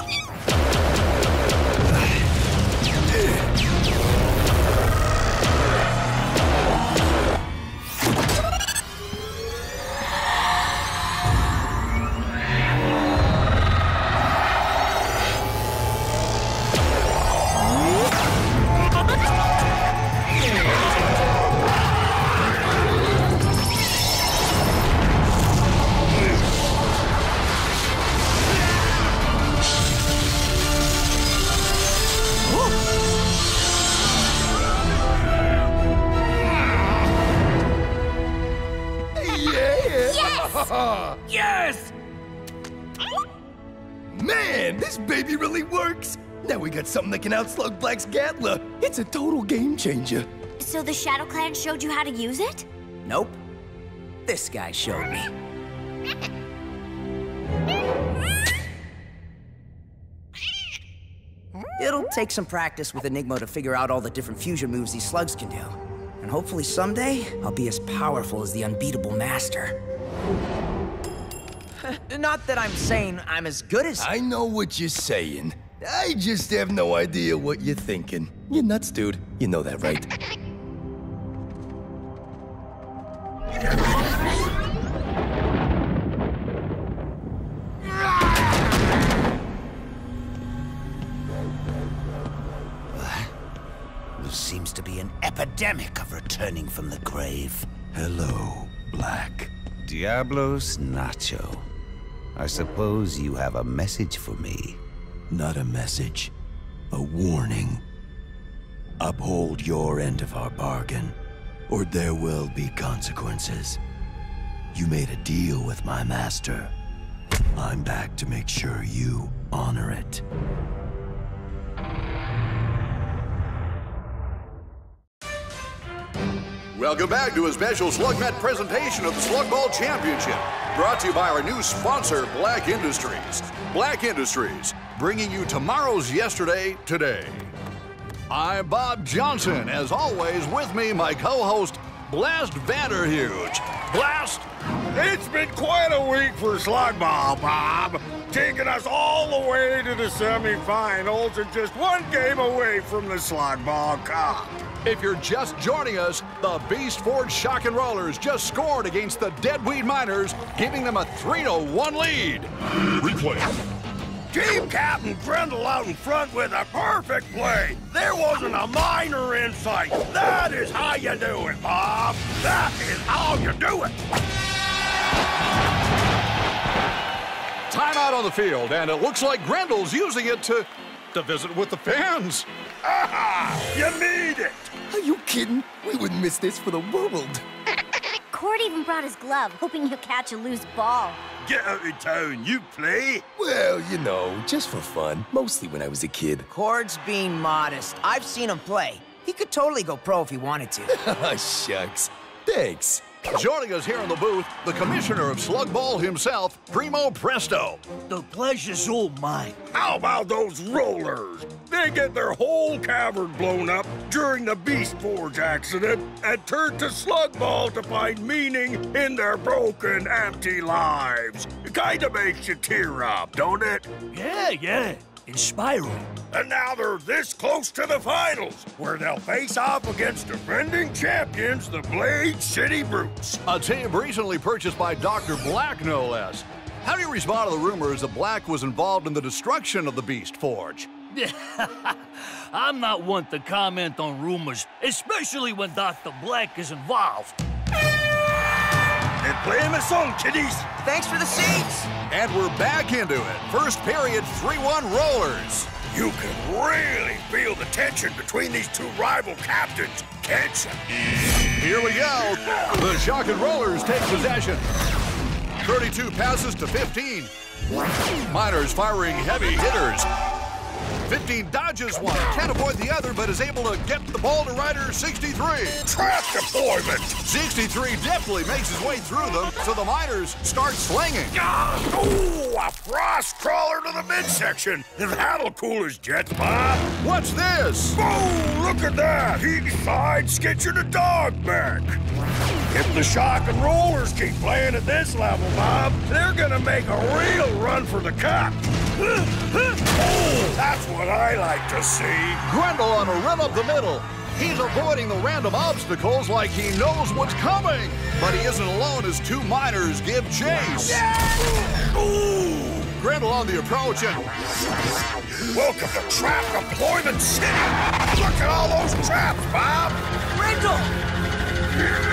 Something that can outslug Black's Gatler. It's a total game changer. So the Shadow Clan showed you how to use it? Nope. This guy showed me. It'll take some practice with Enigma to figure out all the different fusion moves these slugs can do. And hopefully someday, I'll be as powerful as the unbeatable master. Not that I'm saying I'm as good as... I know what you're saying. I just have no idea what you're thinking. You're nuts, dude. You know that, right? There seems to be an epidemic of returning from the grave. Hello, Blakk. Diablos Nacho. I suppose you have a message for me. Not a message, a warning. Uphold your end of our bargain, or there will be consequences. You made a deal with my master. I'm back to make sure you honor it. Welcome back to a special Slugmat presentation of the Slugball Championship, brought to you by our new sponsor, Blakk Industries. Blakk Industries, bringing you tomorrow's yesterday today. I'm Bob Johnson, as always with me, my co-host, Blast Vanderhuge. Blast! It's been quite a week for Slugball, Bob. Taking us all the way to the semifinals and just one game away from the Slugball Cup. If you're just joining us, the Beast Forge Shock and Rollers just scored against the Deadweed Miners, giving them a three to one lead. Replay. Team Captain Grendel out in front with a perfect play. There wasn't a minor in sight. That is how you do it, Bob. That is how you do it. Timeout on the field, and it looks like Grendel's using it to, to visit with the fans. Ah, you need it. Are you kidding? We wouldn't miss this for the world. Cord even brought his glove, hoping he'll catch a loose ball. Get out of town, you play? Well, you know, just for fun. Mostly when I was a kid. Cord's being modest. I've seen him play. He could totally go pro if he wanted to. Shucks. Thanks. Joining us here in the booth, the commissioner of Slugball himself, Primo Presto. The pleasure's all mine. How about those rollers? They get their whole cavern blown up during the Beast Forge accident and turn to Slugball to find meaning in their broken, empty lives. It kinda makes you tear up, don't it? Yeah, yeah. Inspiring. And now they're this close to the finals, where they'll face off against defending champions, the Blade City Brutes. A team recently purchased by Doctor Blakk, no less. How do you respond to the rumors that Blakk was involved in the destruction of the Beast Forge? I'm not one to comment on rumors, especially when Doctor Blakk is involved. And play him a song, kiddies. Thanks for the seats. And we're back into it. First period, three one Rollers. You can really feel the tension between these two rival captains, can't you? Here we go. The Shock and Rollers take possession. thirty-two passes to fifteen. Miners firing heavy hitters. fifteen dodges one, can't avoid the other, but is able to get the ball to rider sixty-three. Trap deployment! sixty-three deftly makes his way through them, so the miners start slinging. Ah, ooh, a frost crawler to the midsection. That'll cool his jets, Ma. What's this? Oh, look at that! He side skits you the dog back. If the Shock and Rollers keep playing at this level, Bob, they're gonna make a real run for the cup. Oh, that's what I like to see. Grendel on a run up the middle. He's avoiding the random obstacles like he knows what's coming. But he isn't alone as two miners give chase. Yeah! Ooh! Grendel on the approach and... Welcome to Trap Deployment City! Look at all those traps, Bob! Grendel! Yeah.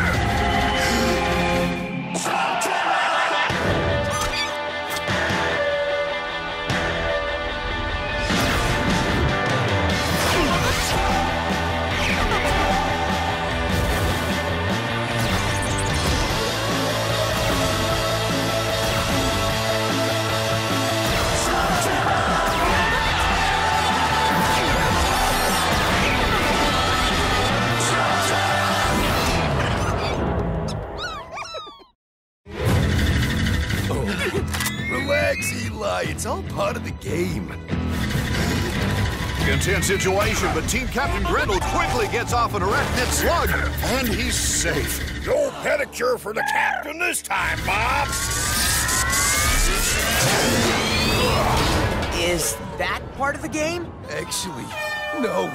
It's all part of the game. Intense situation, but Team Captain Grendel quickly gets off an arachnid slug, and he's safe. No pedicure for the captain this time, Bob. Is that part of the game? Actually, no.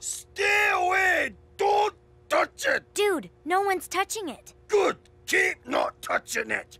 Stay away! Don't touch it! Dude, no one's touching it. Good. Keep not touching it.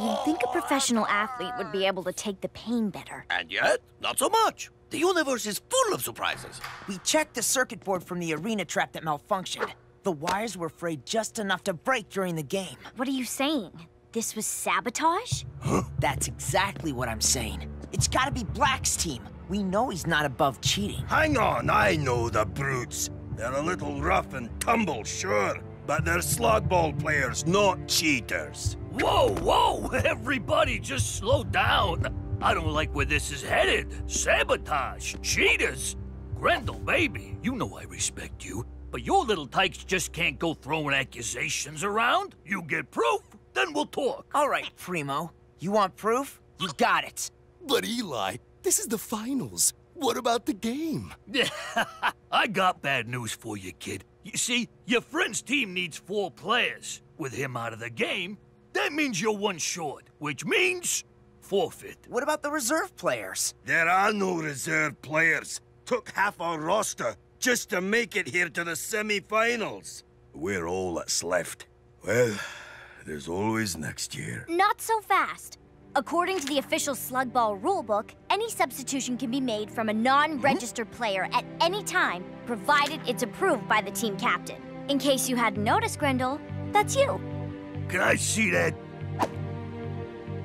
You'd think a professional athlete would be able to take the pain better. And yet, not so much. The universe is full of surprises. We checked the circuit board from the arena trap that malfunctioned. The wires were frayed just enough to break during the game. What are you saying? This was sabotage? Huh? That's exactly what I'm saying. It's gotta be Black's team. We know he's not above cheating. Hang on, I know the brutes. They're a little rough and tumble, sure. But they're Slugball players, not cheaters. Whoa, whoa! Everybody just slow down. I don't like where this is headed. Sabotage, cheaters. Grendel, baby, you know I respect you, but your little tykes just can't go throwing accusations around. You get proof, then we'll talk. All right, Primo. You want proof? You got it. But Eli, this is the finals. What about the game? I got bad news for you, kid. You see, your friend's team needs four players. With him out of the game, that means you're one short, which means forfeit. What about the reserve players? There are no reserve players. Took half our roster just to make it here to the semi-finals. We're all that's left. Well, there's always next year. Not so fast. According to the official Slugball rulebook, any substitution can be made from a non-registered hmm? player at any time, provided it's approved by the team captain. In case you hadn't noticed, Grendel, that's you. Can I see that?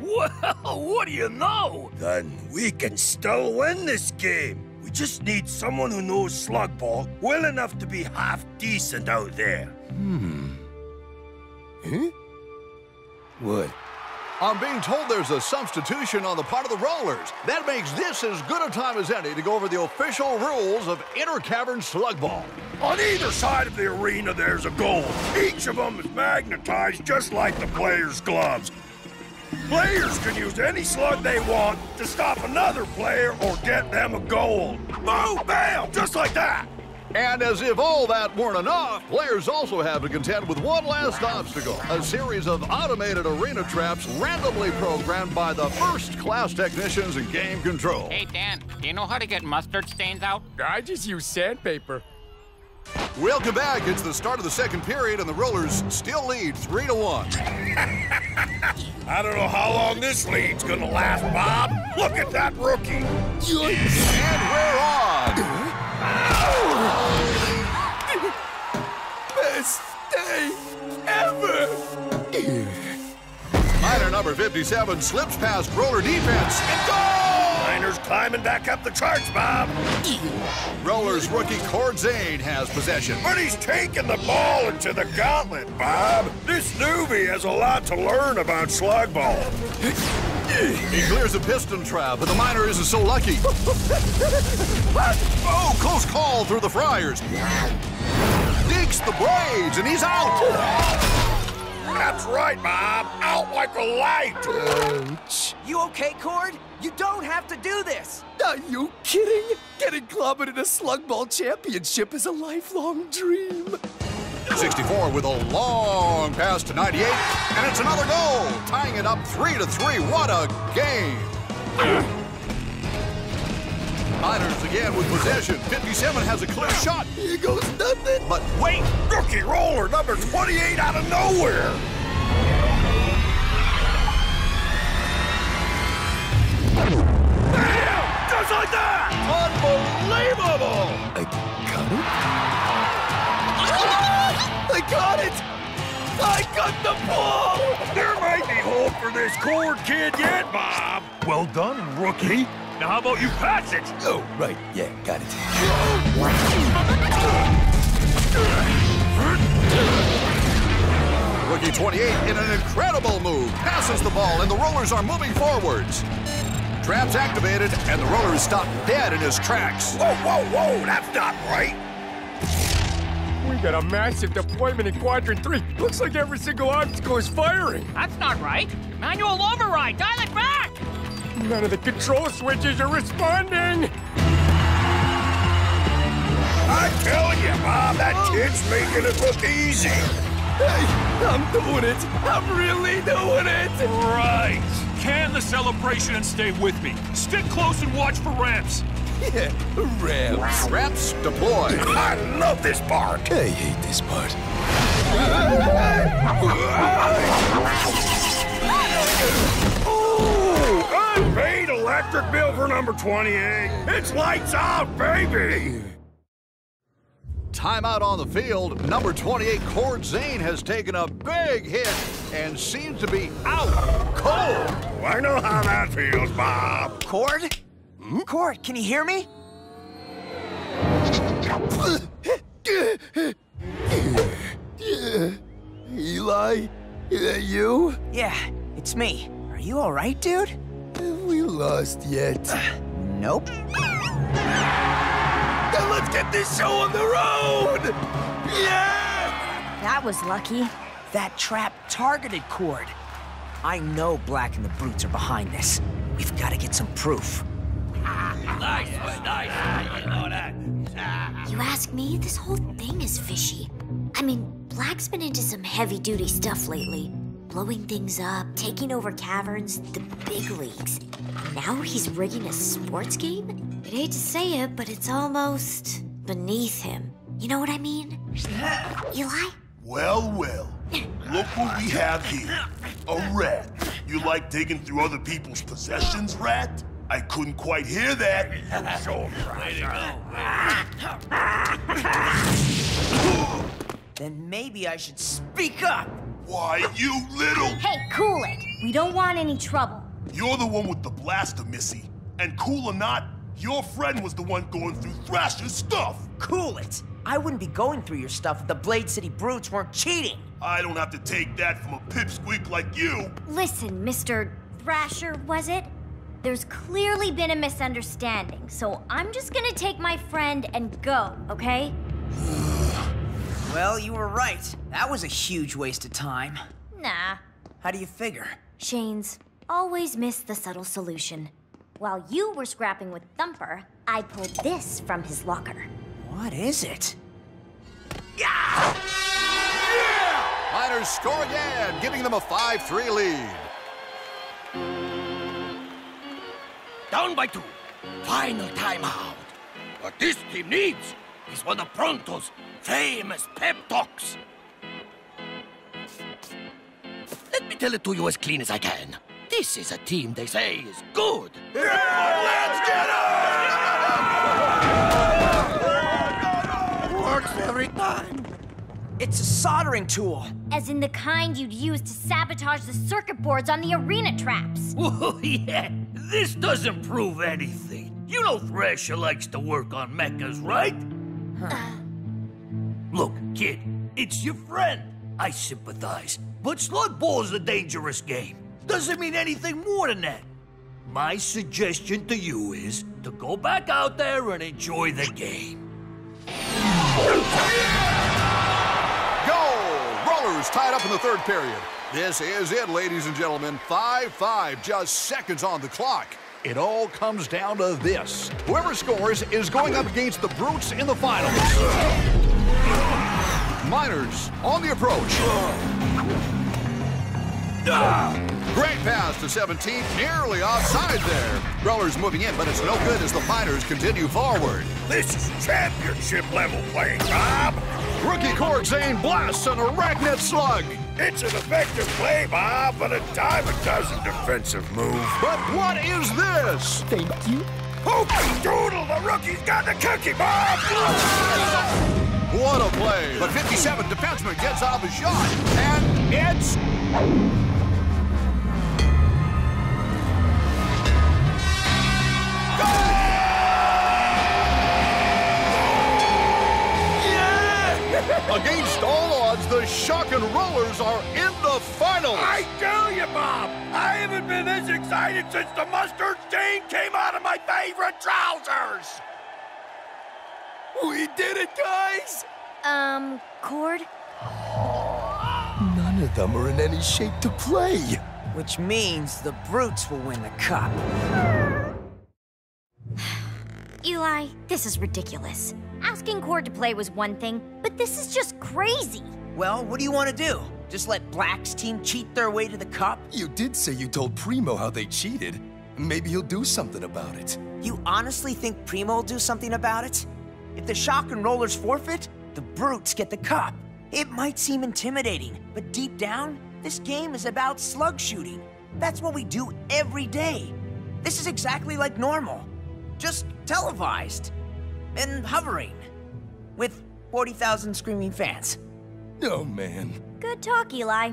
Well, what do you know? Then we can still win this game. We just need someone who knows Slugball well enough to be half-decent out there. Hmm. Huh? What? I'm being told there's a substitution on the part of the Rollers. That makes this as good a time as any to go over the official rules of inter-cavern Slugball. On either side of the arena, there's a goal. Each of them is magnetized just like the players' gloves. Players can use any slug they want to stop another player or get them a goal. Boom, bam, just like that. And as if all that weren't enough, players also have to contend with one last obstacle, a series of automated arena traps randomly programmed by the first-class technicians in game control. Hey, Dan, do you know how to get mustard stains out? I just use sandpaper. Welcome back. It's the start of the second period, and the Rollers still lead three to one. I don't know how long this lead's gonna last, Bob. Look at that rookie. And we're on. Best day ever! Miner number fifty-seven slips past roller defense and goal! Miner's climbing back up the charts, Bob! Roller's rookie Cord Zane has possession. But he's taking the ball into the gauntlet, Bob! This newbie has a lot to learn about Slugball. He clears a piston trap, but the miner isn't so lucky. Oh, close call through the friars. Digs the blades, and he's out. That's right, Bob. Out like a light. Ouch. You okay, Cord? You don't have to do this. Are you kidding? Getting clobbered in a Slugball championship is a lifelong dream. sixty-four with a long pass to ninety-eight, and it's another goal, tying it up three to three. What a game! Miners again with possession. fifty-seven has a clear shot. Here goes nothing. But wait, rookie roller number twenty-eight out of nowhere. Bam! Just like that! Unbelievable! I got it. I got it! I got the ball! There might be hope for this Cord kid yet, Bob! Well done, rookie! Now how about you pass it? Oh, right, yeah, got it. Rookie twenty-eight in an incredible move, passes the ball, and the rollers are moving forwards. Trap's activated, and the roller is stopped dead in his tracks. Whoa, whoa, whoa, that's not right! We got a massive deployment in Quadrant three. Looks like every single obstacle is firing. That's not right. Manual override, dial it back! None of the control switches are responding. I'm telling you, Bob, that kid's making it look easy. Hey, I'm doing it. I'm really doing it. Right. Can the celebration and stay with me. Stick close and watch for ramps. Yeah, ramps. Ramps deployed. I love this part. I hate this part. Ooh, unpaid electric bill for number twenty-eight. It's lights out, baby. Timeout on the field. Number twenty-eight, Cord Zane, has taken a big hit and seems to be out cold. Oh, I know how that feels, Bob. Cord? Hmm? Cord, can you hear me? Eli, is that you? Yeah, it's me. Are you all right, dude? Have we lost yet? Uh, nope. Now let's get this show on the road! Yeah! That was lucky. That trap targeted Cord. I know Blakk and the Brutes are behind this. We've got to get some proof. Nice, nice, you know that. You ask me, this whole thing is fishy. I mean, Black's been into some heavy-duty stuff lately. Blowing things up, taking over caverns, the big leagues. Now he's rigging a sports game? I'd hate to say it, but it's almost beneath him. You know what I mean? Eli? Well, well. Look what we have here. A rat. You like digging through other people's possessions, rat? I couldn't quite hear that. Then maybe I should speak up. Why, you little... Hey, cool it. We don't want any trouble. You're the one with the blaster, Missy. And cool or not, your friend was the one going through Thrasher's stuff. Cool it. I wouldn't be going through your stuff if the Blade City Brutes weren't cheating. I don't have to take that from a pipsqueak like you. Listen, Mister Thrasher, was it? There's clearly been a misunderstanding, so I'm just gonna take my friend and go, okay? Well, you were right. That was a huge waste of time. Nah. How do you figure? Shane's always miss the subtle solution. While you were scrapping with Thumper, I pulled this from his locker. What is it? Yeah! Yeah! Miners score again, giving them a five three lead. Down by two. Final timeout. What this team needs is one of Pronto's famous pep talks. Let me tell it to you as clean as I can. This is a team they say is good. Yeah, let's get it! Works every time. It's a soldering tool. As in the kind you'd use to sabotage the circuit boards on the arena traps. Oh, yeah. This doesn't prove anything. You know Thrasher likes to work on mechas, right? Huh. Look, kid, it's your friend. I sympathize. But Slugball is a dangerous game. doesn't mean anything more than that. My suggestion to you is to go back out there and enjoy the game. Go! Rollers tied up in the third period. This is it, ladies and gentlemen. five five, just seconds on the clock. It all comes down to this. Whoever scores is going up against the Brutes in the finals. Miners on the approach. Great pass to seventeen, nearly offside there. Rollers moving in, but it's no good as the Miners continue forward. This is championship level playing, Bob. Rookie Cord Zane blasts an arachnid slug. It's an effective play, Bob, but a dime a dozen defensive move. But what is this? Thank you. Hoopy doodle, the rookie's got the cookie, Bob! What a play. But fifty-seven defenseman gets off a shot, and it's... Goal! Against all odds, the Shock and Rollers are in the finals. I tell you, Bob, I haven't been this excited since the mustard stain came out of my favorite trousers. We did it, guys. Um, Cord? None of them are in any shape to play. Which means the Brutes will win the cup. Eli, this is ridiculous. Asking Cord to play was one thing, but this is just crazy. Well, what do you want to do? Just let Black's team cheat their way to the cup? You did say you told Primo how they cheated. Maybe he'll do something about it. You honestly think Primo will do something about it? If the Shock and Rollers forfeit, the Brutes get the cup. It might seem intimidating, but deep down, this game is about slug shooting. That's what we do every day. This is exactly like normal, just televised. And hovering, with forty thousand screaming fans. Oh, man. Good talk, Eli.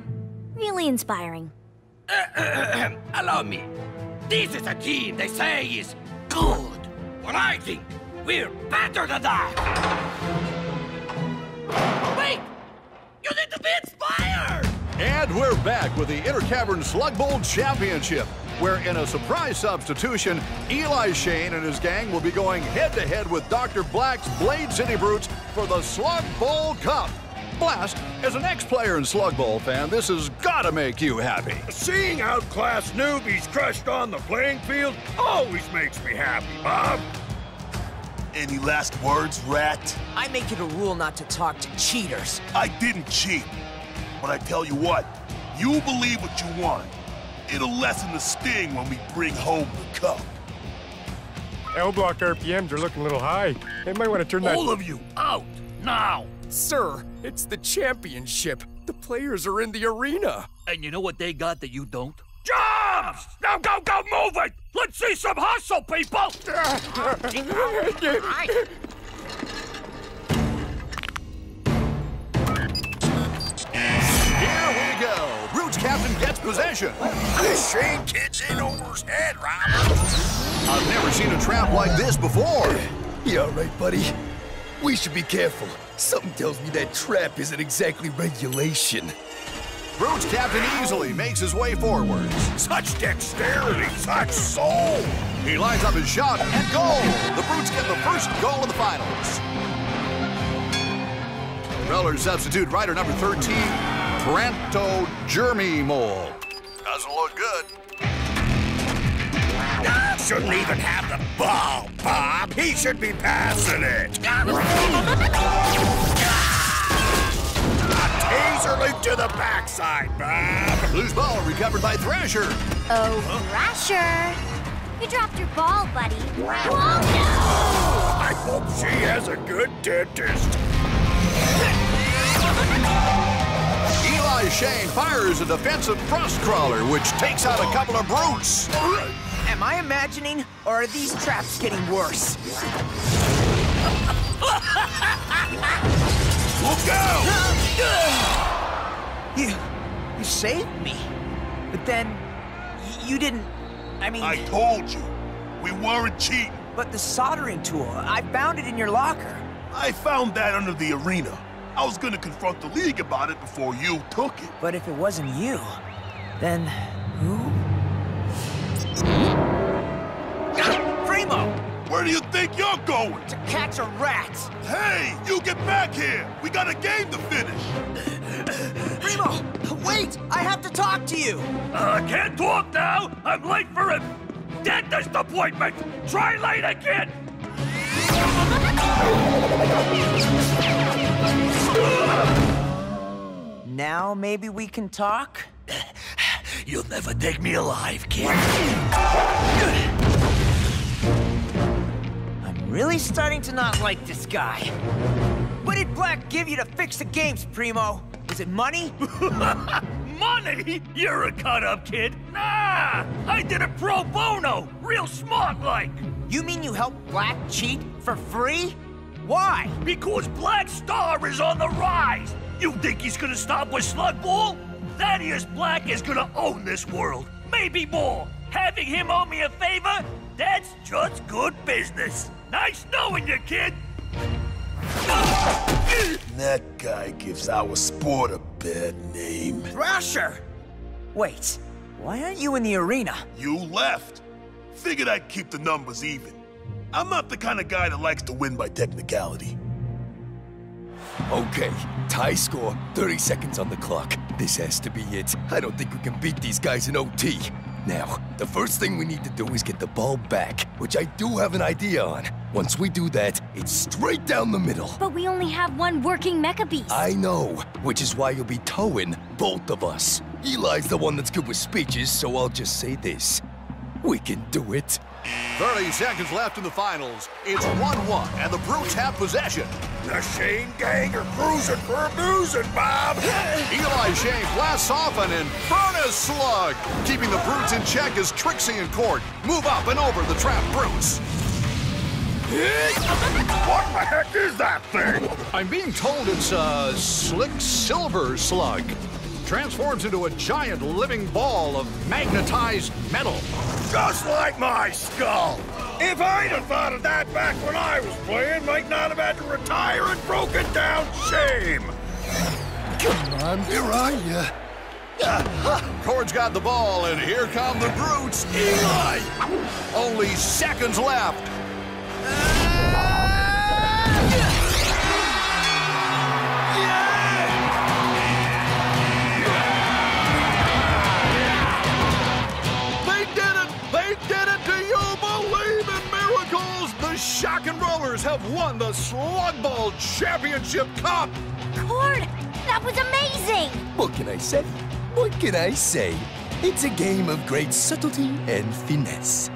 Really inspiring. Allow me. This is a team they say is good. Well, I think we're better than that. Wait! You need to be inspired! And we're back with the Intercavern Slug Bowl Championship, where in a surprise substitution, Eli Shane and his gang will be going head-to-head with Doctor Black's Blade City Brutes for the Slug Bowl Cup. Blast, as an ex-player and Slug Bowl fan, this has gotta make you happy. Seeing outclassed newbies crushed on the playing field always makes me happy, Bob. Any last words, Rat? I make it a rule not to talk to cheaters. I didn't cheat, but I tell you what, you believe what you want. It'll lessen the sting when we bring home the cup. L-block R P Ms are looking a little high. They might want to turn that- All of you, out, now! Sir, it's the championship. The players are in the arena. And you know what they got that you don't? Jobs! Now go, go, move it! Let's see some hustle, people! Here we go! Captain gets possession. Shane gets in over his head, Robert. I've never seen a trap like this before. You all right, buddy? We should be careful. Something tells me that trap isn't exactly regulation. Brutes captain easily makes his way forwards. Such dexterity, such soul. He lines up his shot and goal. The Brutes get the first goal of the finals. Rollers substitute rider number thirteen. Pronto Jeremy Mole. Doesn't look good. Ah, shouldn't even have the ball, Bob. He should be passing it. A taser loop to the backside, Bob. Loose ball recovered by Thrasher. Oh, Thrasher. You dropped your ball, buddy. Whoa, no! I hope she has a good dentist. Eli Shane fires a defensive thrust crawler, which takes out a couple of Brutes. Am I imagining, or are these traps getting worse? Look out! You, you saved me. But then, you didn't, I mean... I told you, we weren't cheating. But the soldering tool, I found it in your locker. I found that under the arena. I was gonna confront the League about it before you took it. But if it wasn't you, then who? Primo! Where do you think you're going? To catch a rat! Hey, you get back here! We got a game to finish! Primo! Wait! I have to talk to you! I uh, can't talk now! I'm late for a dentist appointment! Try late again! Now maybe we can talk? You'll never take me alive, kid. I'm really starting to not like this guy. What did Blakk give you to fix the games, Primo? Was it money? Money? You're a cut-up kid. Nah, I did it pro bono, real smart-like. You mean you helped Blakk cheat for free? Why? Because Black Star is on the rise. You think he's gonna stop with Slugball? Thaddeus Blakk is gonna own this world, maybe more. Having him owe me a favor, that's just good business. Nice knowing you, kid. That guy gives our sport a bad name. Thrasher! Wait, why aren't you in the arena? You left. Figured I'd keep the numbers even. I'm not the kind of guy that likes to win by technicality. Okay, tie score, thirty seconds on the clock. This has to be it. I don't think we can beat these guys in O T. Now, the first thing we need to do is get the ball back, which I do have an idea on. Once we do that, it's straight down the middle. But we only have one working mecha beast. I know, which is why you'll be towing both of us. Eli's the one that's good with speeches, so I'll just say this. We can do it. thirty seconds left in the finals. It's one one, and the Brutes have possession. The Shane gang are cruising for a boozing, Bob! Eli Shane blasts off an infernus slug! Keeping the Brutes in check as Trixie and Cord move up and over the trapped Brutes. What the heck is that thing? I'm being told it's a slick silver slug. Transforms into a giant living ball of magnetized metal. Just like my skull! If I'd have thought of that back when I was playing, might not have had to retire and broken down shame! Come on, where are ya? Cord's got the ball, and here come the Brutes! Eli! Only seconds left! Shock and Rollers have won the Slugball Championship Cup! Cord, that was amazing! What can I say? What can I say? It's a game of great subtlety and finesse.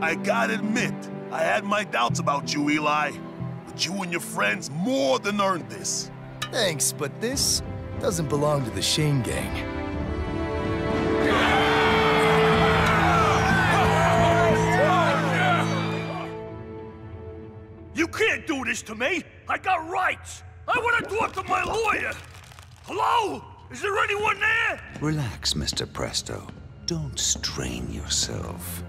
I gotta admit, I had my doubts about you, Eli. But you and your friends more than earned this. Thanks, but this doesn't belong to the Shane gang. You can't do this to me! I got rights! I want to talk to my lawyer! Hello? Is there anyone there? Relax, Mister Presto. Don't strain yourself.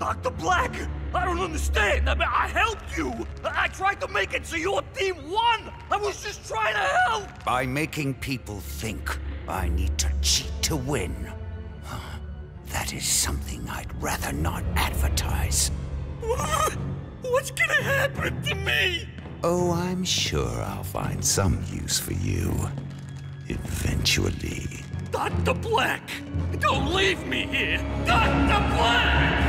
Doctor Blakk! I don't understand! I mean, I helped you! I, I tried to make it so your team won! I was just trying to help! By making people think I need to cheat to win. That is something I'd rather not advertise. What? What's gonna happen to me? Oh, I'm sure I'll find some use for you. Eventually. Doctor Blakk! Don't leave me here! Doctor Blakk!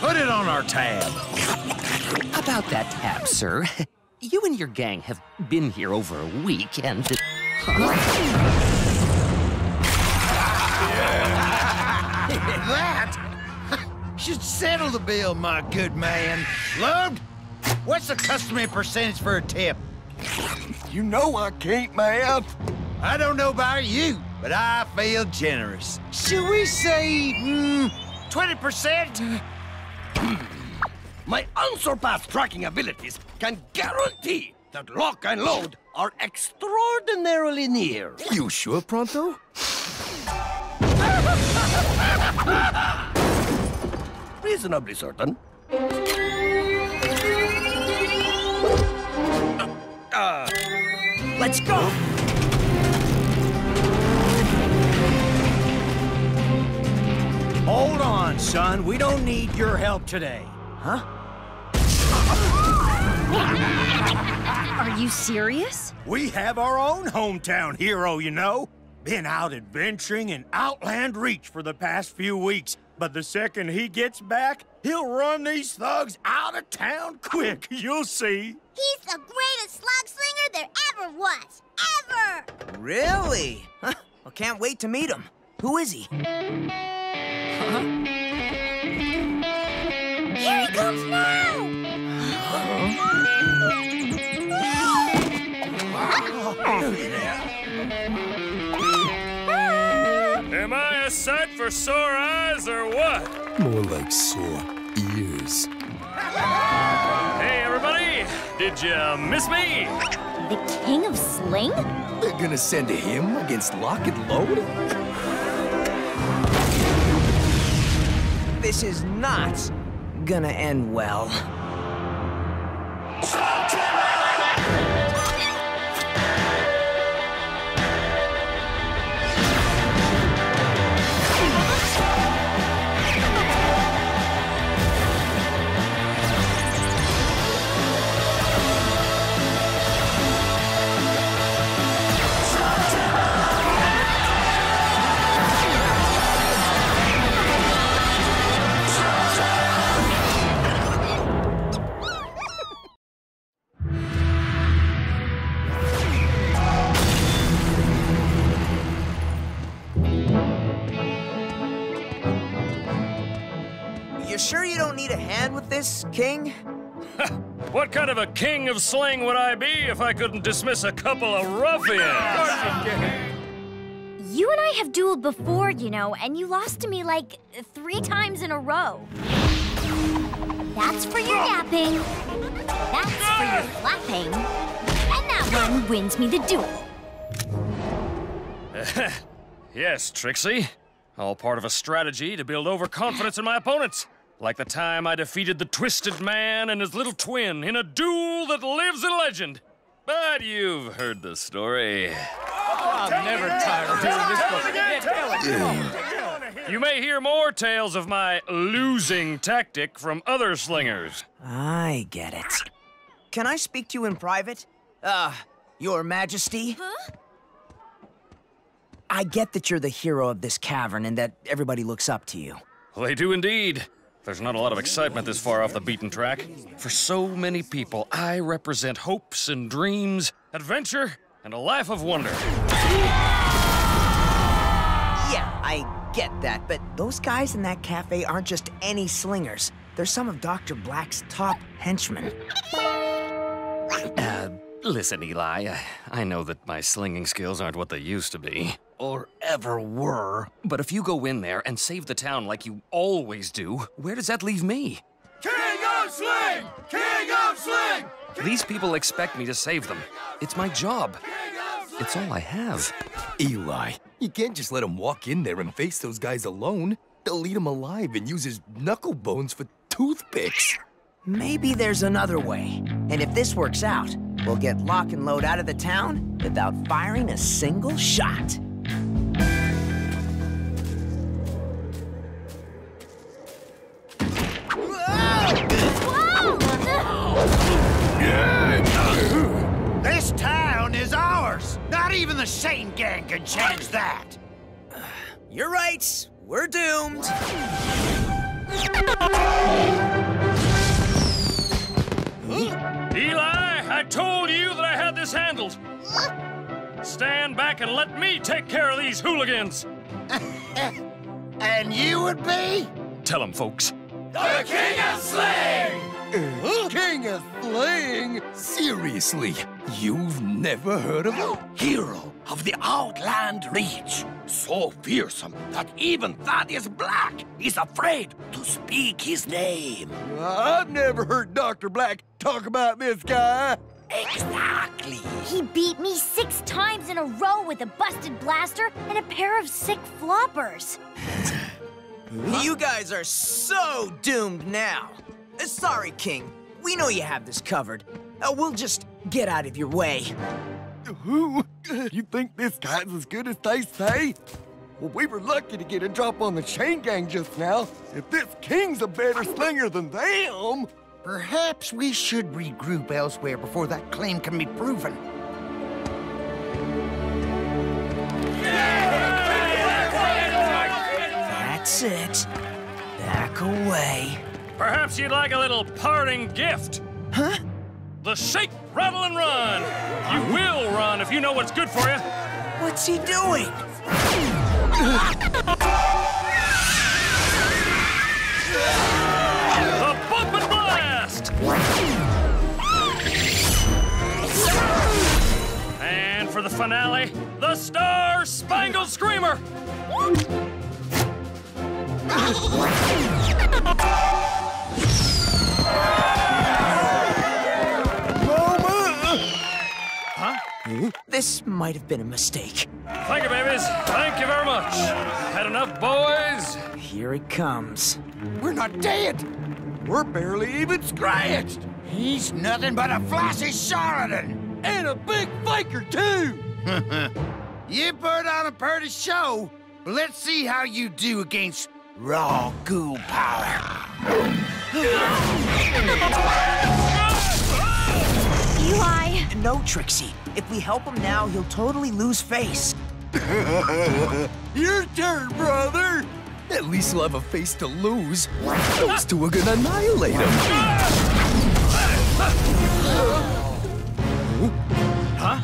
Put it on our tab. About that tab, sir. You and your gang have been here over a week and... Huh? That should settle the bill, my good man. Loved, what's the customary percentage for a tip? You know I can't, man. I don't know about you, but I feel generous. Should we say, mm, twenty percent? My unsurpassed tracking abilities can guarantee that Lock and Load are extraordinarily near. You sure, Pronto? Reasonably certain. Uh, uh, let's go! Hold on, son. We don't need your help today. Huh? Are you serious? We have our own hometown hero, you know. Been out adventuring in Outland Reach for the past few weeks, but the second he gets back, he'll run these thugs out of town quick. You'll see. He's the greatest slug slinger there ever was. Ever! Really? Huh. Well, can't wait to meet him. Who is he? Huh? Here he comes now! Huh? Am I a sight for sore eyes or what? More like sore ears. Hey, everybody! Did you miss me? The King of Sling? They're gonna send him against Lock and Load? This is not gonna end well. King? What kind of a King of Sling would I be if I couldn't dismiss a couple of ruffians? You and I have dueled before, you know, and you lost to me like three times in a row. That's for your yapping. That's for your flapping. And that one wins me the duel. Yes, Trixie. All part of a strategy to build overconfidence in my opponents. Like the time I defeated the Twisted Man and his little twin in a duel that lives in legend. But you've heard the story. Oh, I'm never tired of doing this book. Yeah, tell it. Yeah. Yeah. You may hear more tales of my losing tactic from other slingers. I get it. Can I speak to you in private? Uh, Your Majesty? Huh? I get that you're the hero of this cavern and that everybody looks up to you. Well, they do indeed. There's not a lot of excitement this far off the beaten track. For so many people, I represent hopes and dreams, adventure, and a life of wonder. Yeah, I get that, but those guys in that cafe aren't just any slingers. They're some of Doctor Black's top henchmen. Uh, listen, Eli, I, I know that my slinging skills aren't what they used to be. Or ever were. But if you go in there and save the town like you always do, where does that leave me? King of Sling! King of Sling! King These people expect me to save them. It's my job. It's all I have. Eli, you can't just let him walk in there and face those guys alone. They'll eat him alive and use his knuckle bones for toothpicks. Maybe there's another way. And if this works out, we'll get Lock and Load out of the town without firing a single shot. This town is ours! Not even the Shane gang can change that! Uh, you're right. We're doomed. Eli, I told you that I had this handled. Stand back and let me take care of these hooligans. And you would be? Tell them, folks. The King of Sling! Uh, King of Sling? Seriously, you've never heard of a hero of the Outland Reach, so fearsome that even Thaddeus Blakk is afraid to speak his name. I've never heard Doctor Blakk talk about this guy. Exactly. He beat me six times in a row with a busted blaster and a pair of sick floppers. Huh? You guys are so doomed now. Uh, sorry, King. We know you have this covered. Uh, we'll just get out of your way. Who? You think this guy's as good as they say? Well, we were lucky to get a drop on the Shane gang just now. If this King's a better slinger than them... Perhaps we should regroup elsewhere before that claim can be proven. That's it. Back away. Perhaps you'd like a little parting gift. Huh? The shake, rattle, and run. You will run if you know what's good for you. What's he doing? The bump and blast. And for the finale, the Star Spangled Screamer. This might have been a mistake. Thank you, babies. Thank you very much. Had enough, boys? Here it comes. We're not dead. We're barely even scratched. He's nothing but a flashy charlatan. And a big faker, too. You put on a pretty show. Let's see how you do against raw ghoul power. Eli. No, Trixie. If we help him now, he'll totally lose face. Your turn, brother! At least he'll have a face to lose. Those two are gonna annihilate him. Huh?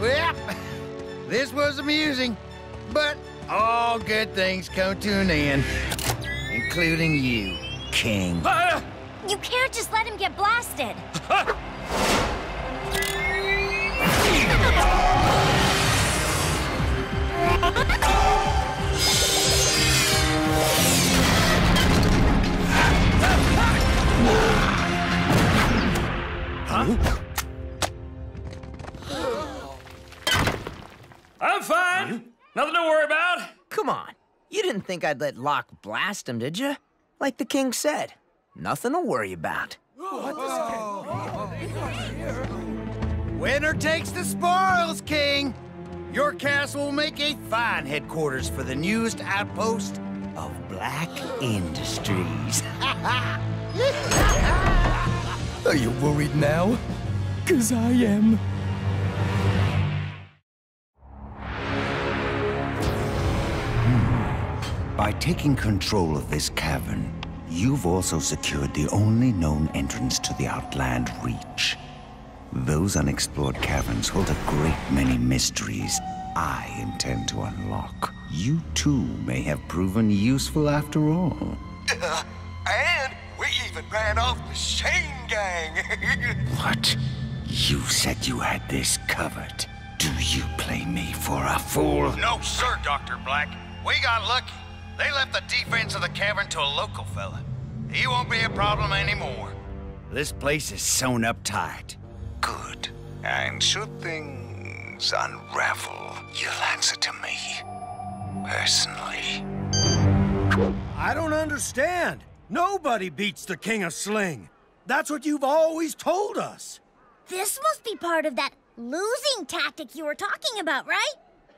Well, this was amusing, but all good things come to an end, including you, King. You can't just let him get blasted. Huh? I'm fine. Mm-hmm. Nothing to worry about. Come on. You didn't think I'd let Locke blast him, did you? Like the King said, nothing to worry about. What this Winner takes the spoils, King. Your castle will make a fine headquarters for the newest outpost of Black Industries. Are you worried now? 'Cause I am. By taking control of this cavern, you've also secured the only known entrance to the Outland Reach. Those unexplored caverns hold a great many mysteries I intend to unlock. You too may have proven useful after all. Uh, and we even ran off the Shane gang! What? You said you had this covered. Do you play me for a fool? No, sir, Doctor Blakk. We got lucky. They left the defense of the cavern to a local fella. He won't be a problem anymore. This place is sewn up tight. Good. And should things unravel, you'll answer to me. Personally. I don't understand. Nobody beats the King of Sling. That's what you've always told us. This must be part of that losing tactic you were talking about, right?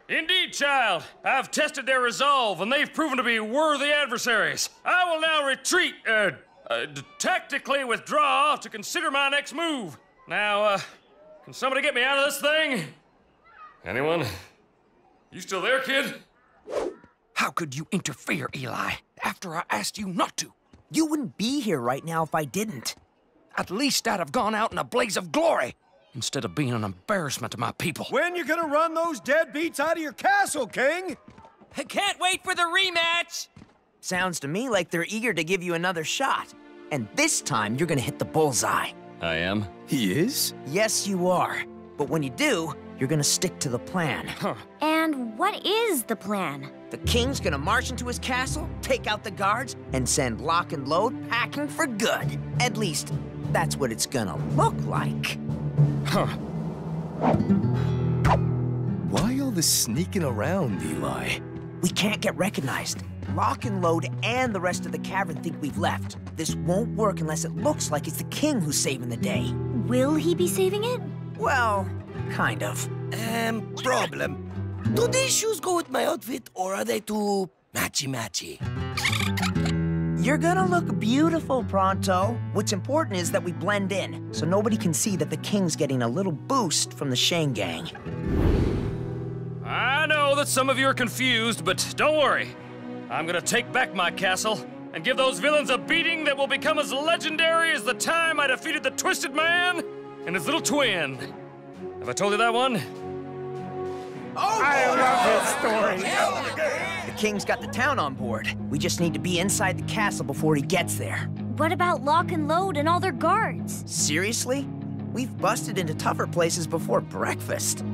Indeed, child. I've tested their resolve, and they've proven to be worthy adversaries. I will now retreat, uh, uh tactically withdraw to consider my next move. Now, uh, can somebody get me out of this thing? Anyone? You still there, kid? How could you interfere, Eli, after I asked you not to? You wouldn't be here right now if I didn't. At least I'd have gone out in a blaze of glory. instead of being an embarrassment to my people. When you gonna run those deadbeats out of your castle, King? I can't wait for the rematch! Sounds to me like they're eager to give you another shot. And this time, you're gonna hit the bullseye. I am? He is? Yes, you are. But when you do, you're gonna stick to the plan. Huh. And what is the plan? The king's gonna march into his castle, take out the guards, and send Lock and Load packing for good. At least, that's what it's gonna look like. Huh. Why all this sneaking around, Eli? We can't get recognized. Lock and Load and the rest of the cavern think we've left. This won't work unless it looks like it's the king who's saving the day. Will he be saving it? Well, kind of. Um, problem. Do these shoes go with my outfit, or are they too matchy-matchy? You're gonna look beautiful, Pronto. What's important is that we blend in, so nobody can see that the king's getting a little boost from the Shane gang. I know that some of you are confused, but don't worry. I'm gonna take back my castle and give those villains a beating that will become as legendary as the time I defeated the Twisted Man and his little twin. Have I told you that one? Oh, I love his story. The king's got the town on board. We just need to be inside the castle before he gets there. What about Lock and Load and all their guards? Seriously? We've busted into tougher places before breakfast.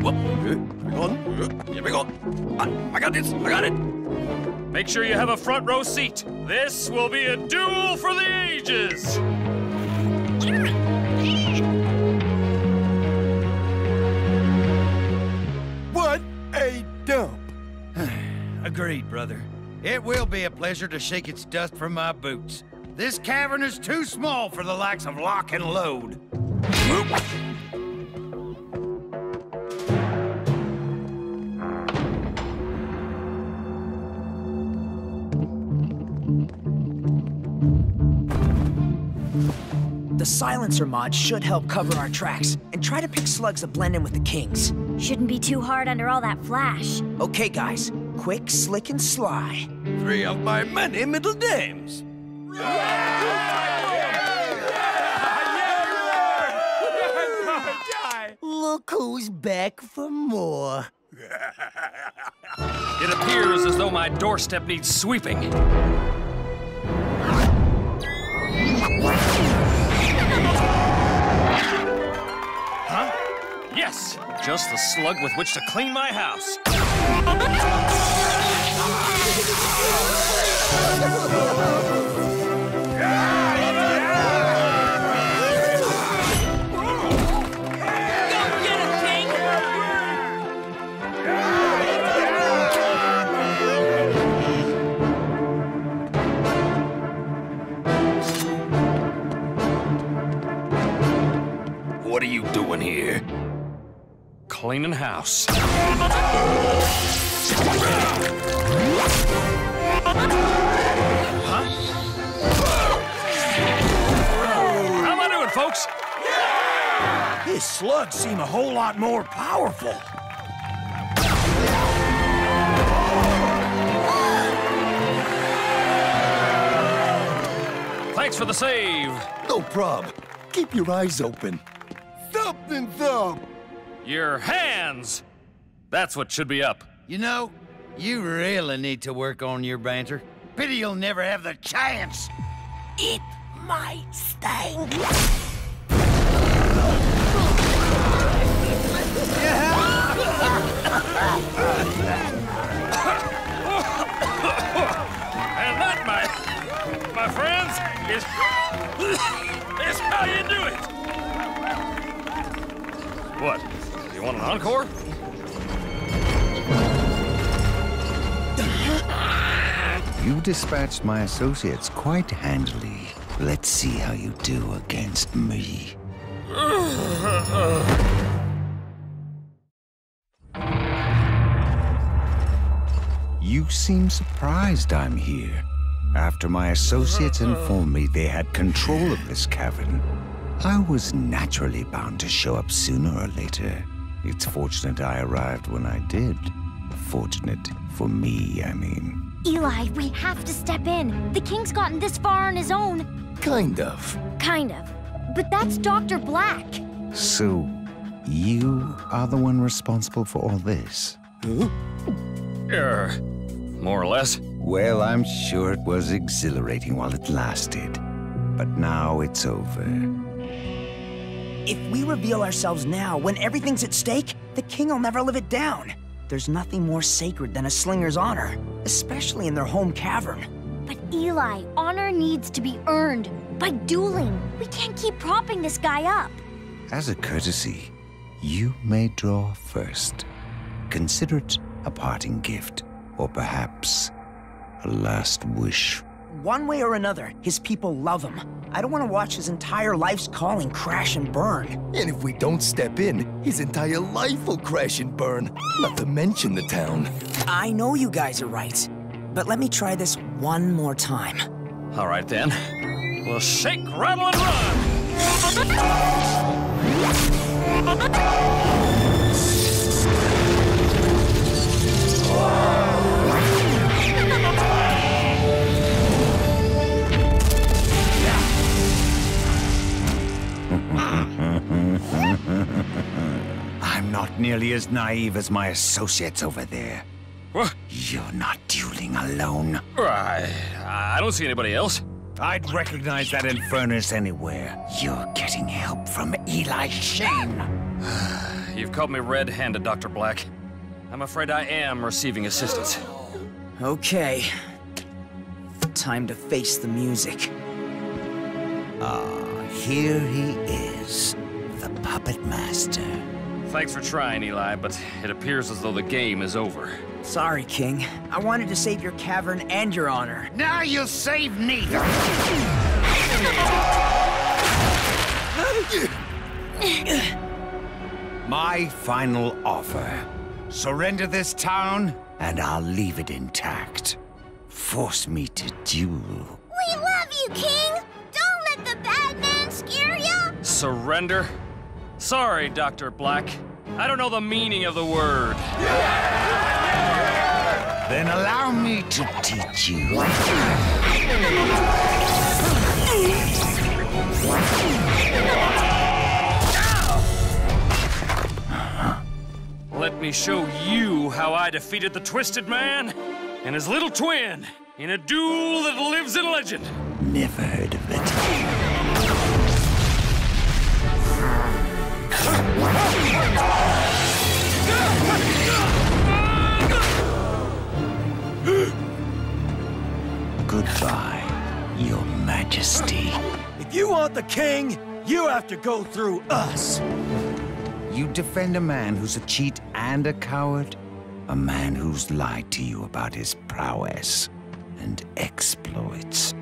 Here we go. I got this. I got it. Make sure you have a front row seat. This will be a duel for the ages. What a dump. Agreed, brother. It will be a pleasure to shake its dust from my boots. This cavern is too small for the likes of Lock and Load. The silencer mod should help cover our tracks, and try to pick slugs that blend in with the kings. Shouldn't be too hard under all that flash. Okay, guys. Quick, slick, and sly. Three of my many middle names. Yeah! Yeah! Yeah! Yeah! Look who's back for more. It appears as though my doorstep needs sweeping. Huh? Yes! Just the slug with which to clean my house. Go get it, King! What are you doing here? Cleaning house. Huh? How am I doing, folks? Yeah! His slugs seem a whole lot more powerful. Thanks for the save. No problem. Keep your eyes open. Something thumb. Your hands! That's what should be up. You know, you really need to work on your banter. Pity you'll never have the chance. It might sting. And that, my, my friends, is, is how you do it. What? You want an encore? You dispatched my associates quite handily. Let's see how you do against me. You seem surprised I'm here. After my associates informed me they had control of this cavern, I was naturally bound to show up sooner or later. It's fortunate I arrived when I did. Fortunate for me, I mean. Eli, we have to step in. The king's gotten this far on his own. Kind of. Kind of. But that's Doctor Blakk. So, you are the one responsible for all this? Huh? Uh, more or less. Well, I'm sure it was exhilarating while it lasted. But now it's over. If we reveal ourselves now, when everything's at stake, the king will never live it down. There's nothing more sacred than a slinger's honor, especially in their home cavern. But Eli, honor needs to be earned by dueling. We can't keep propping this guy up. As a courtesy, you may draw first. Consider it a parting gift, or perhaps a last wish. One way or another, his people love him. I don't want to watch his entire life's calling crash and burn. And if we don't step in, his entire life will crash and burn, not to mention the town. I know you guys are right, but let me try this one more time. All right, then. We'll shake, rattle, and run! I'm not nearly as naive as my associates over there. What? You're not dueling alone. I, I don't see anybody else. I'd recognize that Infernus anywhere. You're getting help from Eli Shane. You've caught me red-handed, Doctor Blakk. I'm afraid I am receiving assistance. Okay. Time to face the music. Ah, uh, here he is. The Puppet Master. Thanks for trying, Eli, but it appears as though the game is over. Sorry, King. I wanted to save your cavern and your honor. Now you'll save neither! My final offer. Surrender this town, and I'll leave it intact. Force me to duel. We love you, King! Don't let the bad man scare you! Surrender? Sorry, Doctor Blakk. I don't know the meaning of the word. Then allow me to teach you. Let me show you how I defeated the Twisted Man and his little twin in a duel that lives in legend. Never heard of it. Goodbye, Your Majesty. If you want the king, you have to go through us. You defend a man who's a cheat and a coward, a man who's lied to you about his prowess and exploits.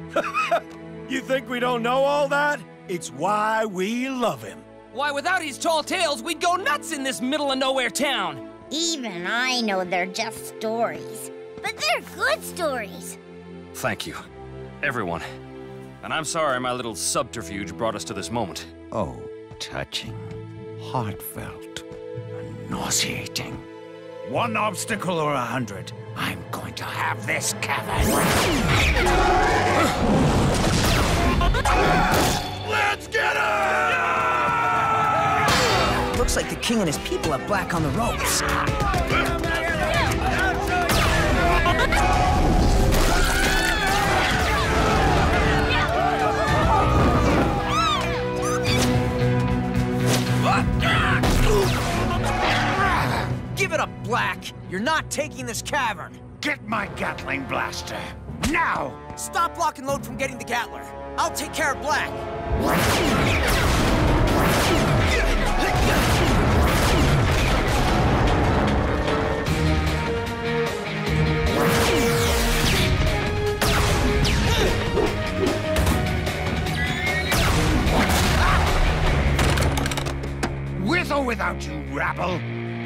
You think we don't know all that? It's why we love him. Why, without his tall tales, we'd go nuts in this middle-of-nowhere town. Even I know they're just stories. But they're good stories. Thank you, everyone. And I'm sorry my little subterfuge brought us to this moment. Oh, touching, heartfelt, and nauseating. One obstacle or a hundred, I'm going to have this cavern. Let's get her! Looks like the king and his people are Blakk on the ropes. Give it up, Blakk. You're not taking this cavern. Get my Gatling blaster, now! Stop Lock and Load from getting the Gatler. I'll take care of Blakk. With or without you, rabble,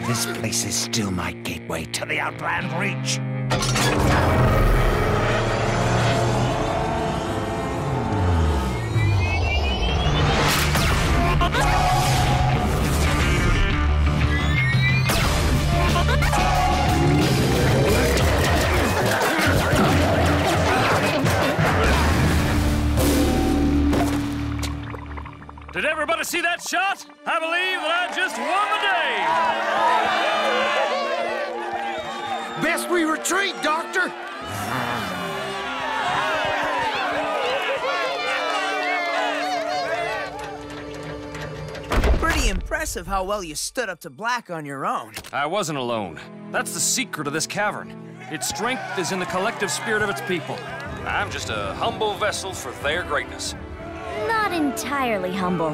this place is still my gateway to the Outland Reach. Everybody see that shot? I believe that I just won the day. Best we retreat, Doctor. Pretty impressive how well you stood up to Blakk on your own. I wasn't alone. That's the secret of this cavern. Its strength is in the collective spirit of its people. I'm just a humble vessel for their greatness. Not entirely humble,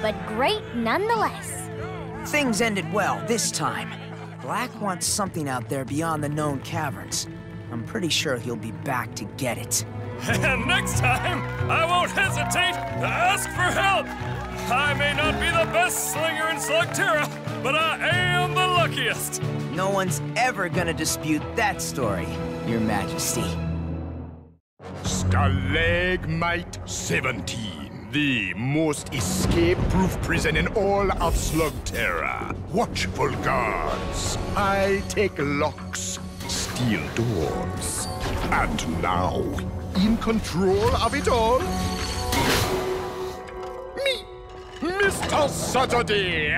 but great nonetheless. Things ended well this time. Blakk wants something out there beyond the known caverns. I'm pretty sure he'll be back to get it. And next time, I won't hesitate to ask for help. I may not be the best slinger in Slugterra, but I am the luckiest. No one's ever gonna dispute that story, Your Majesty. Stalagmite seventeen, the most escape-proof prison in all of Slugterra. Watchful guards, I take locks, steel doors, and now, in control of it all, me, Mister Saturday.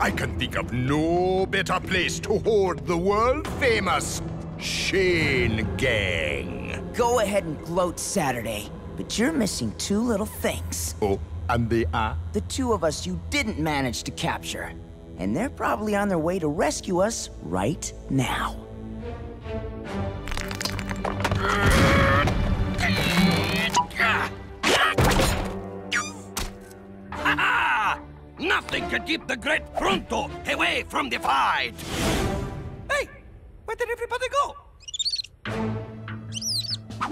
I can think of no better place to hoard the world-famous Shane Gang. Go ahead and gloat, Saturday, but you're missing two little things. Oh, and they are? The two of us you didn't manage to capture. And they're probably on their way to rescue us right now. Ha-ha! Nothing could keep the great Pronto away from the fight! Hey! Where did everybody go?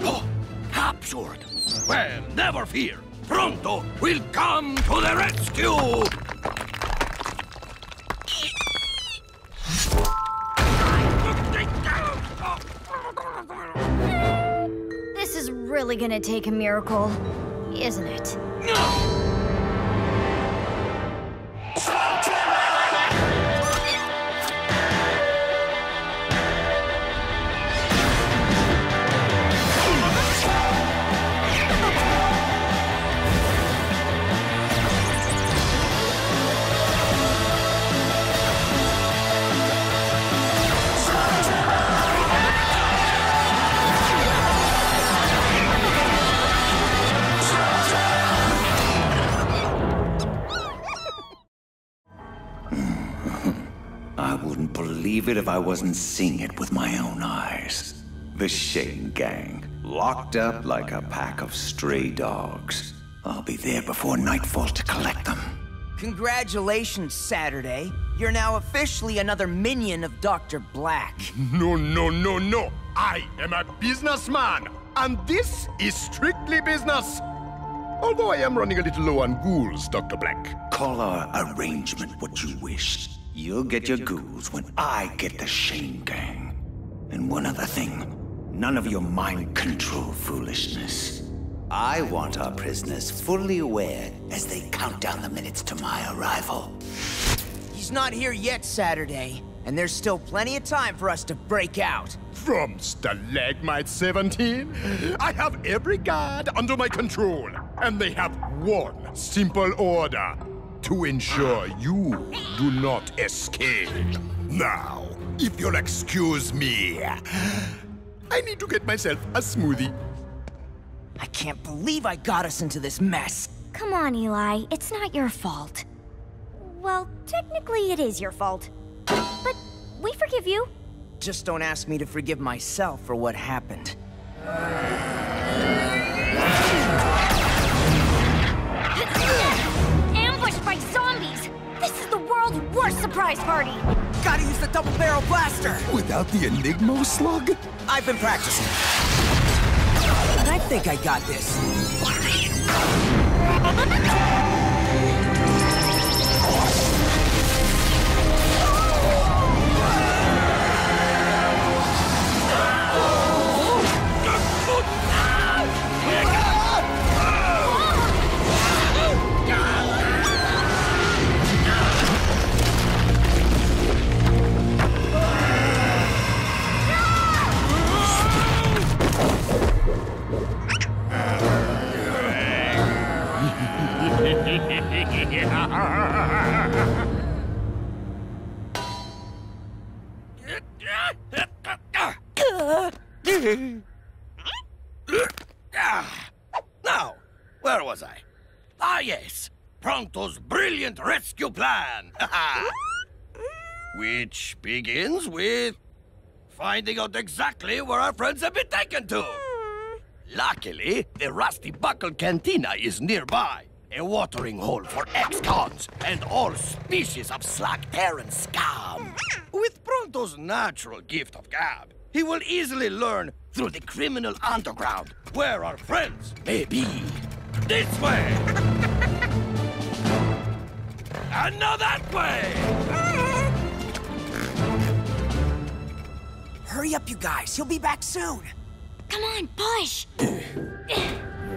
Oh, absurd! Well, never fear! Pronto will come to the rescue! This is really gonna take a miracle, isn't it? No! It if I wasn't seeing it with my own eyes. The Shane Gang, locked up like a pack of stray dogs. I'll be there before nightfall to collect them. Congratulations, Saturday. You're now officially another minion of Doctor Blakk. No, no, no, no. I am a businessman, and this is strictly business. Although I am running a little low on ghouls, Doctor Blakk. Call our arrangement what you wish. You'll get your ghouls when I get the Shane Gang. And one other thing, none of your mind control foolishness. I want our prisoners fully aware as they count down the minutes to my arrival. He's not here yet, Saturday, and there's still plenty of time for us to break out. From Stalagmite seventeen, I have every guard under my control, and they have one simple order. To ensure you do not escape. Now, if you'll excuse me, I need to get myself a smoothie. I can't believe I got us into this mess. Come on, Eli. It's not your fault. Well, technically it is your fault. But we forgive you. Just don't ask me to forgive myself for what happened. By zombies! This is the world's worst surprise party! Gotta use the double barrel blaster! Without the Enigmo slug? I've been practicing. And I think I got this. Where was I? Ah, yes. Pronto's brilliant rescue plan. Which begins with finding out exactly where our friends have been taken to. Luckily, the Rusty Buckle Cantina is nearby. A watering hole for ex-cons and all species of Slugterran scum. With Pronto's natural gift of gab, he will easily learn through the criminal underground where our friends may be. This way! And now that way! Hurry up, you guys. He'll be back soon. Come on, push!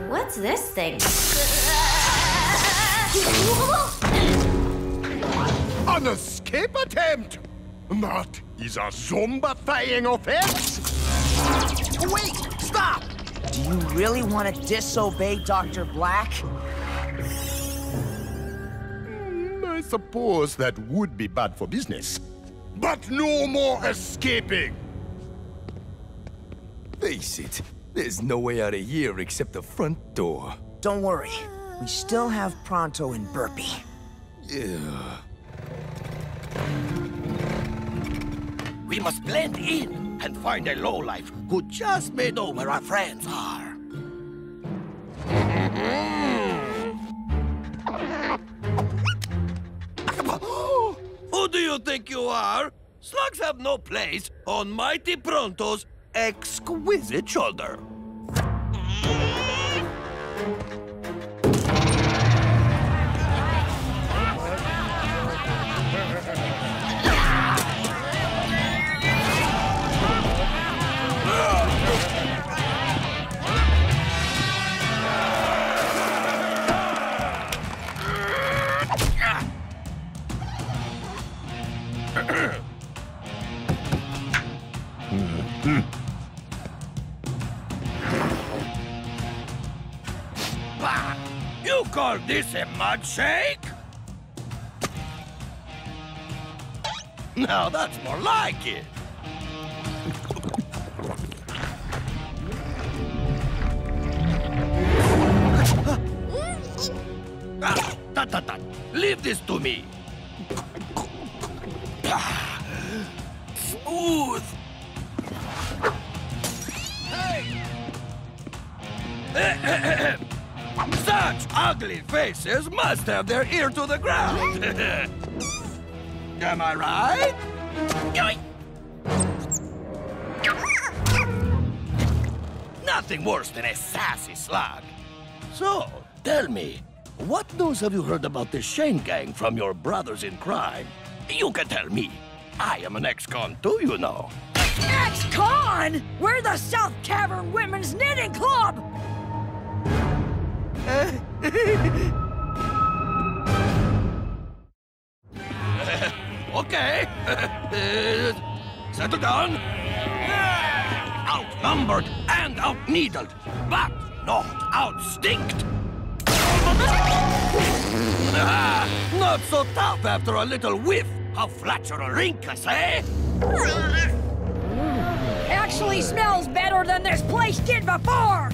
What's this thing? An escape attempt? That is a zombifying offense? Wait, stop! Do you really want to disobey Doctor Blakk? Mm, I suppose that would be bad for business. But no more escaping! Face it, there's no way out of here except the front door. Don't worry. We still have Pronto and Burpy. Yeah. We must blend in and find a lowlife who just may know where our friends are. Who do you think you are? Slugs have no place on mighty Pronto's exquisite shoulder. Call this a mud shake? Now that's more like it. ah, ta, ta, ta. Leave this to me. Smooth. Hey. Such ugly faces must have their ear to the ground. Am I right? Nothing worse than a sassy slug. So, tell me, what news have you heard about the Shane gang from your brothers in crime? You can tell me. I am an ex-con too, you know. Ex-con? We're the South Cavern Women's Knitting Club! Okay. uh, settle down. Outnumbered and outneedled, but not outstinked. ah, not so tough after a little whiff of flatulence, eh? Actually smells better than this place did before.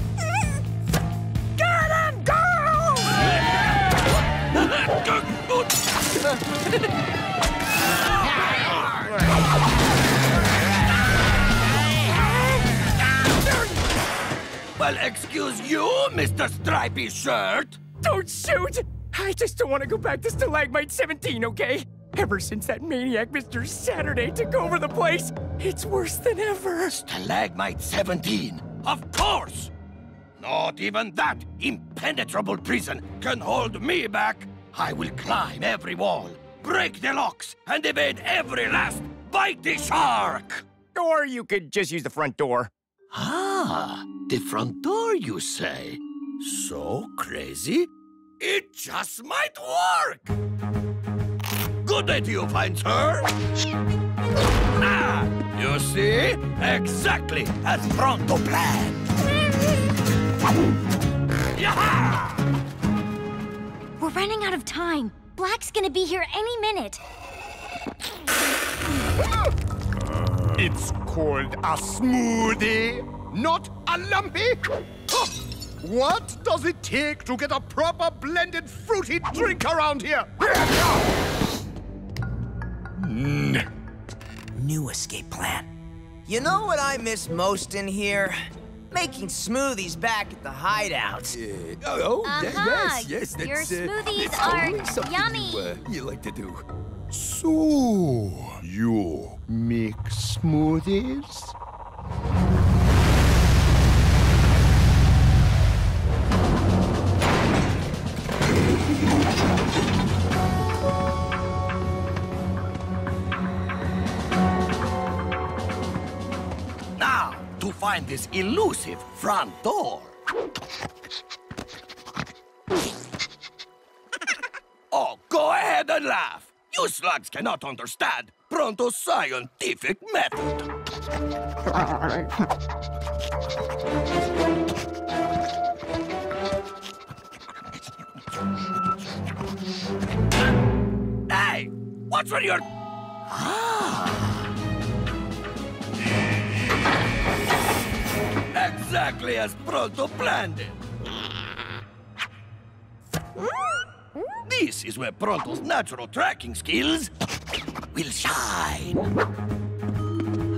Well, excuse you, Mister Stripy Shirt. Don't shoot! I just don't want to go back to Stalagmite seventeen, okay? Ever since that maniac Mister Saturday took over the place, it's worse than ever. Stalagmite seventeen, of course! Not even that impenetrable prison can hold me back. I will climb every wall, break the locks, and evade every last bitey shark! Or you could just use the front door. Ah, the front door, you say? So crazy? It just might work! Good day to you, fine sir! Ah, you see? Exactly as Pronto planned. We're running out of time. Black's gonna be here any minute. It's called a smoothie, not a lumpy. What does it take to get a proper blended fruity drink around here? Mm. New escape plan. You know what I miss most in here? Making smoothies back at the hideout. Uh, oh, uh-huh. yes, yes, that's... Your smoothies uh, are yummy. You, uh, you like to do. So, you make smoothies? Now, to find this elusive front door. Oh, go ahead and laugh. You slugs cannot understand Pronto's scientific method. Hey, what's with your... Ah. Exactly as Pronto planned it. This is where Pronto's natural tracking skills will shine.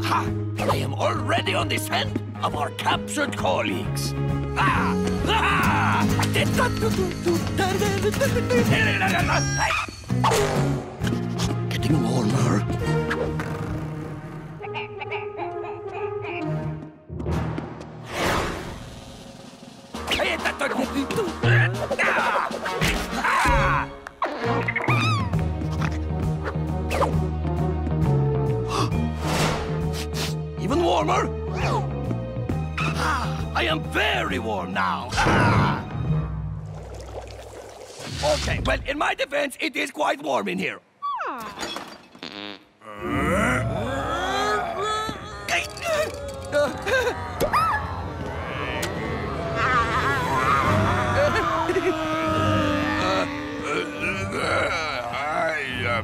Ha! I am already on the scent of our captured colleagues. Ah! Ah! Getting warmer. Even warmer? I am very warm now. Okay, well, in my defense, it is quite warm in here.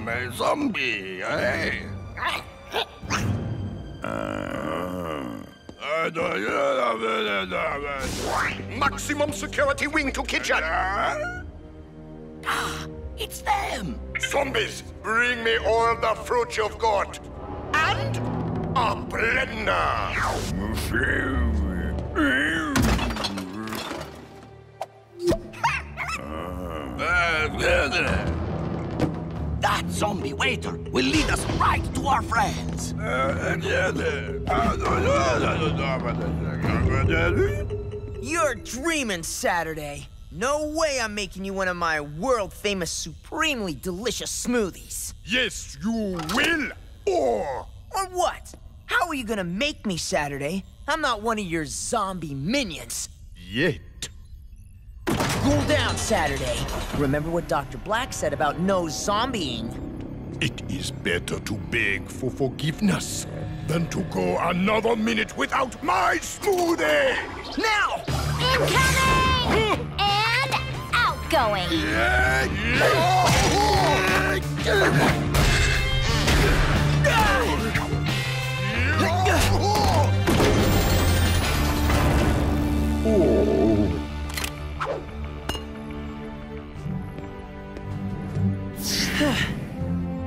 A zombie, eh? Maximum security wing to kitchen. Ah, it's them. Zombies, bring me all the fruit you've got. And a blender. That zombie waiter will lead us right to our friends. You're dreaming, Saturday. No way I'm making you one of my world-famous, supremely delicious smoothies. Yes, you will. Or... Or what? How are you gonna make me, Saturday? I'm not one of your zombie minions. Yet. Cool down, Saturday. Remember what Doctor Blakk said about no zombieing. It is better to beg for forgiveness than to go another minute without my smoothie! Now! Incoming! And outgoing! Yeah, yeah. Oh.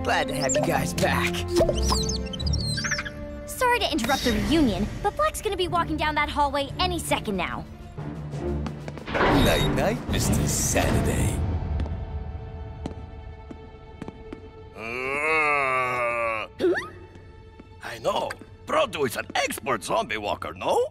Glad to have you guys back. Sorry to interrupt the reunion, but Black's gonna be walking down that hallway any second now. Night-night, Mister Saturday. Uh, I know. Pronto is an expert zombie walker, no?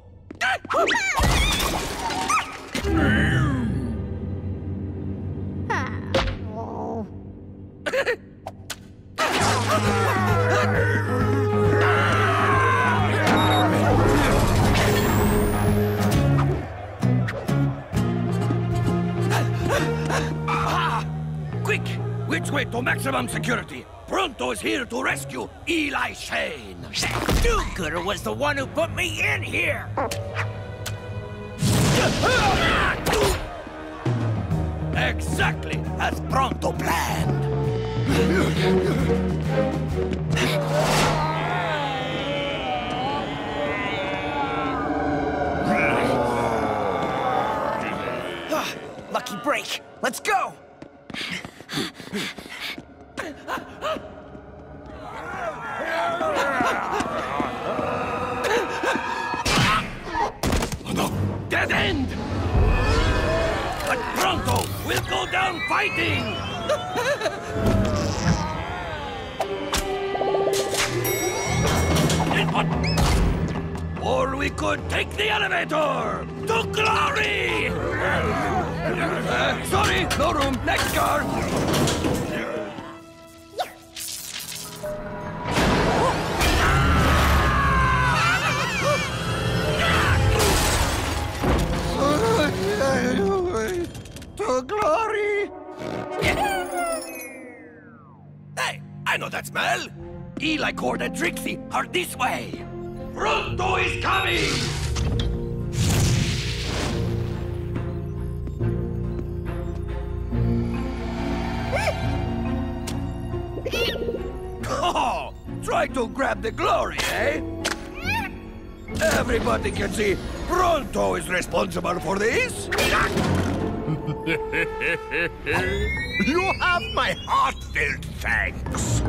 Quick! Which way to maximum security? Pronto is here to rescue Eli Shane. That do-gooder was the one who put me in here. Exactly as Pronto planned. Drake! Let's go! Dead end! But Pronto will go down fighting! Or we could take the elevator to glory! Sorry, no room, next car! To glory! Hey, I know that smell! Eli, Kord, and Trixie are this way! Pronto is coming! Oh, try to grab the glory, eh? Everybody can see Pronto is responsible for this! You have my heartfelt thanks!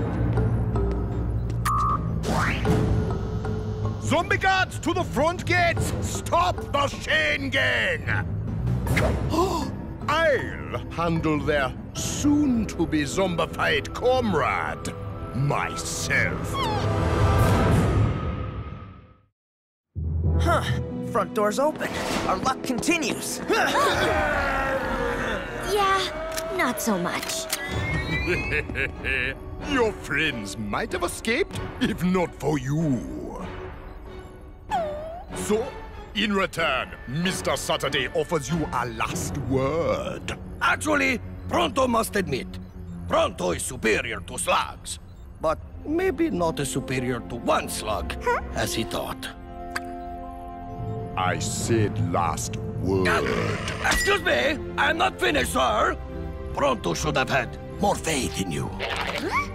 Zombie guards to the front gates! Stop the Shane gang! I'll handle their soon-to-be zombified comrade myself. Huh. Front door's open. Our luck continues. Yeah, not so much. Your friends might have escaped, if not for you. So, in return, Mister Saturday offers you a last word. Actually, Pronto must admit, Pronto is superior to slugs. But maybe not as superior to one slug, huh? as he thought. I said last word. Uh, excuse me, I'm not finished, sir. Pronto should have had more faith in you. Huh?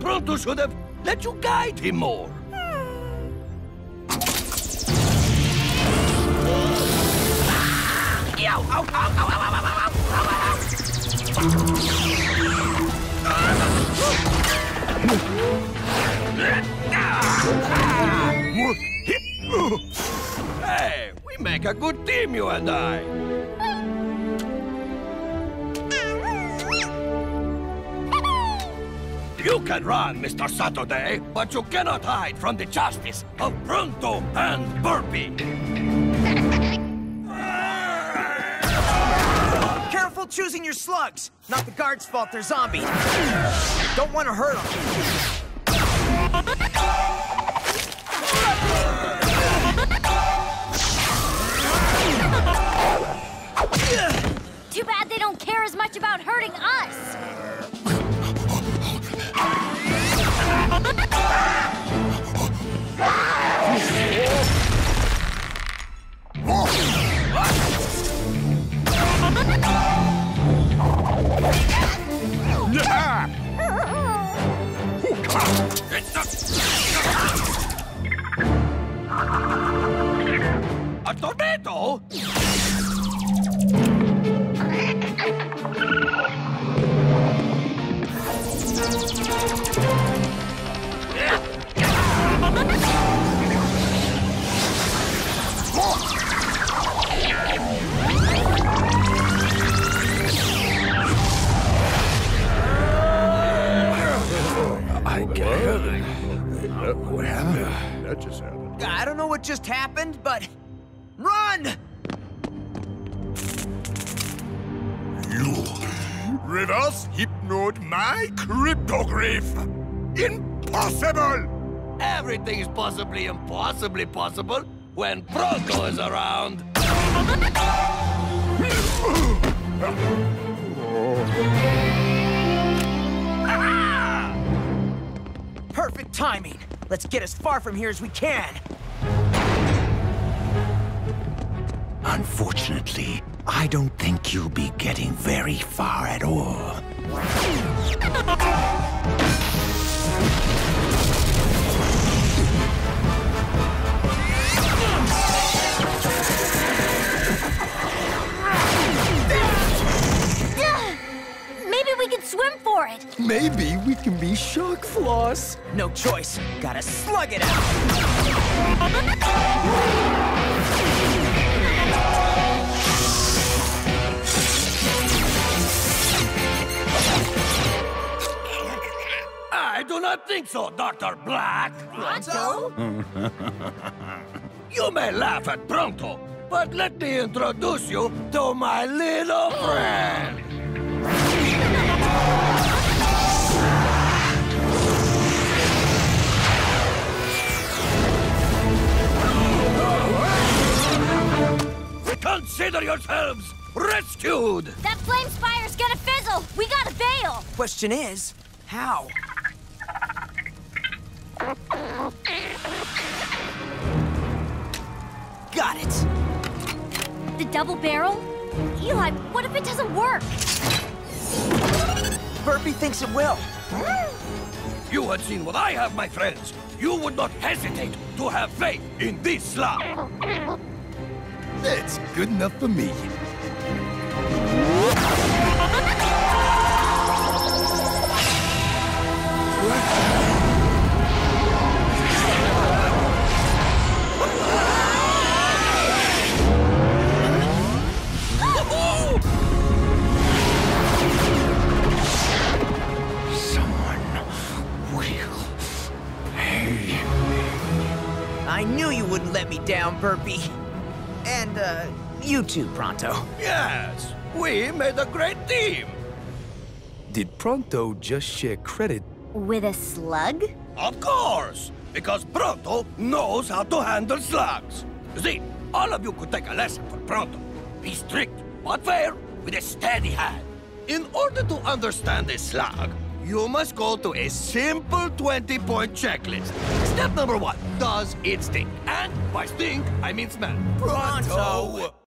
Pronto should have let you guide him more. Hmm. Ah! Yow, ow, ow, ow, ow, ow, ow, ow, ow. Hey, we make a good team, you and I. You can run, Mister Saturday, but you cannot hide from the justice of Pronto and Burpy. Careful choosing your slugs. Not the guard's fault, they're zombies. Don't want to hurt them. Too bad they don't care as much about hurting us. A tornado? I can't. Uh, what happened? That just happened. I don't know what just happened, but run! You reverse hypnode my cryptograph. Impossible! Everything's possibly impossibly possible when Pronto is around. Perfect timing. Let's get as far from here as we can. Unfortunately, I don't think you'll be getting very far at all. Maybe we can be shock floss. No choice. Gotta slug it out. I do not think so, Doctor Blakk. Pronto? You may laugh at Pronto, but let me introduce you to my little friend. Consider yourselves rescued! That flame spire's gonna fizzle! We gotta bail! Question is, how? Got it! The double barrel? Eli, what if it doesn't work? Burpy thinks it will. You had seen what I have, my friends. You would not hesitate to have faith in this slug. That's good enough for me. Someone will pay me. I knew you wouldn't let me down, Burpy. And, uh, you too, Pronto. Yes, we made a great team. Did Pronto just share credit? With a slug? Of course, because Pronto knows how to handle slugs. See, all of you could take a lesson from Pronto. Be strict, but fair, with a steady hand. In order to understand a slug, you must go to a simple twenty-point checklist. Step number one, does it stink? And by stink, I mean smell. Pronto!